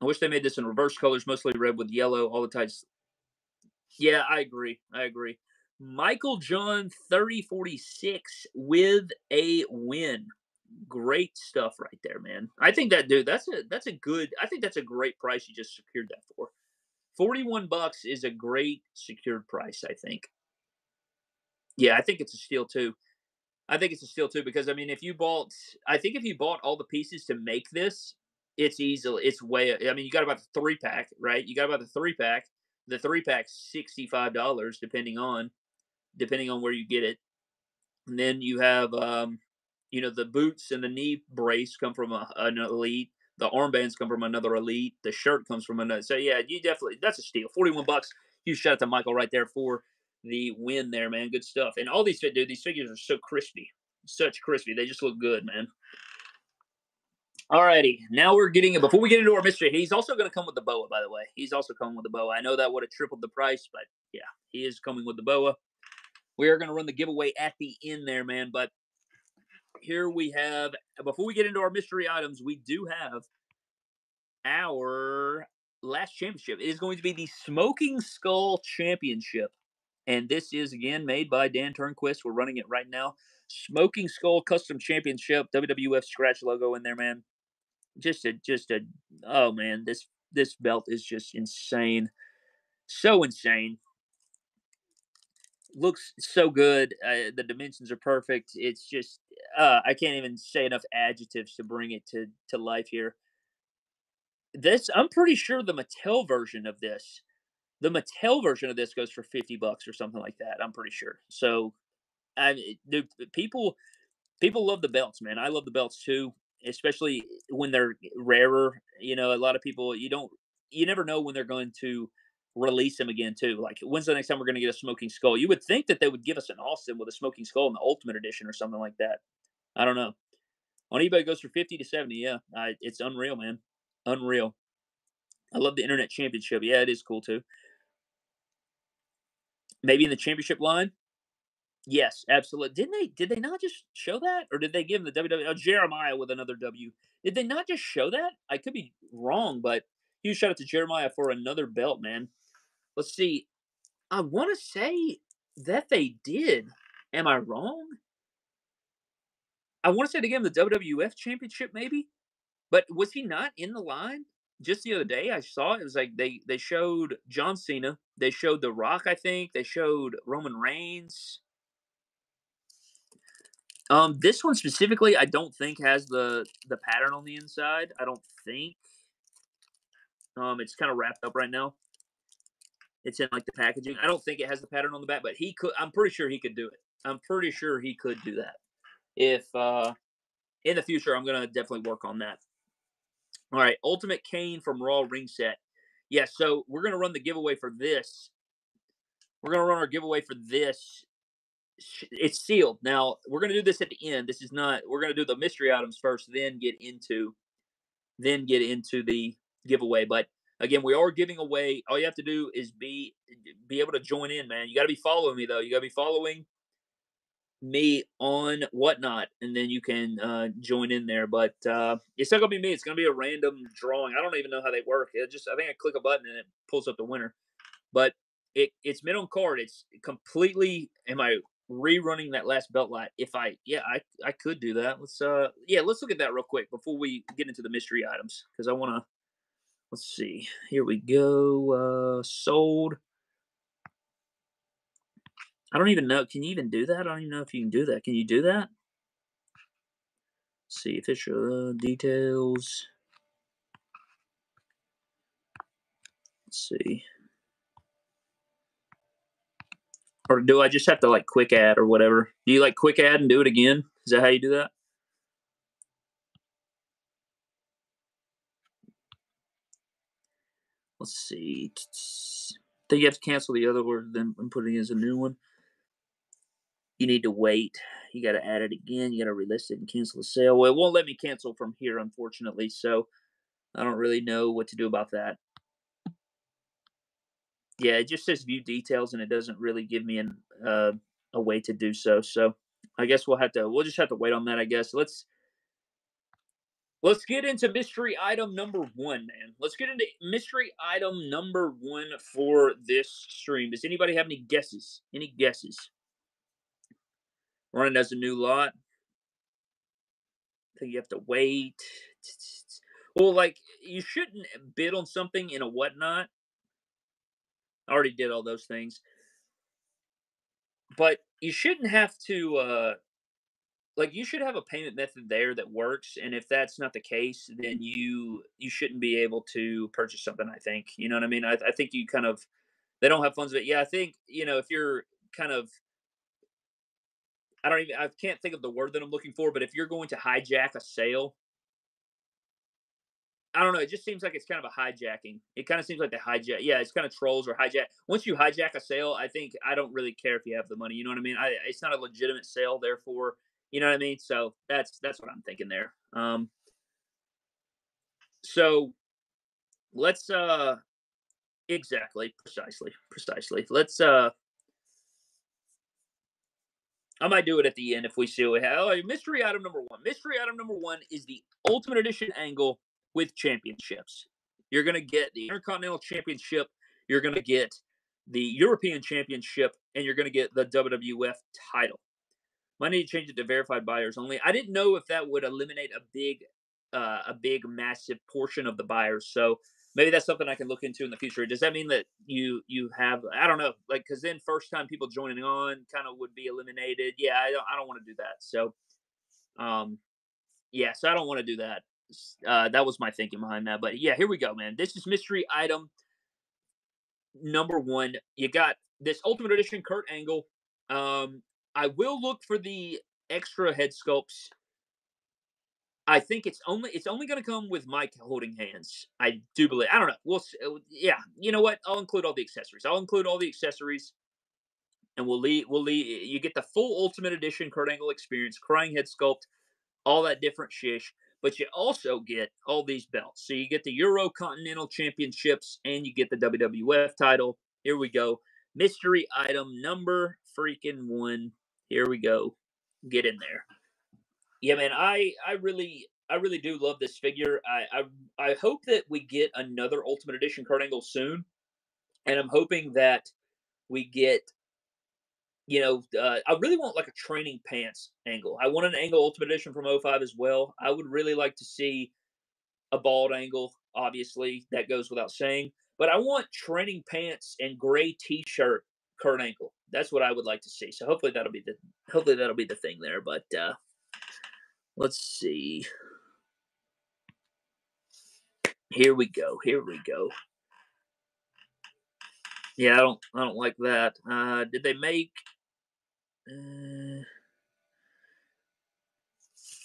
I wish they made this in reverse colors, mostly red with yellow, all the tights. Yeah, I agree. I agree. Michael John thirty forty-six with a win. Great stuff right there, man. I think that, dude, that's a that's a good, I think that's a great price you just secured that for. forty-one bucks is a great secured price, I think. Yeah, I think it's a steal, too. I think it's a steal, too, because, I mean, if you bought... I think if you bought all the pieces to make this, it's easily... It's way... I mean, you got about the three-pack, right? You got about the three-pack. The three pack's sixty-five dollars, depending on depending on where you get it. And then you have, um, you know, the boots and the knee brace come from a, an Elite. The armbands come from another Elite. The shirt comes from another. So yeah, you definitely, that's a steal. forty-one bucks. Huge shout out to Michael right there for the win there, man. Good stuff. And all these dude, these figures are so crispy, such crispy. They just look good, man. Alrighty, now we're getting it. Before we get into our mystery, he's also going to come with the boa, by the way. He's also coming with the boa. I know that would have tripled the price, but yeah, he is coming with the boa. We are going to run the giveaway at the end there, man. But here we have, before we get into our mystery items, we do have our last championship. It is going to be the Smoking Skull Championship. And this is, again, made by Dan Turnquist. We're running it right now. Smoking Skull Custom Championship. W W F Scratch logo in there, man. Just a, just a, oh man, this, this belt is just insane. So insane. Looks so good. Uh, the dimensions are perfect. It's just, uh, I can't even say enough adjectives to bring it to, to life here. This, I'm pretty sure the Mattel version of this, the Mattel version of this goes for fifty bucks or something like that. I'm pretty sure. So, I, dude, people, people love the belts, man. I love the belts too. Especially when they're rarer, you know, a lot of people, you don't, you never know when they're going to release them again too. Like, when's the next time we're going to get a Smoking Skull? You would think that they would give us an Austin with a Smoking Skull in the Ultimate Edition or something like that. I don't know. On eBay, it goes for fifty to seventy. Yeah, I, it's unreal, man. Unreal. I love the Internet Championship. Yeah, it is cool too. Maybe in the championship line. Yes, absolutely. Didn't they? Did they not just show that, or did they give him the W W F? Oh, Jeremiah with another W. Did they not just show that? I could be wrong, but huge shout out to Jeremiah for another belt, man. Let's see. I want to say that they did. Am I wrong? I want to say they gave him the W W F Championship, maybe. But was he not in the line? Just the other day, I saw it. It was like they they showed John Cena, they showed The Rock, I think, they showed Roman Reigns. Um, this one specifically, I don't think has the, the pattern on the inside. I don't think. Um, it's kind of wrapped up right now. It's in like the packaging. I don't think it has the pattern on the back, but he could. I'm pretty sure he could do it. I'm pretty sure he could do that. If uh, in the future, I'm gonna definitely work on that. All right, Ultimate Kane from Raw ring set. Yeah, so we're gonna run the giveaway for this. We're gonna run our giveaway for this. It's sealed. Now, we're going to do this at the end. This is not, we're going to do the mystery items first, then get into, then get into the giveaway. But again, we are giving away, all you have to do is be, be able to join in, man. You got to be following me though. You got to be following me on Whatnot, and then you can uh, join in there. But uh, it's not going to be me. It's going to be a random drawing. I don't even know how they work. It just, I think I click a button and it pulls up the winner, but it it's mint on card. It's completely, am I rerunning that last belt line? If I, yeah, I, I could do that. Let's, uh, yeah, let's look at that real quick before we get into the mystery items, because I want to, let's see. Here we go. Uh, sold. I don't even know. Can you even do that? I don't even know if you can do that. Can you do that? Let's see, official details. Let's see. Or do I just have to, like, quick add or whatever? Do you, like, quick add and do it again? Is that how you do that? Let's see. I think you have to cancel the other word then and put it as a new one. You need to wait. You got to add it again. You got to relist it and cancel the sale. Well, it won't let me cancel from here, unfortunately, so I don't really know what to do about that. Yeah, it just says view details, and it doesn't really give me an, uh, a way to do so. So I guess we'll have to we'll just have to wait on that, I guess. Let's let's get into mystery item number one, man. Let's get into mystery item number one for this stream. Does anybody have any guesses? Any guesses? Running as a new lot. I think you have to wait. Well, like, you shouldn't bid on something in a Whatnot. I already did all those things. But you shouldn't have to, uh, like, you should have a payment method there that works. And if that's not the case, then you you shouldn't be able to purchase something, I think. You know what I mean? I, I think you kind of they don't have funds of it. Yeah, I think, you know, if you're kind of, I don't even, I can't think of the word that I'm looking for, but if you're going to hijack a sale, I don't know. It just seems like it's kind of a hijacking. It kind of seems like they hijack. Yeah, it's kind of trolls or hijack. Once you hijack a sale, I think I don't really care if you have the money. You know what I mean? I, it's not a legitimate sale, therefore, you know what I mean? So that's that's what I'm thinking there. Um, so let's uh, exactly, precisely, precisely. Let's. Uh, I might do it at the end if we see what we have. Oh, mystery item number one. Mystery item number one is the Ultimate Edition angle with championships. You're going to get the Intercontinental Championship, you're going to get the European Championship, and you're going to get the W W F title. Might need to change it to verified buyers only. I didn't know if that would eliminate a big, uh, a big, massive portion of the buyers. So maybe that's something I can look into in the future. Does that mean that you you have, I don't know, like, because then first time people joining on kind of would be eliminated. Yeah, I don't, I don't want to do that. So, um, yeah, so I don't want to do that. Uh, that was my thinking behind that. But yeah, here we go, man. This is mystery item number one. You got this Ultimate Edition Kurt Angle. Um, I will look for the extra head sculpts. I think it's only it's only going to come with Mike holding hands. I do believe. I don't know. We'll see. Yeah. You know what? I'll include all the accessories. I'll include all the accessories, and we'll leave. We'll leave. You get the full Ultimate Edition Kurt Angle experience, crying head sculpt, all that different shish. But you also get all these belts. So you get the Euro Continental Championships and you get the W W F title. Here we go. Mystery item number freaking one. Here we go. Get in there. Yeah, man, I, I really I really do love this figure. I, I, I hope that we get another Ultimate Edition Kurt Angle soon. And I'm hoping that we get, you know, uh, I really want like a training pants angle. I want an angle Ultimate Edition from oh five as well. I would really like to see a bald angle. Obviously, that goes without saying. But I want training pants and gray T-shirt Kurt Angle. That's what I would like to see. So hopefully that'll be the hopefully that'll be the thing there. But uh, let's see. Here we go. Here we go. Yeah, I don't I don't like that. Uh, did they make? Uh,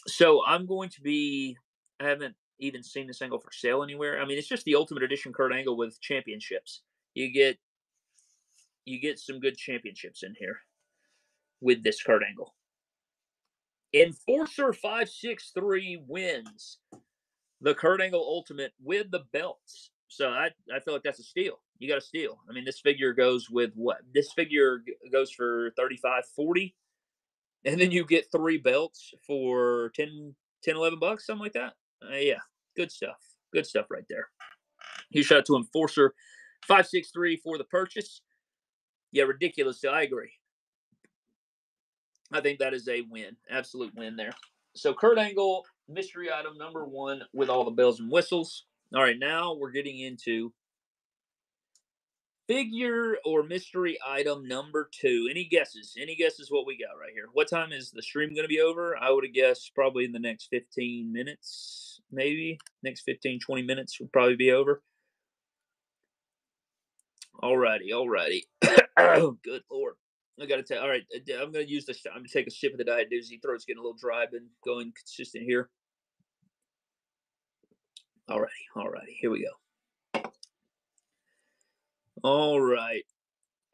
so I'm going to be, I haven't even seen this angle for sale anywhere. I mean, it's just the Ultimate Edition Kurt Angle with championships. You get, you get some good championships in here with this Kurt Angle. Enforcer five six three wins the Kurt Angle Ultimate with the belts. So I, I feel like that's a steal. You got a steal. I mean, this figure goes with what? This figure goes for thirty-five, forty, and then you get three belts for ten, ten, eleven bucks, something like that. Uh, yeah, good stuff. Good stuff right there. Huge shout out to Enforcer five six three for the purchase. Yeah, ridiculous. I agree. I think that is a win. Absolute win there. So Kurt Angle, mystery item number one with all the bells and whistles. All right, now we're getting into figure or mystery item number two. Any guesses? Any guesses what we got right here? What time is the stream going to be over? I would have guessed probably in the next fifteen minutes, maybe. Next fifteen, twenty minutes would probably be over. All righty, all righty. Oh, good Lord. I got to tell. All right, I'm going to use this. I'm going to take a sip of the Diet Doozy. Throat's getting a little dry. Been going consistent here. Alrighty, alrighty, here we go. All right.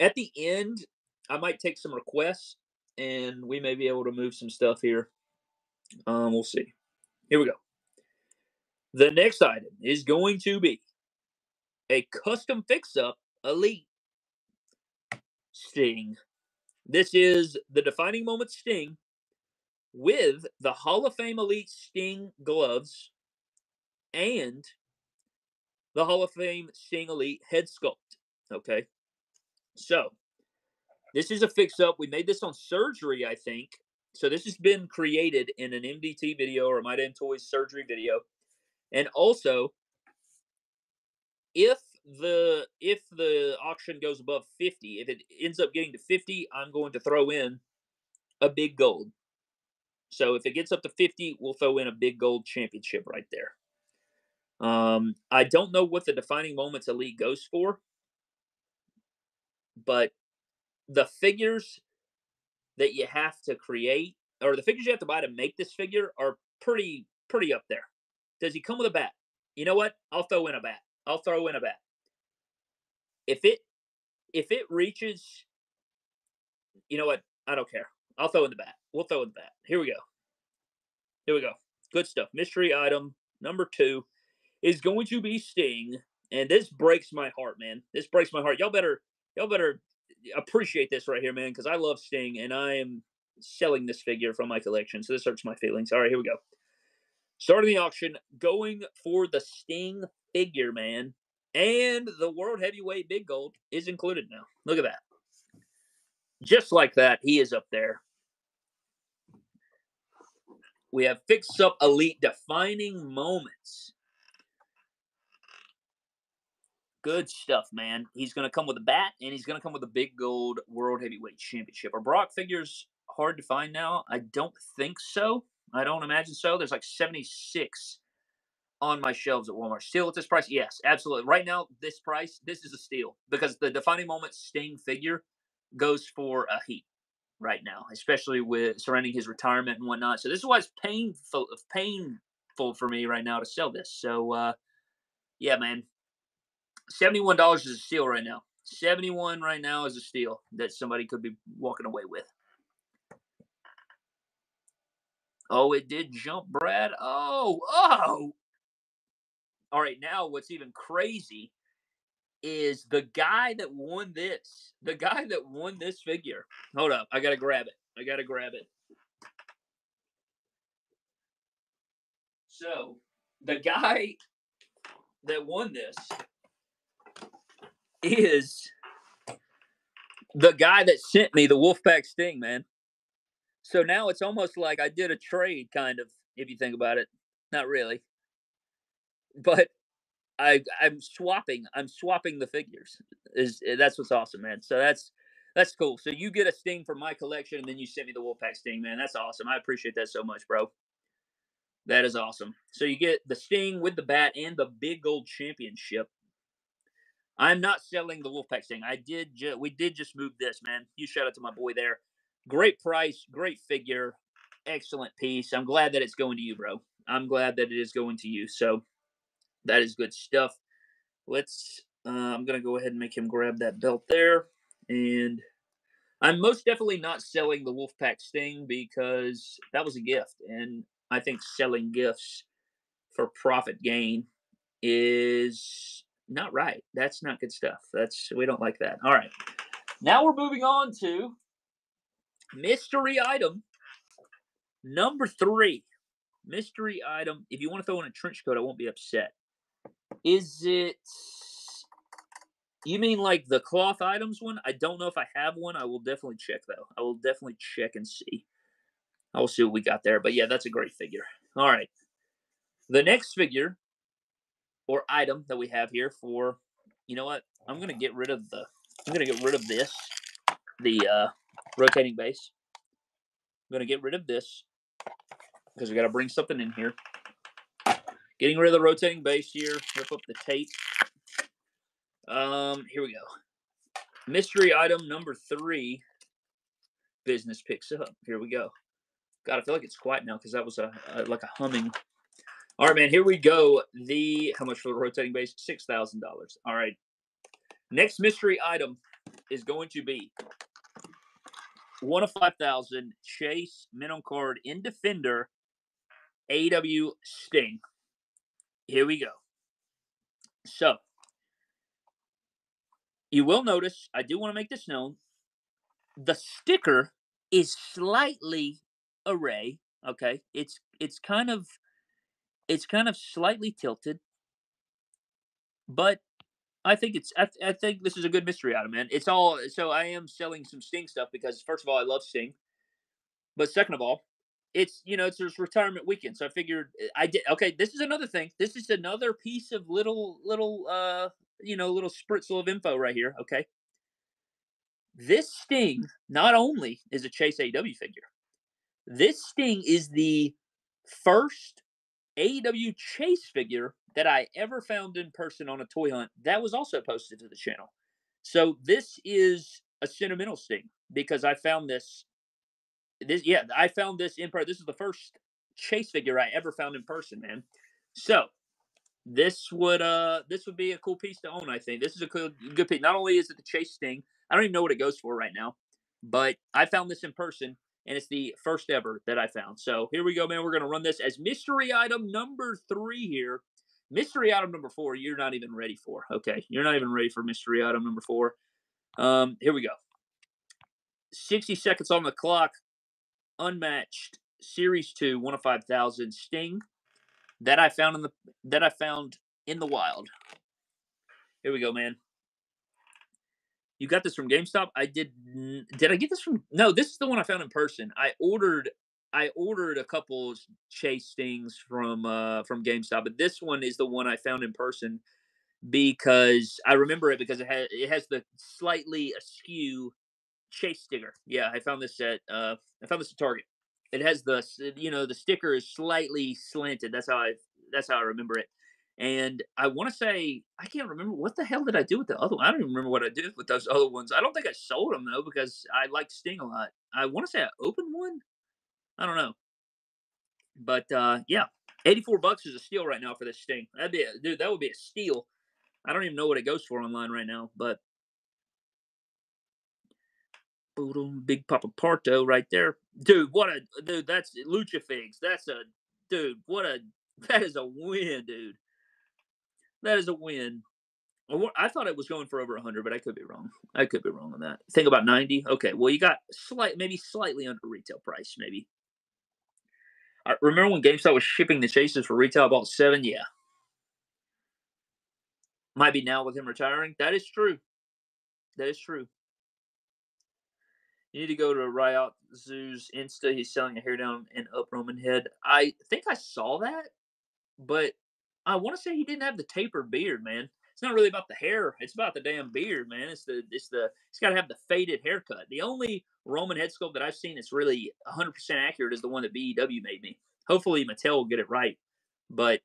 At the end, I might take some requests, and we may be able to move some stuff here. Um, we'll see. Here we go. The next item is going to be a custom fix-up Elite Sting. This is the Defining Moment Sting with the Hall of Fame Elite Sting gloves and the Hall of Fame Sting Elite head sculpt. Okay. So this is a fix-up. We made this on Surgery, I think. So this has been created in an M D T video or My Damn Toys Surgery video. And also, if the if the auction goes above fifty, if it ends up getting to fifty, I'm going to throw in a big gold. So if it gets up to fifty, we'll throw in a big gold championship right there. Um, I don't know what the Defining Moments Elite goes for. but the figures that you have to create, or the figures you have to buy to make this figure, are pretty pretty up there. Does he come with a bat? You know what? I'll throw in a bat. I'll throw in a bat. If it if it reaches, you know what? I don't care. I'll throw in the bat. We'll throw in the bat. Here we go. Here we go. Good stuff. Mystery item number two is going to be Sting. And this breaks my heart, man. This breaks my heart. Y'all better, y'all better appreciate this right here, man, because I love Sting, and I am selling this figure from my collection, so this hurts my feelings. All right, here we go. Starting the auction, going for the Sting figure, man. And the World Heavyweight Big Gold is included now. Look at that. Just like that, he is up there. We have Fix Up Elite Defining Moments. Good stuff, man. He's going to come with a bat, and he's going to come with a big gold World Heavyweight Championship. Are Brock figures hard to find now? I don't think so. I don't imagine so. There's like seventy-six on my shelves at Walmart. Steal at this price? Yes, absolutely. Right now, this price, this is a steal, because the Defining Moment Sting figure goes for a heat right now, especially with surrounding his retirement and whatnot. So this is why it's painful, painful for me right now to sell this. So, uh, yeah, man. seventy-one dollars is a steal right now. seventy-one dollars right now is a steal that somebody could be walking away with. Oh, it did jump, Brad. Oh, oh. All right, now what's even crazy is the guy that won this. The guy that won this figure. Hold up. I got to grab it. I got to grab it. So, the guy that won this is the guy that sent me the Wolfpack Sting, man. So now it's almost like I did a trade, kind of, if you think about it. Not really. But I, I'm swapping. I'm swapping the figures. Is That's what's awesome, man. So that's that's cool. So you get a Sting from my collection, and then you send me the Wolfpack Sting, man. That's awesome. I appreciate that so much, bro. That is awesome. So you get the Sting with the bat and the big gold championship. I'm not selling the Wolfpack Sting. I did. Ju we did just move this, man. You shout out to my boy there. Great price, great figure, excellent piece. I'm glad that it's going to you, bro. I'm glad that it is going to you. So that is good stuff. Let's. Uh, I'm gonna go ahead and make him grab that belt there, and I'm most definitely not selling the Wolfpack Sting because that was a gift, and I think selling gifts for profit gain is not right. That's not good stuff. That's we don't like that. All right. Now we're moving on to mystery item number three. Mystery item. If you want to throw in a trench coat, I won't be upset. Is it... You mean like the cloth items one? I don't know if I have one. I will definitely check, though. I will definitely check and see. I will see what we got there. But yeah, that's a great figure. All right. The next figure or item that we have here for, you know what? I'm gonna get rid of the, I'm gonna get rid of this, the uh, rotating base. I'm gonna get rid of this because we gotta bring something in here. Getting rid of the rotating base here. Rip up the tape. Um, here we go. Mystery item number three. Business picks up. Here we go. God, I feel like it's quiet now because that was a, a like a humming. All right, man, here we go. The how much for the rotating base? six thousand dollars. All right. Next mystery item is going to be one of five thousand Chase minimum card in Defender A E W Sting. Here we go. So, you will notice, I do want to make this known, the sticker is slightly array, okay? It's it's kind of It's kind of slightly tilted, but I think it's. I, th I think this is a good mystery item, man. It's all. So I am selling some Sting stuff because, first of all, I love Sting, but second of all, it's you know it's his retirement weekend, so I figured I did. Okay, this is another thing. This is another piece of little little uh you know little spritzel of info right here. Okay, this Sting not only is a Chase A E W figure, this Sting is the first A E W Chase figure that I ever found in person on a toy hunt that was also posted to the channel. So this is a sentimental Sting, because I found this, this yeah, I found this in part. This is the first Chase figure I ever found in person, man. So this would uh this would be a cool piece to own, I think. This is a cool, good piece. Not only is it the Chase Sting, I don't even know what it goes for right now, but I found this in person, and it's the first ever that I found. So here we go, man. We're going to run this as mystery item number three here. Mystery item number four, you're not even ready for. Okay, you're not even ready for mystery item number four. Um, here we go. sixty seconds on the clock. Unmatched Series two, one of five thousand Sting that I found in the that I found in the wild. Here we go, man. You got this from GameStop? I did. Did I get this from? No, this is the one I found in person. I ordered. I ordered a couple Chase Stings from uh, from GameStop, but this one is the one I found in person because I remember it because it has it has the slightly askew Chase sticker. Yeah, I found this at uh, I found this at Target. It has the you know the sticker is slightly slanted. That's how I that's how I remember it. And I want to say, I can't remember, what the hell did I do with the other one? I don't even remember what I did with those other ones. I don't think I sold them, though, because I like Sting a lot. I want to say I opened one. I don't know. But, uh, yeah, eighty-four bucks is a steal right now for this Sting. That'd be a, dude, that would be a steal. I don't even know what it goes for online right now, but. Big Papa Parto right there. Dude, what a, dude, that's Lucha Figs. That's a, dude, what a, that is a win, dude. That is a win. I thought it was going for over one hundred, but I could be wrong. I could be wrong on that. Think about ninety. Okay, well, you got slight, maybe slightly under retail price, maybe. I remember when GameStop was shipping the Chases for retail, about seven? Yeah. Might be now with him retiring. That is true. That is true. You need to go to Riot Zoo's Insta. He's selling a hair down and up Roman head. I think I saw that, but I want to say he didn't have the tapered beard, man. It's not really about the hair; it's about the damn beard, man. It's the, it's the, it's got to have the faded haircut. The only Roman head sculpt that I've seen that's really one hundred percent accurate is the one that B E W made me. Hopefully, Mattel will get it right. But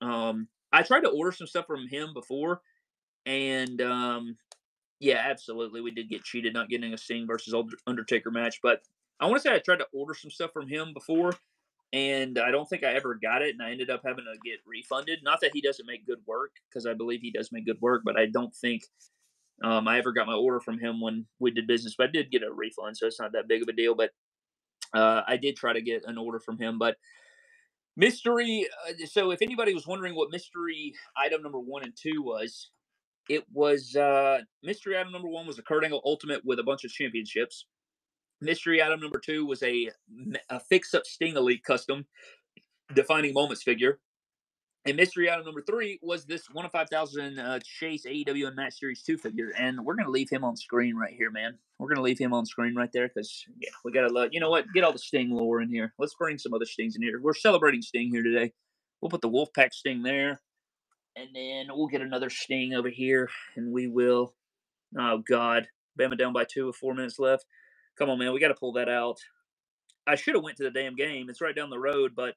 um, I tried to order some stuff from him before, and um, yeah, absolutely, we did get cheated not getting a Sting versus Undertaker match. But I want to say I tried to order some stuff from him before. And I don't think I ever got it, and I ended up having to get refunded. Not that he doesn't make good work, because I believe he does make good work, but I don't think um, I ever got my order from him when we did business. But I did get a refund, so it's not that big of a deal. But uh, I did try to get an order from him. But mystery uh, – so if anybody was wondering what mystery item number one and two was, it was uh, – mystery item number one was a Kurt Angle Ultimate with a bunch of championships. Mystery item number two was a, a fix-up Sting Elite custom defining moments figure. And mystery item number three was this one of five thousand uh, Chase A E W and Match Series two figure. And we're going to leave him on screen right here, man. We're going to leave him on screen right there because, yeah, we got to love – you know what? Get all the Sting lore in here. Let's bring some other Stings in here. We're celebrating Sting here today. We'll put the Wolfpack Sting there. And then we'll get another Sting over here. And we will – oh, God. Bama down by two with four minutes left. Come on, man. We got to pull that out. I should have went to the damn game. It's right down the road, but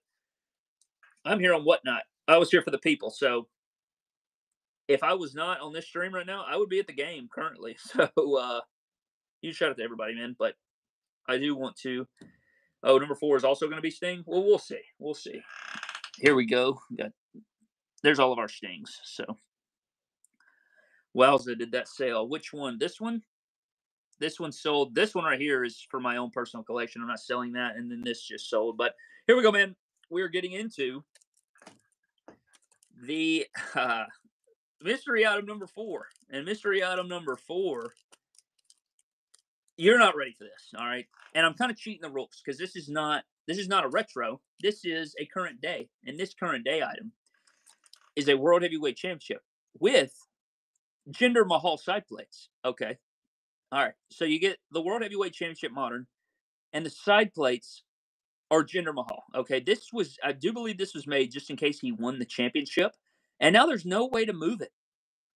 I'm here on Whatnot. I was here for the people. So if I was not on this stream right now, I would be at the game currently. So uh, huge shout out to everybody, man. But I do want to. Oh, number four is also going to be Sting. Well, we'll see. We'll see. Here we go. We got... There's all of our Stings. So wowza, did that sell? Which one? This one? This one sold. This one right here is for my own personal collection. I'm not selling that. And then this just sold. But here we go, man. We're getting into the uh, mystery item number four. And mystery item number four, you're not ready for this, all right? And I'm kind of cheating the rules because this is not this is not a retro. This is a current day. And this current day item is a World Heavyweight Championship with Jinder Mahal side plates. Okay. All right, so you get the World Heavyweight Championship Modern, and the side plates are Jinder Mahal. Okay, this was, I do believe this was made just in case he won the championship, and now there's no way to move it.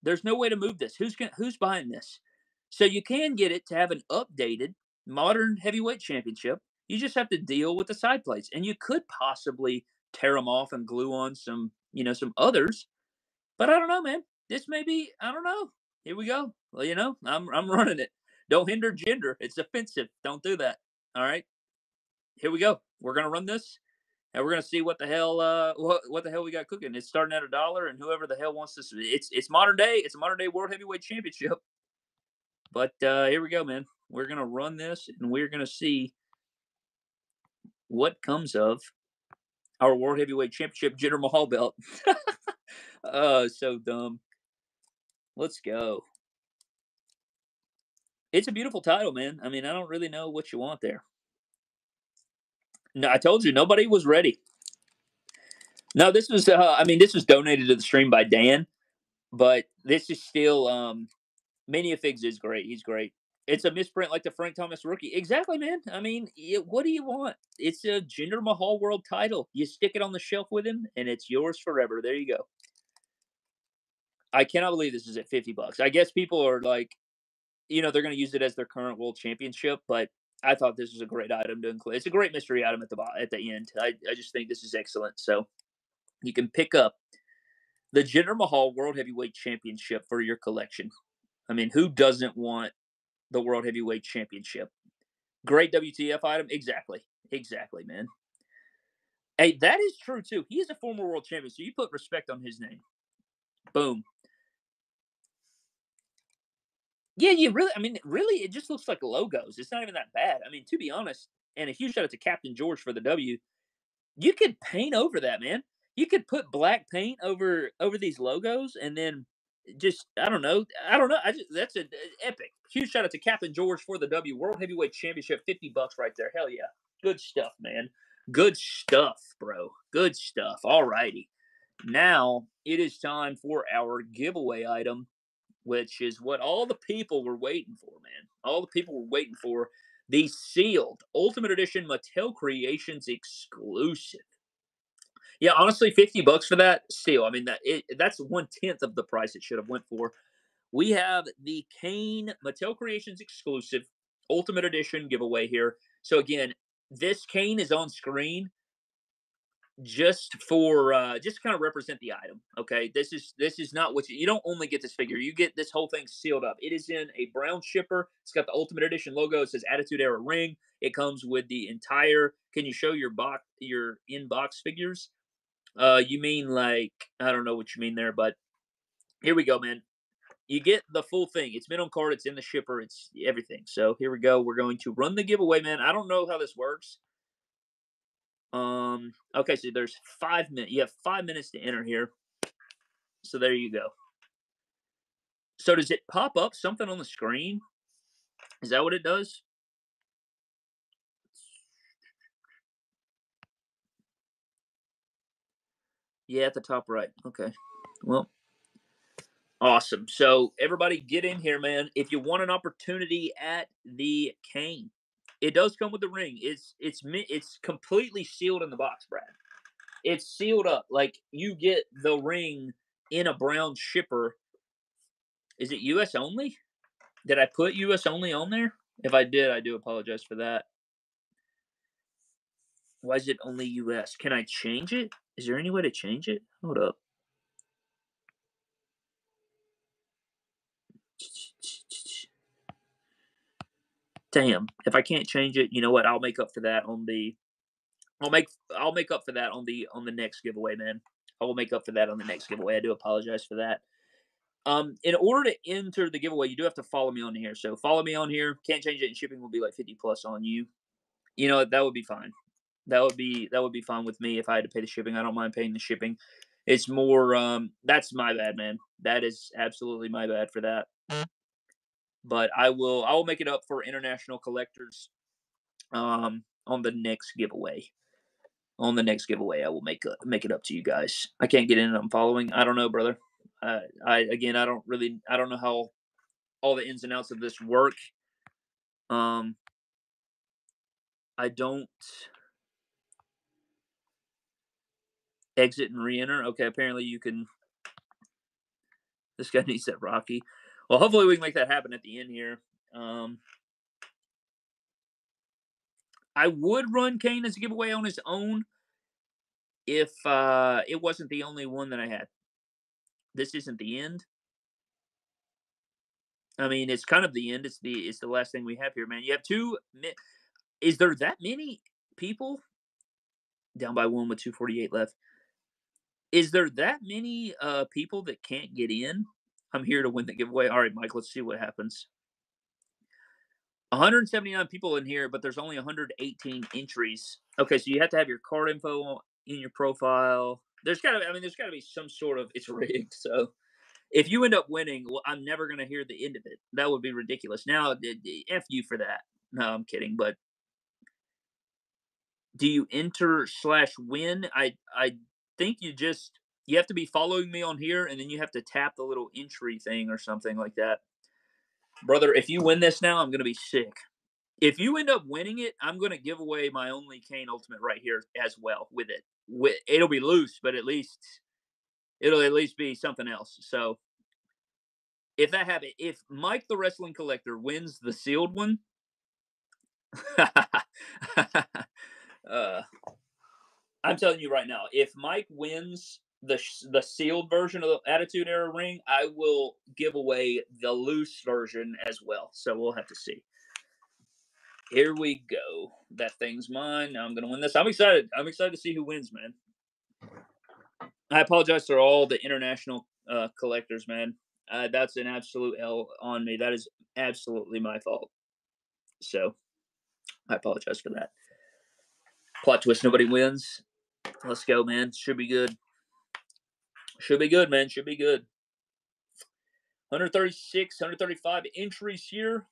There's no way to move this. Who's gonna, who's buying this? So you can get it to have an updated Modern Heavyweight Championship. You just have to deal with the side plates, and you could possibly tear them off and glue on some, you know, some others. But I don't know, man. This may be, I don't know. Here we go. well, you know, I'm I'm running it. Don't hinder gender. It's offensive. Don't do that. All right. Here we go. We're gonna run this, and we're gonna see what the hell uh what, what the hell we got cooking. It's starting at a dollar, and whoever the hell wants this, it's it's modern day. It's a modern day World Heavyweight Championship. But uh, here we go, man. We're gonna run this, and we're gonna see what comes of our World Heavyweight Championship Jinder Mahal belt. Oh, so dumb. Let's go. It's a beautiful title, man. I mean, I don't really know what you want there. No, I told you, nobody was ready. No, this was, uh, I mean, this was donated to the stream by Dan, but this is still, um, Minifigs is great. He's great. It's a misprint like the Frank Thomas rookie. Exactly, man. I mean, it, what do you want? It's a Jinder Mahal World title. You stick it on the shelf with him, and it's yours forever. There you go. I cannot believe this is at fifty bucks. I guess people are like, you know, they're going to use it as their current world championship, but I thought this was a great item to include. It's a great mystery item at the at the end. I, I just think this is excellent. So you can pick up the Jinder Mahal World Heavyweight Championship for your collection. I mean, who doesn't want the World Heavyweight Championship? Great W T F item. Exactly. Exactly, man. Hey, that is true, too. He is a former world champion, so you put respect on his name. Boom. Yeah, you really, I mean, really, it just looks like logos. It's not even that bad. I mean, to be honest, and a huge shout out to Captain George for the W. You could paint over that, man. You could put black paint over over these logos, and then just, I don't know. I don't know. I just, that's an epic. Huge shout out to Captain George for the W. World Heavyweight Championship, fifty bucks right there. Hell yeah. Good stuff, man. Good stuff, bro. Good stuff. All righty. Now it is time for our giveaway item, which is what all the people were waiting for, man. All the people were waiting for the sealed Ultimate Edition Mattel Creations exclusive. Yeah, honestly, fifty bucks for that seal. I mean, that it, that's one-tenth of the price it should have went for. We have the Kane Mattel Creations exclusive Ultimate Edition giveaway here. So, again, this Kane is on screen just for uh just to kind of represent the item. Okay, this is this is not what you, you don't only get this figure, you get this whole thing sealed up. It is in a brown shipper. It's got the Ultimate Edition logo. It says Attitude Era ring. It comes with the entire, can you show your box, your inbox figures? Uh you mean like, I don't know what you mean there, but here we go, man. You get the full thing. It's mint on card, it's in the shipper, it's everything. So here we go. We're going to run the giveaway, man. I don't know how this works. Um, okay, so there's five minutes. You have five minutes to enter here. So there you go. So does it pop up something on the screen? Is that what it does? Yeah, at the top right. Okay. Well, awesome. So everybody get in here, man. If you want an opportunity at the Kane. It does come with the ring. It's it's it's completely sealed in the box, Brad. It's sealed up. Like, you get the ring in a brown shipper. Is it U S only? Did I put U S only on there? If I did, I do apologize for that. Why is it only U S? Can I change it? Is there any way to change it? Hold up. Damn, if I can't change it, you know what? I'll make up for that on the I'll make I'll make up for that on the on the next giveaway, man. I will make up for that on the next giveaway. I do apologize for that. Um, in order to enter the giveaway, you do have to follow me on here. So follow me on here. Can't change it, and shipping will be like fifty plus on you. You know, that would be fine. That would be that would be fine with me if I had to pay the shipping. I don't mind paying the shipping. It's more um that's my bad, man. That is absolutely my bad for that. But I will I will make it up for international collectors um, on the next giveaway. On the next giveaway, I will make up, make it up to you guys. I can't get in. I'm following. I don't know, brother. Uh, I again, I don't really I don't know how all the ins and outs of this work. Um, I don't exit and re-enter. Okay, apparently you can. This guy needs that Rocky. Well, hopefully we can make that happen at the end here. Um, I would run Kane as a giveaway on his own if uh, it wasn't the only one that I had. This isn't the end. I mean, it's kind of the end. It's the it's the last thing we have here, man. You have two. Is there that many people? Down by one with two forty-eight left. Is there that many uh, people that can't get in? I'm here to win the giveaway. All right, Mike, let's see what happens. one hundred seventy-nine people in here, but there's only one hundred eighteen entries. Okay, so you have to have your card info in your profile. There's got to, I mean, there's got to be some sort of, it's rigged. So if you end up winning, well, I'm never going to hear the end of it. That would be ridiculous. Now, F you for that. No, I'm kidding, but do you enter slash win? I I think you just, you have to be following me on here, and then you have to tap the little entry thing or something like that. Brother, if you win this now, I'm going to be sick. If you end up winning it, I'm going to give away my Only Kane Ultimate right here as well with it. With, it'll be loose, but at least it'll at least be something else. So if that happens, if Mike the Wrestling Collector wins the sealed one, uh, I'm telling you right now, if Mike wins the the sealed version of the Attitude Era ring, I will give away the loose version as well. So we'll have to see. Here we go. That thing's mine. Now I'm going to win this. I'm excited. I'm excited to see who wins, man. I apologize to all the international uh, collectors, man. Uh, that's an absolute L on me. That is absolutely my fault. So I apologize for that. Plot twist, nobody wins. Let's go, man. Should be good. Should be good, man. Should be good. one thirty-six, one thirty-five entries here.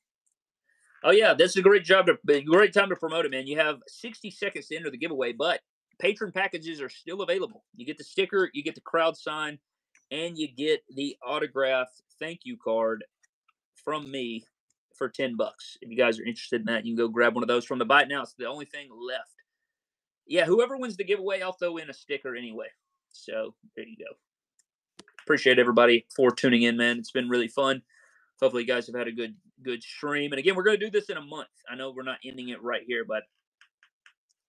Oh, yeah, this is a great job to, great time to promote it, man. You have sixty seconds to enter the giveaway, but patron packages are still available. You get the sticker, you get the crowd sign, and you get the autographed thank you card from me for ten bucks. If you guys are interested in that, you can go grab one of those from the bite now. It's the only thing left. Yeah, whoever wins the giveaway, I'll throw in a sticker anyway. So there you go. Appreciate everybody for tuning in, man. It's been really fun. Hopefully you guys have had a good good stream. And again, we're going to do this in a month. I know we're not ending it right here, but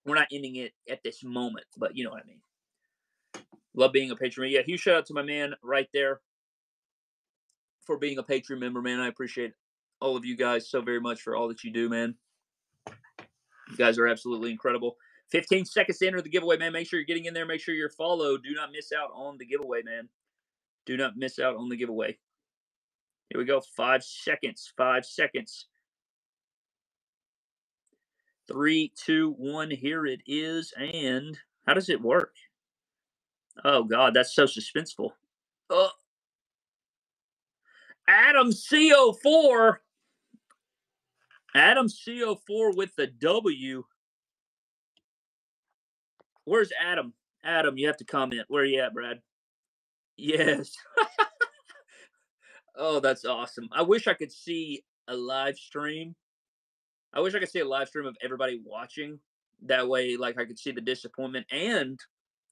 we're not ending it at this moment. But you know what I mean. Love being a Patreon. Yeah, huge shout out to my man right there for being a Patreon member, man. I appreciate all of you guys so very much for all that you do, man. You guys are absolutely incredible. fifteen seconds to enter the giveaway, man. Make sure you're getting in there. Make sure you're followed. Do not miss out on the giveaway, man. Do not miss out on the giveaway. Here we go. Five seconds. Five seconds. Three, two, one. Here it is. And how does it work? Oh, God. That's so suspenseful. Oh. Adam C O four. Adam C O four with the W. Where's Adam? Adam, you have to comment. Where are you at, Brad? Yes. Oh, that's awesome. I wish I could see a live stream. I wish I could see a live stream of everybody watching. That way, like, I could see the disappointment and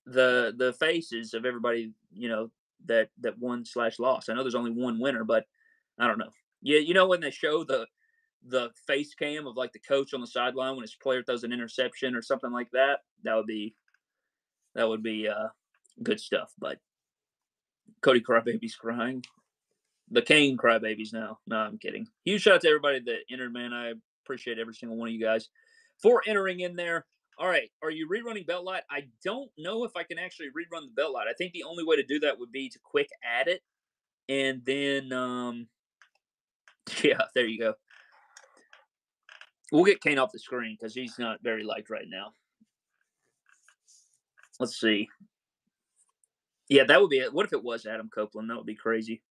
the the faces of everybody, you know, that, that won slash lost. I know there's only one winner, but I don't know. Yeah, you know when they show the the face cam of, like, the coach on the sideline when his player throws an interception or something like that? That would be that would be uh, good stuff. But Cody Crybaby's crying. The Kane Crybabies now. No, I'm kidding. Huge shout out to everybody that entered, man. I appreciate every single one of you guys for entering in there. All right. Are you rerunning Belt Light? I don't know if I can actually rerun the Belt Light. I think the only way to do that would be to quick add it. And then, um, yeah, there you go. We'll get Kane off the screen because he's not very liked right now. Let's see. Yeah, that would be it. What if it was Adam Copeland? That would be crazy.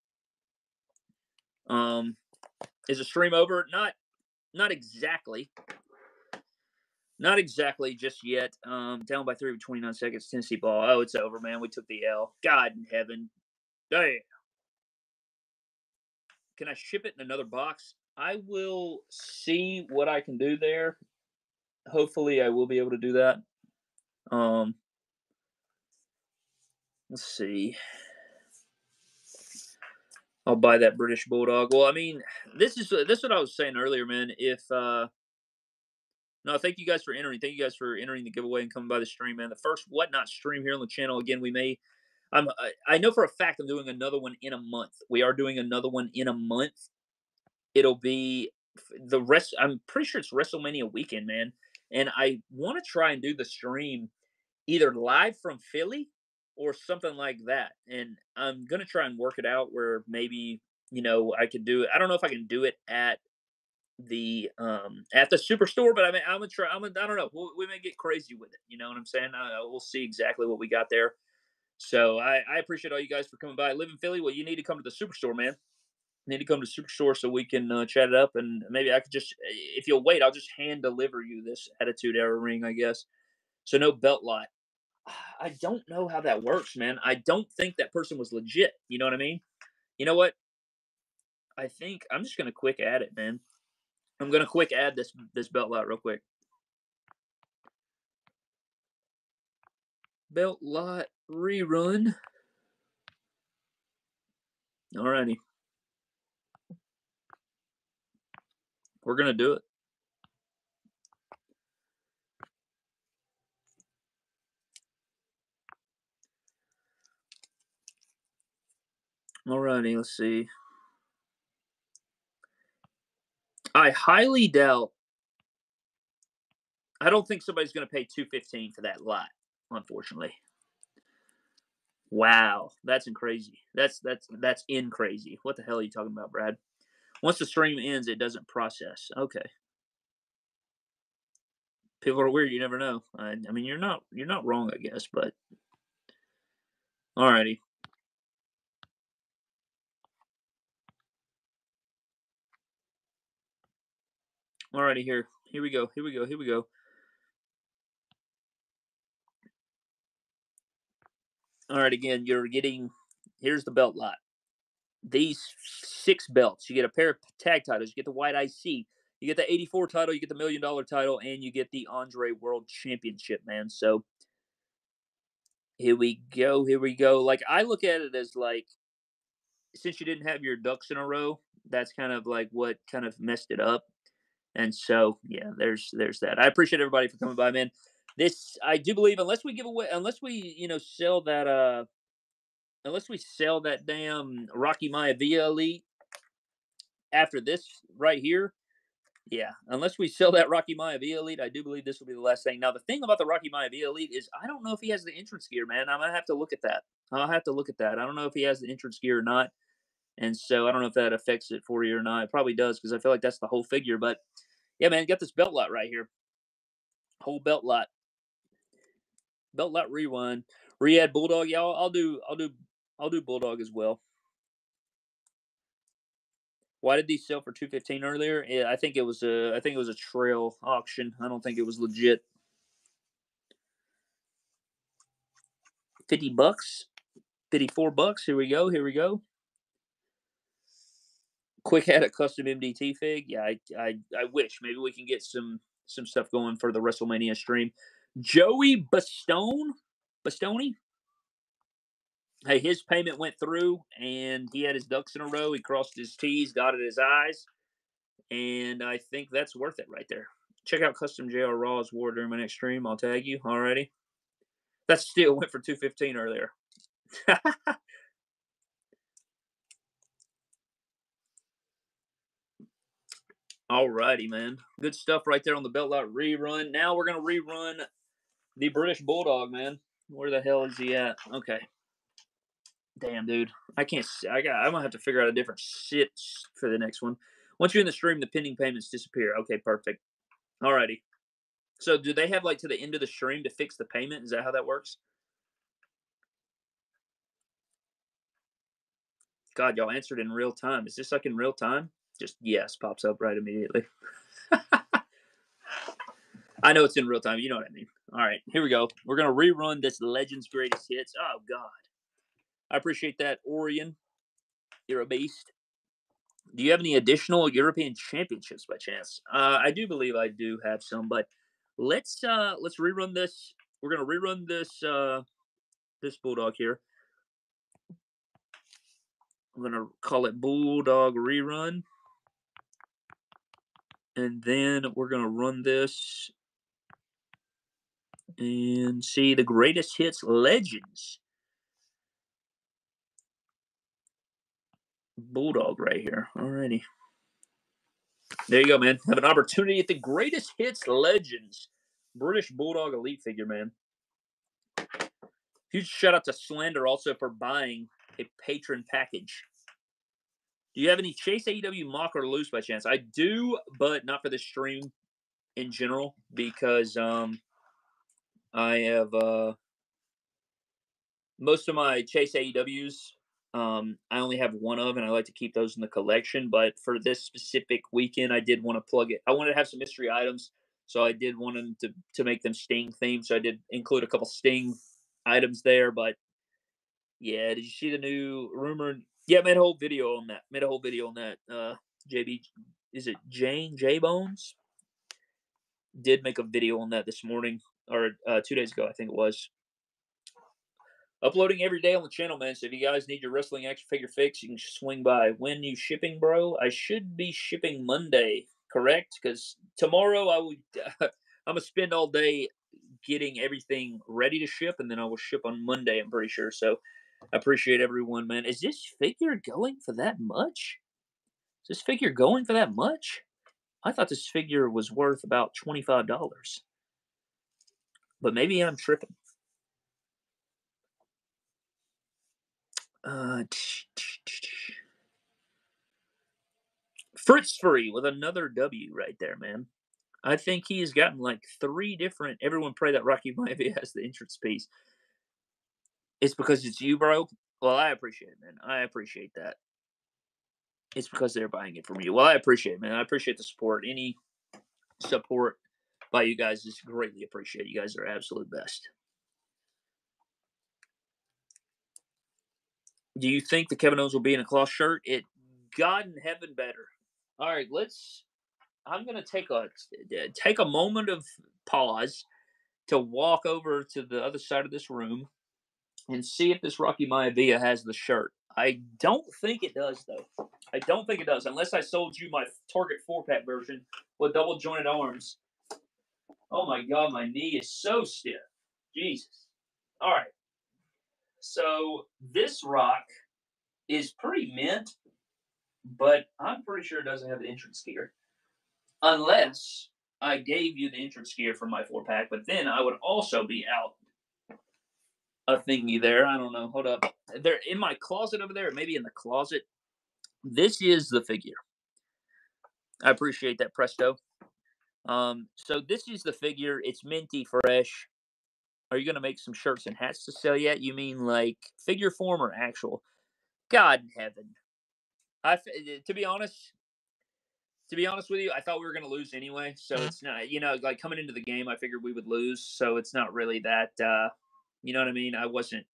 Um, is the stream over? Not, not exactly. Not exactly just yet. Um, down by three with twenty-nine seconds. Tennessee ball. Oh, it's over, man. We took the L. God in heaven. Damn. Can I ship it in another box? I will see what I can do there. Hopefully, I will be able to do that. Um, let's see. I'll buy that British Bulldog. Well, I mean, this is this is what I was saying earlier, man. If uh, no, thank you guys for entering. Thank you guys for entering the giveaway and coming by the stream, man. The first Whatnot stream here on the channel. Again, we may. I'm. I know for a fact I'm doing another one in a month. We are doing another one in a month. It'll be the rest. I'm pretty sure it's WrestleMania weekend, man. And I want to try and do the stream either live from Philly or something like that. And I'm going to try and work it out where maybe, you know, I could do it. I don't know if I can do it at the, um, at the Superstore, but I mean, I'm going to try, I'm gonna, I don't know. We'll, we may get crazy with it. You know what I'm saying? Uh, we'll see exactly what we got there. So I, I appreciate all you guys for coming by. I live in Philly. Well, you need to come to the Superstore, man. Need to come to the Superstore so we can uh, chat it up, and maybe I could just, if you'll wait, I'll just hand deliver you this Attitude Era ring, I guess. So no belt lot. I don't know how that works, man. I don't think that person was legit. You know what I mean? You know what? I think I'm just gonna quick add it, man. I'm gonna quick add this this belt lot real quick. Belt lot rerun. Alrighty. We're going to do it. Alrighty, let's see. I highly doubt. I don't think somebody's going to pay two hundred fifteen dollars for that lot, unfortunately. Wow, that's in crazy. That's that's that's in crazy. What the hell are you talking about, Brad? Once the stream ends, it doesn't process. Okay. People are weird. You never know. I, I mean, you're not you're not wrong, I guess. But alrighty. Alrighty, here here we go. Here we go. Here we go. All right. Again, you're getting. Here's the belt lot. These six belts. You get a pair of tag titles. You get the white I C. You get the eighty-four title. You get the million dollar title. And you get the Andre World Championship, man. So here we go. Here we go. Like, I look at it as like, since you didn't have your ducks in a row, that's kind of like what kind of messed it up. And so, yeah, there's there's that. I appreciate everybody for coming by, man. This, I do believe, unless we give away, unless we, you know, sell that, uh, unless we sell that damn Rocky Maivia Elite after this right here, yeah, unless we sell that Rocky Maivia Elite, I do believe this will be the last thing. Now, the thing about the Rocky Maivia Elite is I don't know if he has the entrance gear, man. I'm going to have to look at that. I'll have to look at that. I don't know if he has the entrance gear or not, and so I don't know if that affects it for you or not. It probably does because I feel like that's the whole figure, but, yeah, man, got this belt lot right here, whole belt lot, belt lot rewind, Riyadh Bulldog. Yeah, I'll, I'll do, I'll do. I'll do Bulldog as well. Why did these sell for two hundred fifteen dollars earlier? Yeah, I think it was a I think it was a trail auction. I don't think it was legit. fifty bucks. fifty-four bucks. Here we go. Here we go. Quick had a custom M D T fig. Yeah, I I I wish maybe we can get some some stuff going for the WrestleMania stream. Joey Bastone, Bastoni. Hey, his payment went through, and he had his ducks in a row. He crossed his T's, dotted his I's, and I think that's worth it right there. Check out Custom J R Raw's War during my next stream. I'll tag you. Alrighty. That still went for two hundred fifteen dollars earlier. Alrighty, man. Good stuff right there on the belt lot rerun. Now we're going to rerun the British Bulldog, man. Where the hell is he at? Okay. Damn, dude. I can't – I got, I'm going to have to figure out a different shit for the next one. Once you're in the stream, the pending payments disappear. Okay, perfect. All righty. So do they have, like, to the end of the stream to fix the payment? Is that how that works? God, y'all answered in real time. Is this, like, in real time? Just yes pops up right immediately. I know it's in real time. You know what I mean. All right, here we go. We're going to rerun this Legends Greatest Hits. Oh, God. I appreciate that, Orion. You're a beast. Do you have any additional European championships by chance? Uh, I do believe I do have some, but let's uh, let's rerun this. We're gonna rerun this uh, this Bulldog here. I'm gonna call it Bulldog Rerun, and then we're gonna run this and see the Greatest Hits Legends. Bulldog right here. Alrighty. There you go, man. Have an opportunity at the Greatest Hits Legends British Bulldog Elite figure, man. Huge shout out to Slender also for buying a patron package. Do you have any Chase A E W mock or loose by chance? I do, but not for the stream in general because um, I have uh, most of my Chase A E Ws. Um, I only have one of, and I like to keep those in the collection. But for this specific weekend, I did want to plug it. I wanted to have some mystery items, so I did want them to, to make them Sting themed. So I did include a couple Sting items there. But yeah, did you see the new rumor? Yeah, I made a whole video on that. Made a whole video on that. Uh, J B, is it Jane J Bones? Did make a video on that this morning or uh, two days ago, I think it was. Uploading every day on the channel, man. So if you guys need your wrestling action figure fix, you can swing by. When you shipping, bro? I should be shipping Monday, correct? Because tomorrow I would, uh, I'm gonna spend all day getting everything ready to ship, and then I will ship on Monday. I'm pretty sure. So. I appreciate everyone, man. Is this figure going for that much? Is this figure going for that much? I thought this figure was worth about twenty-five dollars. But maybe I'm tripping. Uh, Fritz Free with another W right there, man. I think he has gotten like three different... Everyone pray that Rocky Maivia has the entrance piece. It's because it's you, bro. Well, I appreciate it, man. I appreciate that. It's because they're buying it from you. Well, I appreciate it, man. I appreciate the support. Any support by you guys is greatly appreciated. You guys are absolute best. Do you think the Kevin Owens will be in a cloth shirt? It, God in heaven, better. All right, let's. I'm gonna take a take a moment of pause to walk over to the other side of this room. And see if this Rocky Maivia has the shirt. I don't think it does, though. I don't think it does, unless I sold you my Target four-pack version with double-jointed arms. Oh, my God, my knee is so stiff. Jesus. All right. So this Rock is pretty mint, but I'm pretty sure it doesn't have the entrance gear. Unless I gave you the entrance gear for my four-pack, but then I would also be out. A thingy there. I don't know. Hold up. They're in my closet over there. Maybe in the closet. This is the figure. I appreciate that, Presto. Um, so this is the figure. It's minty fresh. Are you going to make some shirts and hats to sell yet? You mean like figure form or actual? God in heaven. I, to be honest, to be honest with you, I thought we were going to lose anyway. So it's not, you know, like coming into the game, I figured we would lose. So it's not really that, uh, you know what I mean? I wasn't,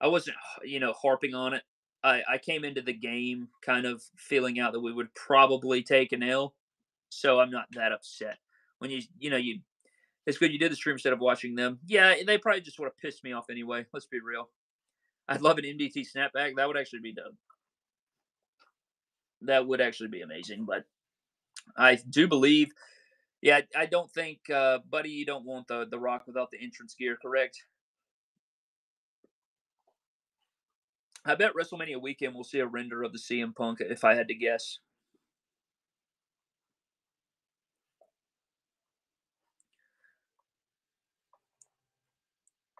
I wasn't, you know, harping on it. I, I came into the game kind of feeling out that we would probably take an L. So I'm not that upset. When you, you know, you, it's good you did the stream instead of watching them. Yeah, they probably just would have pissed me off anyway. Let's be real. I'd love an M D T snapback. That would actually be dope. That would actually be amazing. But I do believe... Yeah, I don't think, uh, buddy, you don't want the, the Rock without the entrance gear, correct? I bet WrestleMania weekend we'll see a render of the C M Punk, if I had to guess.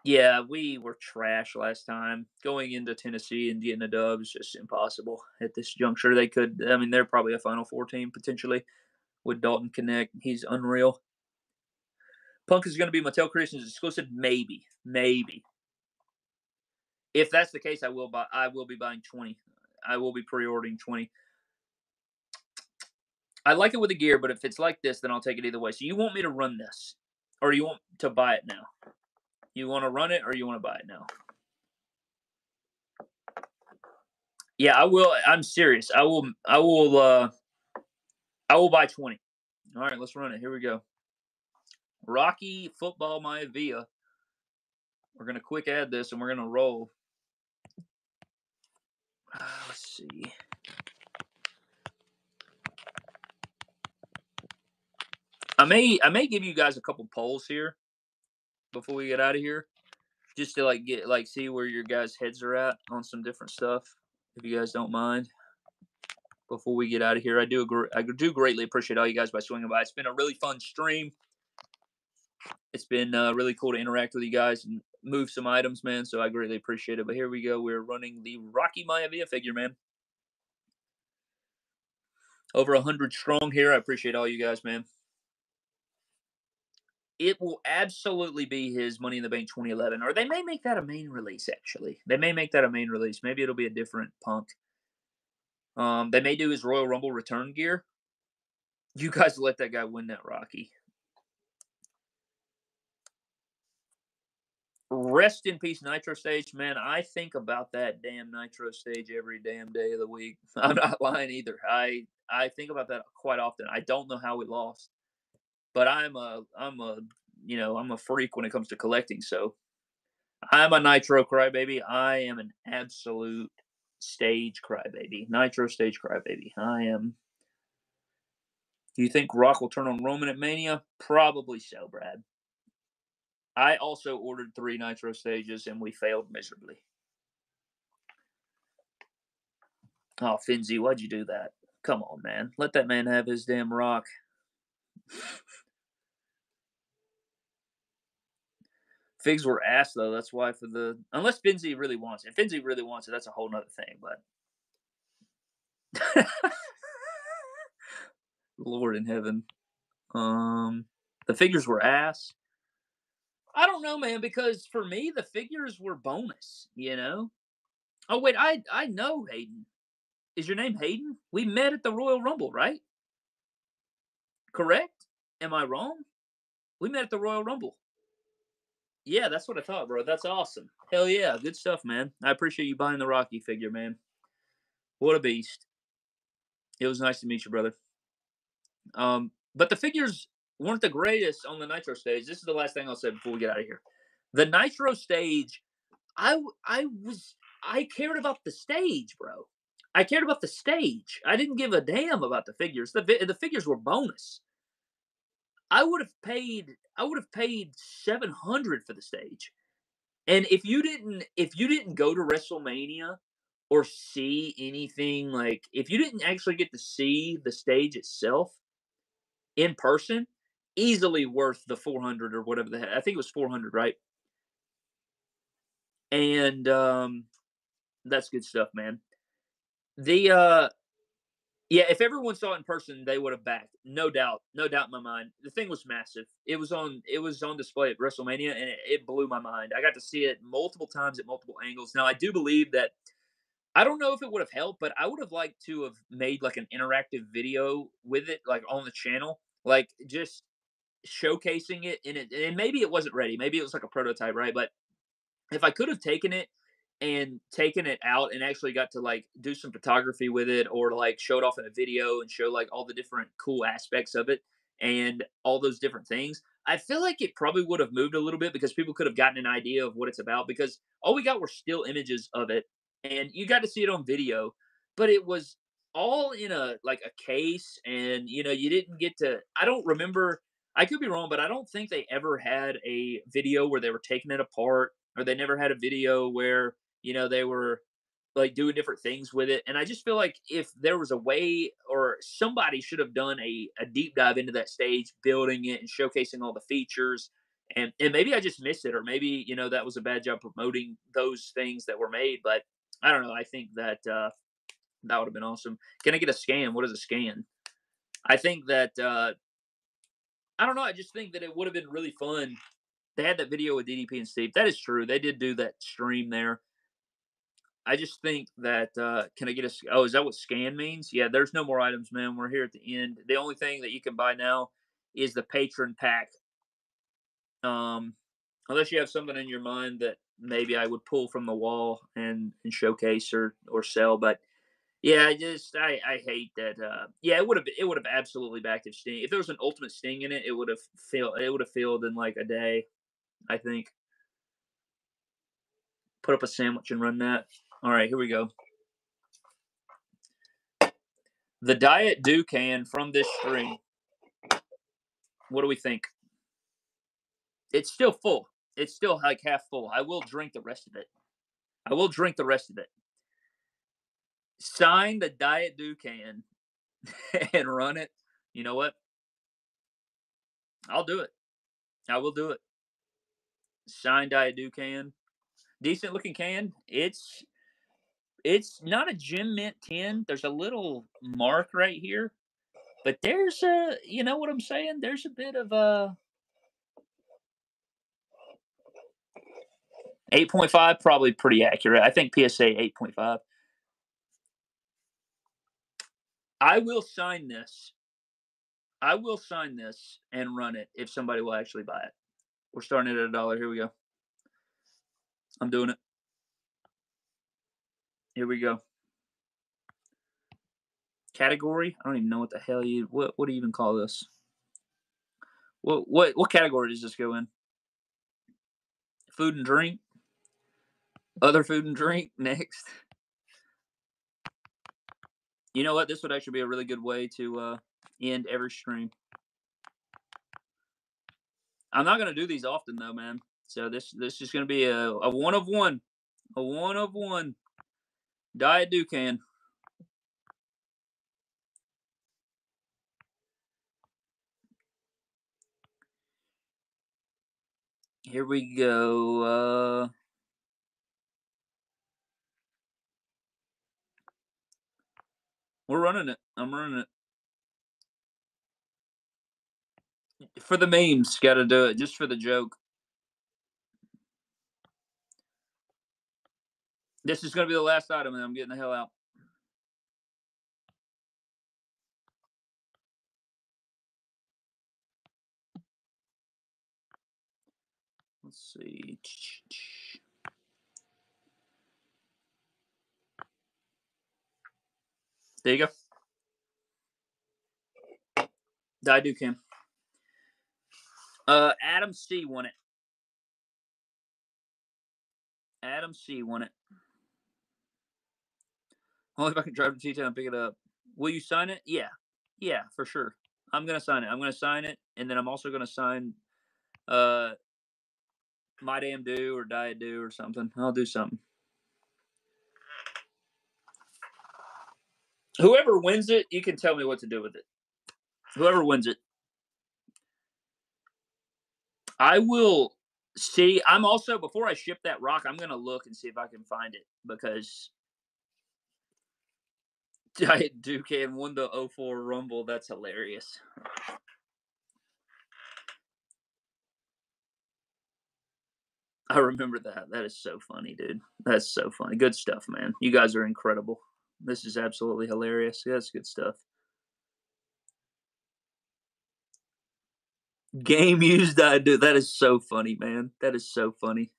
Yeah, we were trash last time. Going into Tennessee and getting a dub is just impossible at this juncture. They could, I mean, they're probably a Final Four team, potentially. With Dalton Connect, he's unreal. Punk is going to be Mattel Creations exclusive, maybe, maybe. If that's the case, I will buy. I will be buying twenty. I will be pre-ordering twenty. I like it with the gear, but if it's like this, then I'll take it either way. So you want me to run this, or you want to buy it now? You want to run it, or you want to buy it now? Yeah, I will. I'm serious. I will. I will. Uh, I will buy twenty. All right, let's run it. Here we go. Rocky Football Maivia. We're going to quick add this, and we're going to roll. Uh, let's see. I may I may give you guys a couple polls here before we get out of here, just to like get like see where your guys' heads are at on some different stuff, if you guys don't mind. before we get out of here. I do agree, I do greatly appreciate all you guys by swinging by. It's been a really fun stream. It's been uh, really cool to interact with you guys and move some items, man. So I greatly appreciate it. But here we go. We're running the Rocky Maivia figure, man. Over one hundred strong here. I appreciate all you guys, man. It will absolutely be his Money in the Bank twenty eleven. Or they may make that a main release, actually. They may make that a main release. Maybe it'll be a different Punk. Um, they may do his Royal Rumble return gear. You guys let that guy win that Rocky. Rest in peace, Nitro stage. Man, I think about that damn Nitro stage every damn day of the week. I'm not lying either. I, I think about that quite often. I don't know how we lost. But I'm a, I'm a, you know, I'm a freak when it comes to collecting. So I'm a Nitro crybaby. I am an absolute stage crybaby. Nitro stage crybaby. I am. Do you think Rock will turn on Roman at Mania? Probably so, Brad. I also ordered three Nitro stages and we failed miserably. Oh, Finzi, why'd you do that? Come on, man. Let that man have his damn Rock. Figs were ass though. That's why for the unless Finzi really wants it. If Finzi really wants it, that's a whole nother thing. But Lord in heaven, um, the figures were ass. I don't know, man, because for me the figures were bonus. You know. Oh wait, I I know Hayden. Is your name Hayden? We met at the Royal Rumble, right? Correct? Am I wrong? We met at the Royal Rumble. Yeah, that's what I thought, bro. That's awesome. Hell yeah. Good stuff, man. I appreciate you buying the Rocky figure, man. What a beast. It was nice to meet you, brother. Um, but the figures weren't the greatest on the Nitro stage. This is the last thing I'll say before we get out of here. The Nitro stage, I, I was, I cared about the stage, bro. I cared about the stage. I didn't give a damn about the figures. The, the figures were bonus. I would have paid I would have paid seven hundred dollars for the stage. And if you didn't if you didn't go to WrestleMania or see anything, like if you didn't actually get to see the stage itself in person, easily worth the four hundred dollars or whatever the heck. I think it was four hundred dollars, right? And um that's good stuff, man. The uh Yeah, if everyone saw it in person, they would have backed. No doubt. No doubt in my mind. The thing was massive. It was on it was on display at WrestleMania, and it, it blew my mind. I got to see it multiple times at multiple angles. Now, I do believe that I don't know if it would have helped, but I would have liked to have made like an interactive video with it, like on the channel, like just showcasing it. And, it, and maybe it wasn't ready. Maybe it was like a prototype, right? But if I could have taken it, and taking it out and actually got to like do some photography with it or like show it off in a video and show like all the different cool aspects of it and all those different things, I feel like it probably would have moved a little bit because people could have gotten an idea of what it's about, because all we got were still images of it and you got to see it on video, but it was all in a like a case and, you know, you didn't get to, I don't remember, I could be wrong, but I don't think they ever had a video where they were taking it apart, or they never had a video where, you know, they were like doing different things with it. And I just feel like if there was a way or somebody should have done a, a deep dive into that stage, building it and showcasing all the features. And, and maybe I just missed it, or maybe, you know, that was a bad job promoting those things that were made. But I don't know. I think that uh, that would have been awesome. Can I get a scan? What is a scan? I think that, uh, I don't know. I just think that it would have been really fun. They had that video with D D P and Steve. That is true. They did do that stream there. I just think that, uh, can I get a, oh, is that what scan means? Yeah, there's no more items, man. We're here at the end. The only thing that you can buy now is the patron pack. Um, unless you have something in your mind that maybe I would pull from the wall and, and showcase or, or sell. But yeah, I just, I, I hate that. Uh, yeah, it would have, it would have absolutely backed if Sting, if there was an ultimate Sting in it, it would have failed, it would have failed in like a day. I think. Put up a sandwich and run that. All right, here we go. The Diet Dukan from this stream. What do we think? It's still full. It's still like half full. I will drink the rest of it. I will drink the rest of it. sign the Diet Dukan and run it, you know what? I'll do it. I will do it. Signed Diet Dukan. Decent looking can. It's it's not a gym mint tin. There's a little mark right here. But there's a, you know what I'm saying? There's a bit of a eight point five, probably pretty accurate. I think P S A eight point five. I will sign this. I will sign this and run it if somebody will actually buy it. We're starting it at a dollar. Here we go. I'm doing it. Here we go. Category? I don't even know what the hell you what what do you even call this? What what what category does this go in? Food and drink. Other food and drink next. You know what? This would actually be a really good way to uh, end every stream. I'm not gonna do these often though, man. So this this is gonna be a, a one of one, a one of one. Diet Dukan. Here we go. Uh... We're running it. I'm running it. For the memes, got to do it. Just for the joke. This is going to be the last item, and I'm getting the hell out. Let's see. There you go. I do, Kim. Uh, Adam C won it. Adam C won it. Only if I can drive to T-Town and pick it up. Will you sign it? Yeah. Yeah, for sure. I'm going to sign it. I'm going to sign it, and then I'm also going to sign uh, My Damn Do or Diet Do or something. I'll do something. Whoever wins it, you can tell me what to do with it. Whoever wins it. I will see. I'm also, before I ship that rock, I'm going to look and see if I can find it. Because Diet Dukan won the oh four Rumble. That's hilarious. I remember that. That is so funny, dude. That's so funny. Good stuff, man. You guys are incredible. This is absolutely hilarious. Yeah, that's good stuff. Game used, I do. That is so funny, man. That is so funny.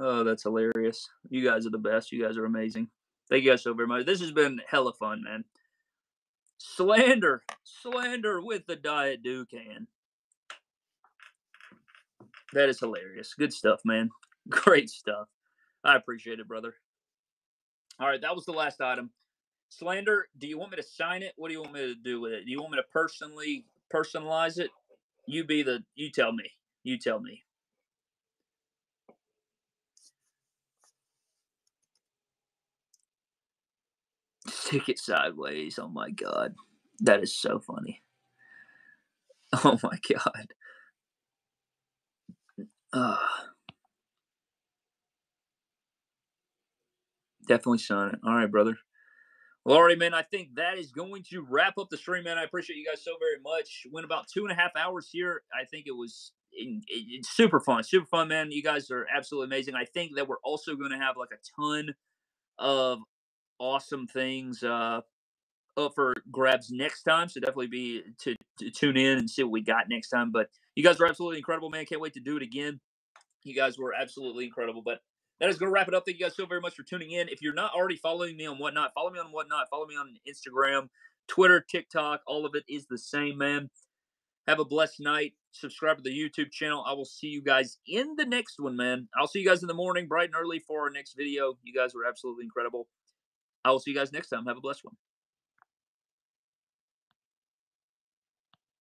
Oh, that's hilarious. You guys are the best. You guys are amazing. Thank you guys so very much. This has been hella fun, man. Slander. Slander with the Diet Dukan. That is hilarious. Good stuff, man. Great stuff. I appreciate it, brother. All right, that was the last item. Slander, do you want me to sign it? What do you want me to do with it? Do you want me to personally personalize it? You be the, you tell me. You tell me. Stick it sideways. Oh, my God. That is so funny. Oh, my God. Uh Definitely sign it. All right, brother. Well, all right, man. I think that is going to wrap up the stream, man. I appreciate you guys so very much. Went about two and a half hours here. I think it was in, it, it's super fun. Super fun, man. You guys are absolutely amazing. I think that we're also going to have like a ton of awesome things uh, up for grabs next time. So definitely be to, to tune in and see what we got next time. But you guys are absolutely incredible, man. Can't wait to do it again. You guys were absolutely incredible, but that is going to wrap it up. Thank you guys so very much for tuning in. If you're not already following me on Whatnot, follow me on Whatnot. Follow me on Instagram, Twitter, TikTok. All of it is the same, man. Have a blessed night. Subscribe to the YouTube channel. I will see you guys in the next one, man. I'll see you guys in the morning, bright and early, for our next video. You guys were absolutely incredible. I will see you guys next time. Have a blessed one.